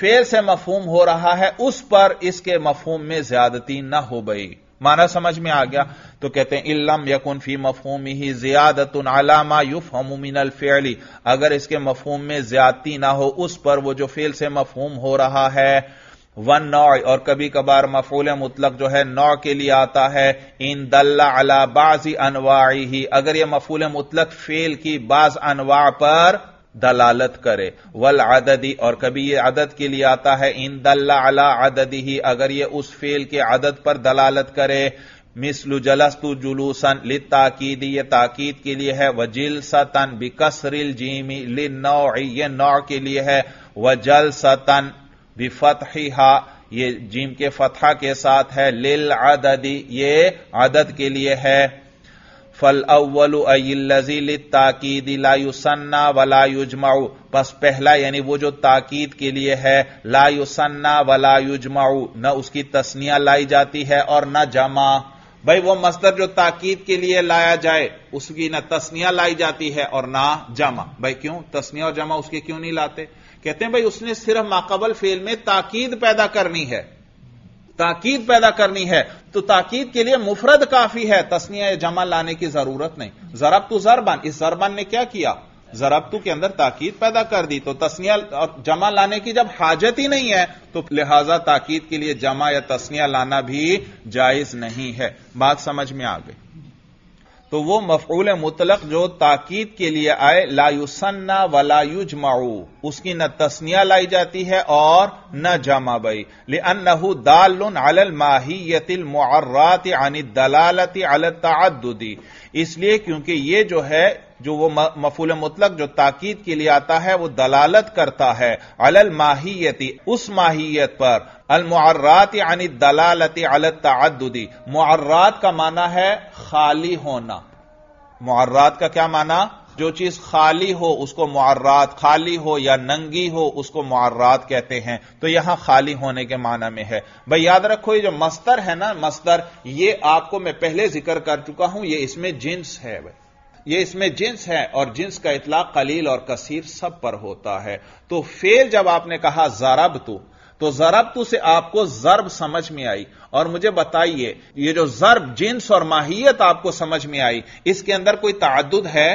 फेल से मफ़हूम हो रहा है उस पर इसके मफ़हूम में ज्यादती ना हो। भाई माना समझ में आ गया। तो कहते हैं इल्लम यकुन फी मफ़हूमिही ज़ियादतुन अला मा युफ़हमु मिनल फ़िअली, अगर इसके मफ़हूम में ज़्यादती ना हो उस पर वो जो फ़िअल से मफ़हूम हो रहा है। वन नौ, और कभी कभार मफ़ऊल मुतलक़ जो है नौ के लिए आता है। इन दल्ला अला बाज़ी अनवाइही, अगर यह मफ़ऊल मुतलक़ फ़िअल की बाज़ अनवा पर दलालत करे। वल अददी, और कभी यह अदद के लिए आता है। इन दल्ला अला अददिही, अगर यह उस फेल के अदद पर दलालत करे। मिस्लु जलस्तु जुलूसन लित्ताकीदी, यह ताकीद के लिए है। व जिलसतन बिकसरिल जीमी लिन्नौई, यह नौ के लिए है। व जलसतन बिफतहिहा, ये जीम के फतहा के साथ है। लिल अददी, ये अदद के लिए है। फल अव्वलु अय्यिल्लज़ी लित्ताकीदी ला युसन्ना वला युज्मउ, बस पहला यानी वो जो ताकीद के लिए है, ला युसन्ना वला युज्मउ, न उसकी तस्निया लाई जाती है और न जमा। भाई वो मस्तर जो ताकीद के लिए लाया जाए उसकी न तस्निया लाई जाती है और ना जमा। भाई क्यों तस्निया और जमा उसके क्यों नहीं लाते? कहते हैं भाई उसने सिर्फ माकबल फेल में ताकीद पैदा करनी है, ताकीद पैदा करनी है, तो ताकीद के लिए मुफरद काफी है, तस्निया या जमा लाने की जरूरत नहीं। जरबतु जरबन, इस जरबन ने क्या किया? जरबतु के अंदर ताकीद पैदा कर दी, तो तस्निया और जमा लाने की जब हाजत ही नहीं है तो लिहाजा ताकीद के लिए जमा या तस्निया लाना भी जायज नहीं है। बात समझ में आ गई। तो वो मफ़ऊल मुतलक़ जो ताकीद के लिए आए, ला युसन्ना वला युज्मऊ, उसकी न तस्निया लाई जाती है और न जमा। बई लिअन्नहु दालुन अलल माहियतिल मुअर्राति अनिद दलालति अलत तअद्दुदी, इसलिए क्योंकि ये जो है, जो वो मफ़ऊल मुतलक़ जो ताकीद के लिए आता है वो दलालत करता है अलल माहियति, उस माहियत पर। अल मुअर्रात यानी दलालत अल तअद्दुदी, मुअर्रात का माना है खाली होना। मुअर्रात का क्या माना? जो चीज खाली हो उसको मुअर्रात, खाली हो या नंगी हो उसको मुअर्रात कहते हैं। तो यहां खाली होने के माना में है। भाई याद रखो ये जो मस्तर है ना, मस्तर, ये आपको मैं पहले जिक्र कर चुका हूं, ये इसमें जिन्स है। भाई ये इसमें जिन्स है और जिन्स का इतलाक कलील और कसीर सब पर होता है। तो फेल जब आपने कहा ज़रबतु, तो ज़रबतु से आपको ज़र्ब समझ में आई, और मुझे बताइए ये जो ज़र्ब जिन्स और माहियत आपको समझ में आई इसके अंदर कोई ताअद्दुद है?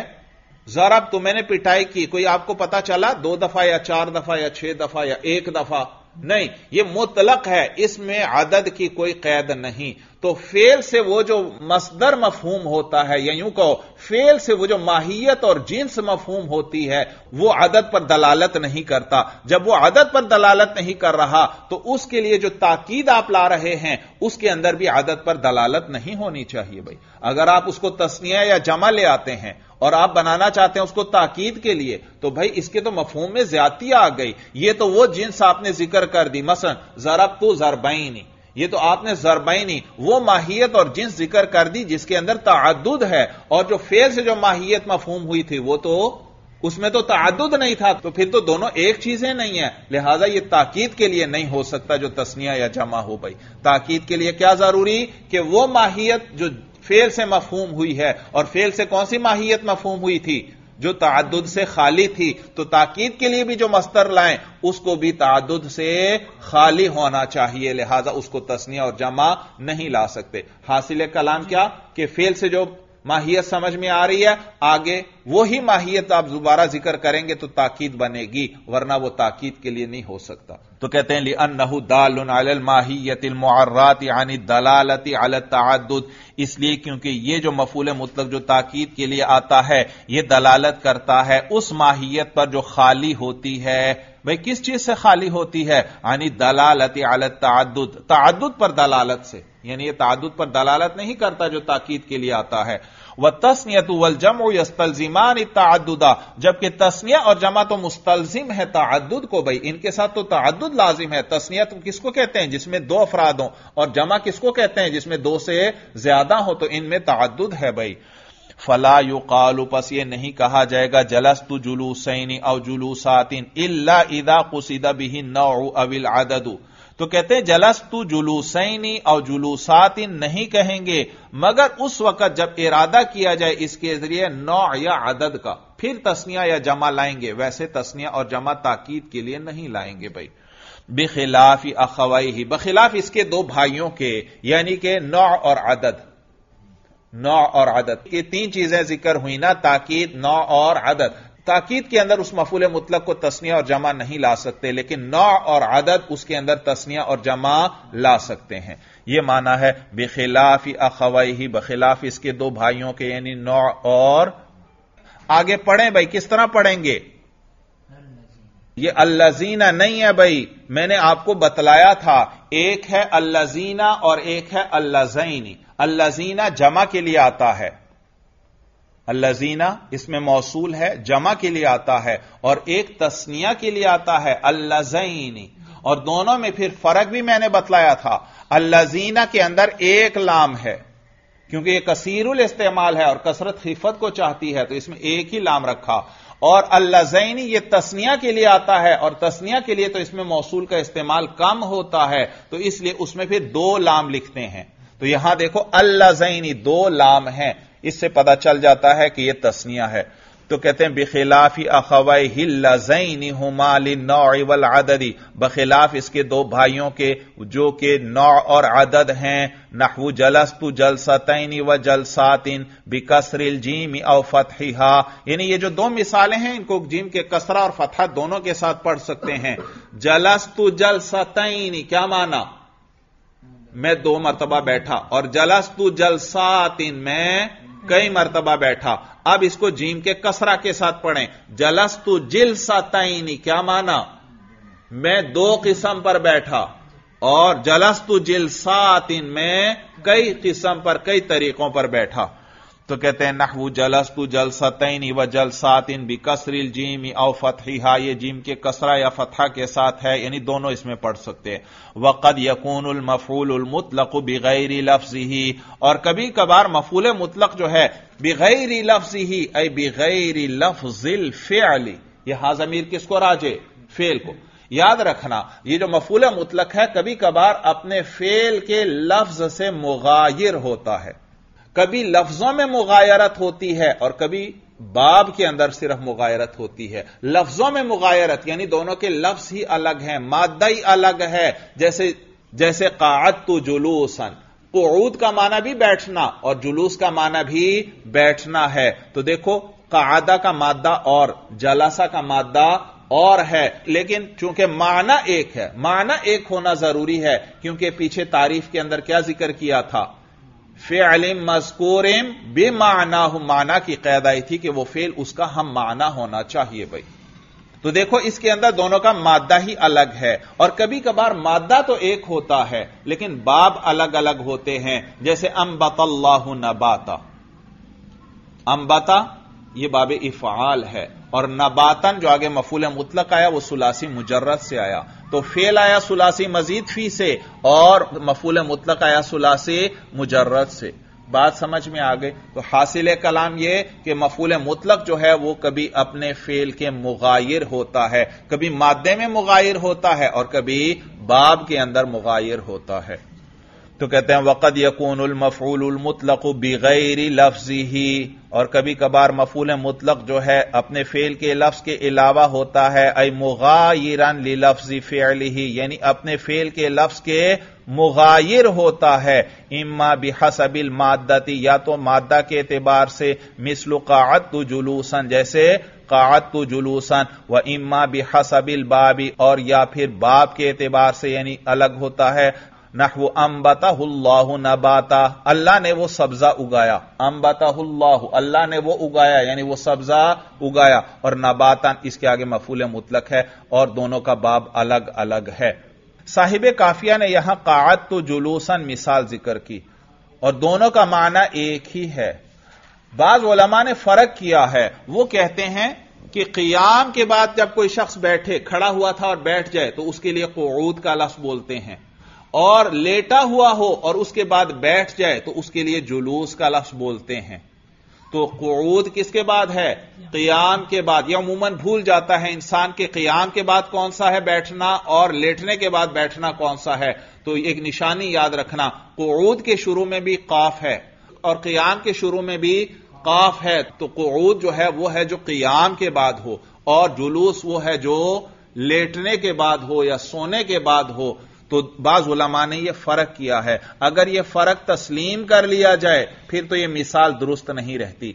ज़रबतु मैंने पिटाई की, कोई आपको पता चला दो दफा या चार दफा या छह दफा या एक दफा? नहीं, ये मुतलक है, इसमें आदद की कोई कैद नहीं। तो फेल से वो जो मसदर मफहूम होता है या यूं कहो फेल से वो जो माहियत और जिन्स मफहूम होती है वो आदद पर दलालत नहीं करता। जब वो आदद पर दलालत नहीं कर रहा तो उसके लिए जो ताकीद आप ला रहे हैं उसके अंदर भी आदद पर दलालत नहीं होनी चाहिए। भाई अगर आप उसको तस्निया या जमा ले आते हैं और आप बनाना चाहते हैं उसको ताकीद के लिए, तो भाई इसके तो मफहूम में ज्यादती आ गई। ये तो वो जिन्स आपने जिक्र कर दी, मसलन ज़रबतु ज़रबैनी, ये तो आपने ज़रबैनी वो माहियत और जिन्स जिक्र कर दी जिसके अंदर ताअद्दुद है, और जो फेल से जो माहियत मफहूम हुई थी वो तो उसमें तो ताअद्दुद नहीं था। तो फिर तो दोनों एक चीजें नहीं है, लिहाजा ये ताकीद के लिए नहीं हो सकता जो तस्निया या जमा हो। भाई ताकीद के लिए क्या जरूरी कि वो माहियत जो फेल से मफहूम हुई है, और फेल से कौन सी माहियत मफहूम हुई थी? जो ताअद्दुद से खाली थी। तो ताकीद के लिए भी जो मस्तर लाएं उसको भी ताअद्दुद से खाली होना चाहिए, लिहाजा उसको तस्निया और जमा नहीं ला सकते। हासिल कलाम क्या कि फेल से जो माहियत समझ में आ रही है आगे वही माहियत आप दोबारा जिक्र करेंगे तो ताकीद बनेगी, वरना वो ताकीद के लिए नहीं हो सकता। तो कहते हैं लिअन्नहु दालुन अलल माहियतिल मुअर्रात यानि दलालति अला ताअद्दुद, इसलिए क्योंकि ये जो मफूल मुतलक जो ताकीद के लिए आता है ये दलालत करता है उस माहियत पर जो खाली होती है। भाई किस चीज से खाली होती है? यानी दलालति अला ताअद्दुद, ताअद्दुद पर दलालत से, यानी ये ताअद्दुद पर दलालत नहीं करता जो ताकीद के लिए आता है। वह तस्नियतु वल जमउ यस्तलज़िमान ताअद्दुदा, जबकि तस्निया और जमा तो मुस्तलजिम है ताअद्दुद को। भाई इनके साथ तो ताअद्दुद लाजिम है। तस्नियत किसको कहते हैं? जिसमें दो अफराद हों, और जमा किसको कहते हैं? जिसमें दो से ज्यादा हो, तो इनमें ताअद्दुद है। भाई फला युकालु, पस ये नहीं कहा जाएगा जलस्तु जुलूसैन अव जुलूसातिन इल्ला इदा कुसिदा बिहि नौउ अविल अददु। तो कहते हैं जलस्तु जुलूसैनी और जुलूसातिन नहीं कहेंगे मगर उस वक्त जब इरादा किया जाए इसके जरिए नौ या अदद का, फिर तस्निया या जमा लाएंगे। वैसे तस्निया और जमा ताकीद के लिए नहीं लाएंगे। भाई बिखिलाफी अखवाई, बखिलाफ इसके दो भाइयों के, यानी के नौ और अदद। नौ और अदद ये तीन चीजें जिक्र हुई ना, ताकीद, नौ और अदद। ताकीद के अंदर उस मफूल मुतलक को तस्निया और जमा नहीं ला सकते, लेकिन नौ और आदत उसके अंदर तस्निया और जमा ला सकते हैं। यह माना है बेखिलाफी अखवाही, बखिलाफ इसके दो भाइयों के, यानी नौ और। आगे पढ़ें भाई, किस तरह पढ़ेंगे? यह अल्लजीना नहीं है। भाई मैंने आपको बतलाया था, एक है अल्लजीना और एक है अल्लज़ैनी। अल्लजीना जमा के लिए आता है, अल्लज़ीना इसमें मौसूल है, जमा के लिए आता है, और एक तस्निया के लिए आता है अल्लज़ैनी। और दोनों में फिर फर्क भी मैंने बतलाया था। अल्लज़ीना के अंदर एक लाम है क्योंकि यह कसीरुल इस्तेमाल है और कसरत खिफत को चाहती है, तो इसमें एक ही लाम रखा। और अल्लज़ैनी ये तस्निया के लिए आता है, और तस्निया के लिए तो इसमें मौसूल का इस्तेमाल कम होता है, तो इसलिए उसमें फिर दो लाम लिखते हैं। तो यहां देखो अल्लज़ैनी दो लाम हैं, इससे पता चल जाता है कि यह तस्निया है। तो कहते हैं बिखिलाफी अखवाइहि लज़ैनी हुमा लिन्नौइ वल अददी, बखिलाफ इसके दो भाइयों के जो के नौ और अदद हैं। नहवु जलस्तु जलसतैनी व जलसातिन बिकसरिल जीम औ फतहिहा, यानी ये जो दो मिसालें हैं इनको जीम के कसरा और फतहा दोनों के साथ पढ़ सकते हैं। जलस्तु जलसतैनी क्या माना? मैं दो मरतबा बैठा, और जलस्तु जलसातिन में कई मरतबा बैठा। अब इसको जीम के कसरा के साथ पढ़ें। जलस्तु जिलसतैनी क्या माना? मैं दो किस्म पर बैठा, और जलस्तु जिलसातिन में कई किस्म पर, कई तरीकों पर बैठा। तो कहते हैं नहवु जलस्तु जलसतैनी व जलसातिन बिकसरिल जीम औ फतहिहा, ये जीम के कसरा या फतहा के साथ है, यानी दोनों इसमें पढ़ सकते हैं। वक़द यकूनुल मफ़ऊलुल मुतलक़ बिग़ैरि लफ़्ज़िही, और कभी कभार मफ़ऊल मुतलक जो है बिग़ैरि लफ़्ज़िही ऐ बिग़ैरि लफ़्ज़िल फ़िअल, यह हा ज़मीर किसको राजे? फेल को। याद रखना ये जो मफ़ऊल मुतलक है कभी कभार अपने फेल के लफ्ज से मुग़ायिर होता है। कभी लफ्जों में मुगायरत होती है और कभी बाब के अंदर सिर्फ मुगायरत होती है। लफ्जों में मुगायरत यानी दोनों के लफ्ज ही अलग हैं, मादा ही अलग है। जैसे जैसे क़अअदतु जुलूसन, क़ुऊद का माना भी बैठना और जुलूस का माना भी बैठना है। तो देखो क़अअदा का मादा और जलसा का मादा और है, लेकिन चूंकि माना एक है, माना एक होना जरूरी है, क्योंकि पीछे तारीफ के अंदर क्या जिक्र किया था, फ़िअलिम मज़कूरिम बिमानाहु, माना की क़ैद आई थी कि वो फेल उसका हम माना होना चाहिए भाई। तो देखो इसके अंदर दोनों का मादा ही अलग है। और कभी कभार मादा तो एक होता है लेकिन बाब अलग अलग होते हैं। जैसे अंबतल्लाहु नबाता, अंबता ये बाब इफ़आल है और नबातन जो आगे मफूल मुतलक आया वो सुलासी मुजर्रद से आया, तो फेल आया सुलासी मजीद फी से और मफूल मुतलक आया सुलासी मुजर्रद से। बात समझ में आ गई। तो हासिल कलाम यह कि मफूल मुतलक जो है वो कभी अपने फेल के मुगायर होता है, कभी मादे में मुगायर होता है और कभी बाब के अंदर मुगायर होता है। तो कहते हैं वक़द यकूनुल मफ़ऊलुल मुतलक़ु बिग़ैरि लफ़्ज़िही, और कभी कभार मफ़ऊल मुतलक़ जो है अपने फेल के लफ्ज के अलावा होता है, अय मुग़ायिरन लिलफ़्ज़ि फ़िअलिही, यानी अपने फेल के लफ्ज के मुग़ायिर होता है। इम्मा बिहसबिल माद्दति, या तो मादा के एतबार से, मिस्लु क़अअदतु जुलूसन जैसे क़अअदतु जुलूसन, व इम्मा बिहसबिल बाबी, और या फिर बाब के एतबार से यानी अलग होता है। नहवु अंबतहुल्लाहु नबाता, अल्लाह ने वो सब्जा उगाया, अंबतहुल्लाहु अल्लाह ने वो उगाया यानी वो सब्जा उगाया, और नबातन इसके आगे मफूल मुतलक है और दोनों का बाब अलग अलग है। साहिब काफिया ने यहां क़अअदतु जुलूसन मिसाल जिक्र की और दोनों का माना एक ही है। बाज़ उलमा ने फर्क किया है, वो कहते हैं कि क़ियाम के बाद जब कोई शख्स बैठे, खड़ा हुआ था और बैठ जाए तो उसके लिए क़ुऊद का लफ्ज़ बोलते हैं, और लेटा हुआ हो और उसके बाद बैठ जाए तो उसके लिए जुलूस का लफ्ज बोलते हैं। तो क़ुऊद किसके बाद है, क़ियाम के बाद। यह अमूमन भूल जाता है इंसान के क़ियाम के बाद कौन सा है बैठना और लेटने के बाद बैठना कौन सा है। तो एक निशानी याद रखना, क़ुऊद के शुरू में भी क़ाफ है और क़ियाम के शुरू में भी क़ाफ है। तो क़ुऊद जो है वो है जो क़ियाम के बाद हो, और जुलूस वो है जो लेटने के बाद हो या सोने के बाद हो। तो बाज़ उलमा ने यह फर्क किया है। अगर यह फर्क तस्लीम कर लिया जाए फिर तो यह मिसाल दुरुस्त नहीं रहती,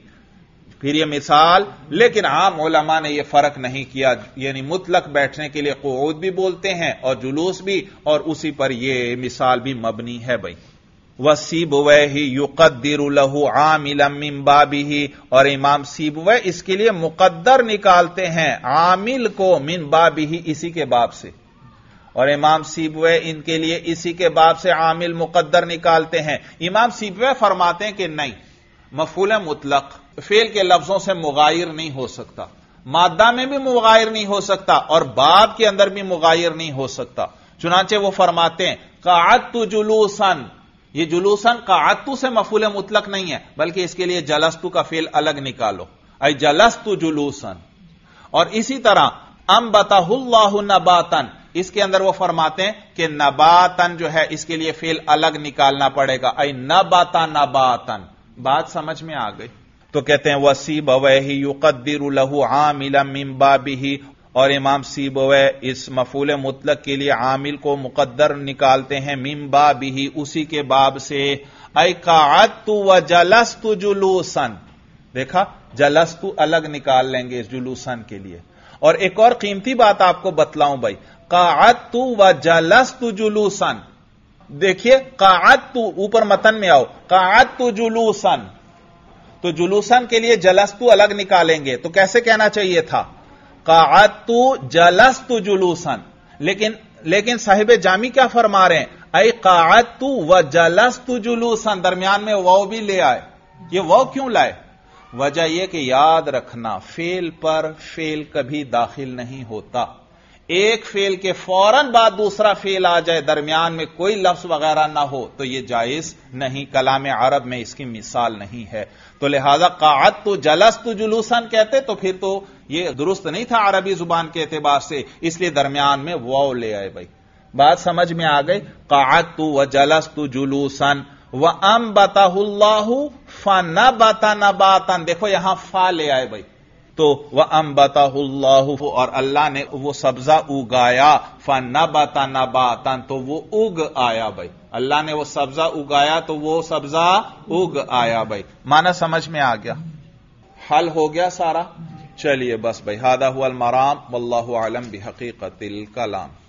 फिर यह मिसाल, लेकिन आम उलमा ने यह फर्क नहीं किया, यानी मुतलक बैठने के लिए क़ुऊद भी बोलते हैं और जुलूस भी, और उसी पर यह मिसाल भी मबनी है भाई। वह सीबवैहि युक़द्दिरु लहु आमिलन मिन बाबिही, और इमाम सीबवै इसके लिए मुक़द्दर निकालते हैं आमिल को, मिन बाबिही इसी के बाब से, और इमाम सीबवे इनके लिए इसी के बाब से आमिल मुकद्दर निकालते हैं। इमाम सीबवे फरमाते हैं कि नहीं, मफूल मुतलक फेल के लफ्जों से मुगायर नहीं हो सकता, मादा में भी मुगायर नहीं हो सकता और बाब के अंदर भी मुगायर नहीं हो सकता। चुनांचे वो फरमाते हैं क़अअदतु जुलूसन, ये जुलूसन क़अअदतु से मफूल मुतलक नहीं है, बल्कि इसके लिए जलस्तु का फेल अलग निकालो, अय जलस्तु जुलूसन। और इसी तरह अंबतहुल्लाहु नबातन, इसके अंदर वो फरमाते हैं कि नबातन जो है इसके लिए फेल अलग निकालना पड़ेगा, अय नबाता नबातन। बात समझ में आ गई। तो कहते हैं वह सीबवैहि युक़द्दिरु लहु आमिलन मिन बाबिही, और इमाम सीबवै इस मफूल मुतलक के लिए आमिल को मुक़द्दर निकालते हैं मिन बाबिही उसी के बाब से, अय क़अअदतु व जलस्तु जुलूसन। देखा, जलस्तु अलग निकाल लेंगे इस जुलूसन के लिए। और एक और कीमती बात आपको बतलाऊं भाई, क़अअदतु व जलस्तु जुलूसन, देखिए क़अअदतु ऊपर मतन में आओ, क़अअदतु जुलूसन, तो जुलूसन के लिए जलस्तु अलग निकालेंगे तो कैसे कहना चाहिए था, क़अअदतु जलस्तु जुलूसन। लेकिन लेकिन साहिब जामी क्या फरमा रहे हैं, अय क़अअदतु व जलस्तु जुलूसन, दरमियान में वाव भी ले आए। ये वाव क्यों लाए, वजह यह कि याद रखना फेल पर फेल कभी दाखिल नहीं होता, एक फेल के फौरन बाद दूसरा फेल आ जाए, दरमियान में कोई लफ्ज वगैरह ना हो, तो यह जायज नहीं, कलाम अरब में इसकी मिसाल नहीं है। तो लिहाजा क़अअदतु जलस्तु जुलूसन कहते तो फिर तो यह दुरुस्त नहीं था अरबी जुबान के एतबार से, इसलिए दरमियान में वाव ले आए भाई। बात समझ में आ गई। क़अअदतु व जलस्तु जुलूसन व आम बताहु फा न बाता न बातान, देखो यहां फा ले आए भाई, तो वह अम बताहु और अल्लाह ने वो सब्जा उगाया, फा न बाता न बातान तो वो उग आया भाई, अल्लाह ने वो सब्जा उगाया तो वो सब्जा उग आया भाई। माना समझ में आ गया, हल हो गया सारा। चलिए बस भाई, हादा हुआ अल मराम, वल्लाहु आलम बिहकीकतिल कलाम।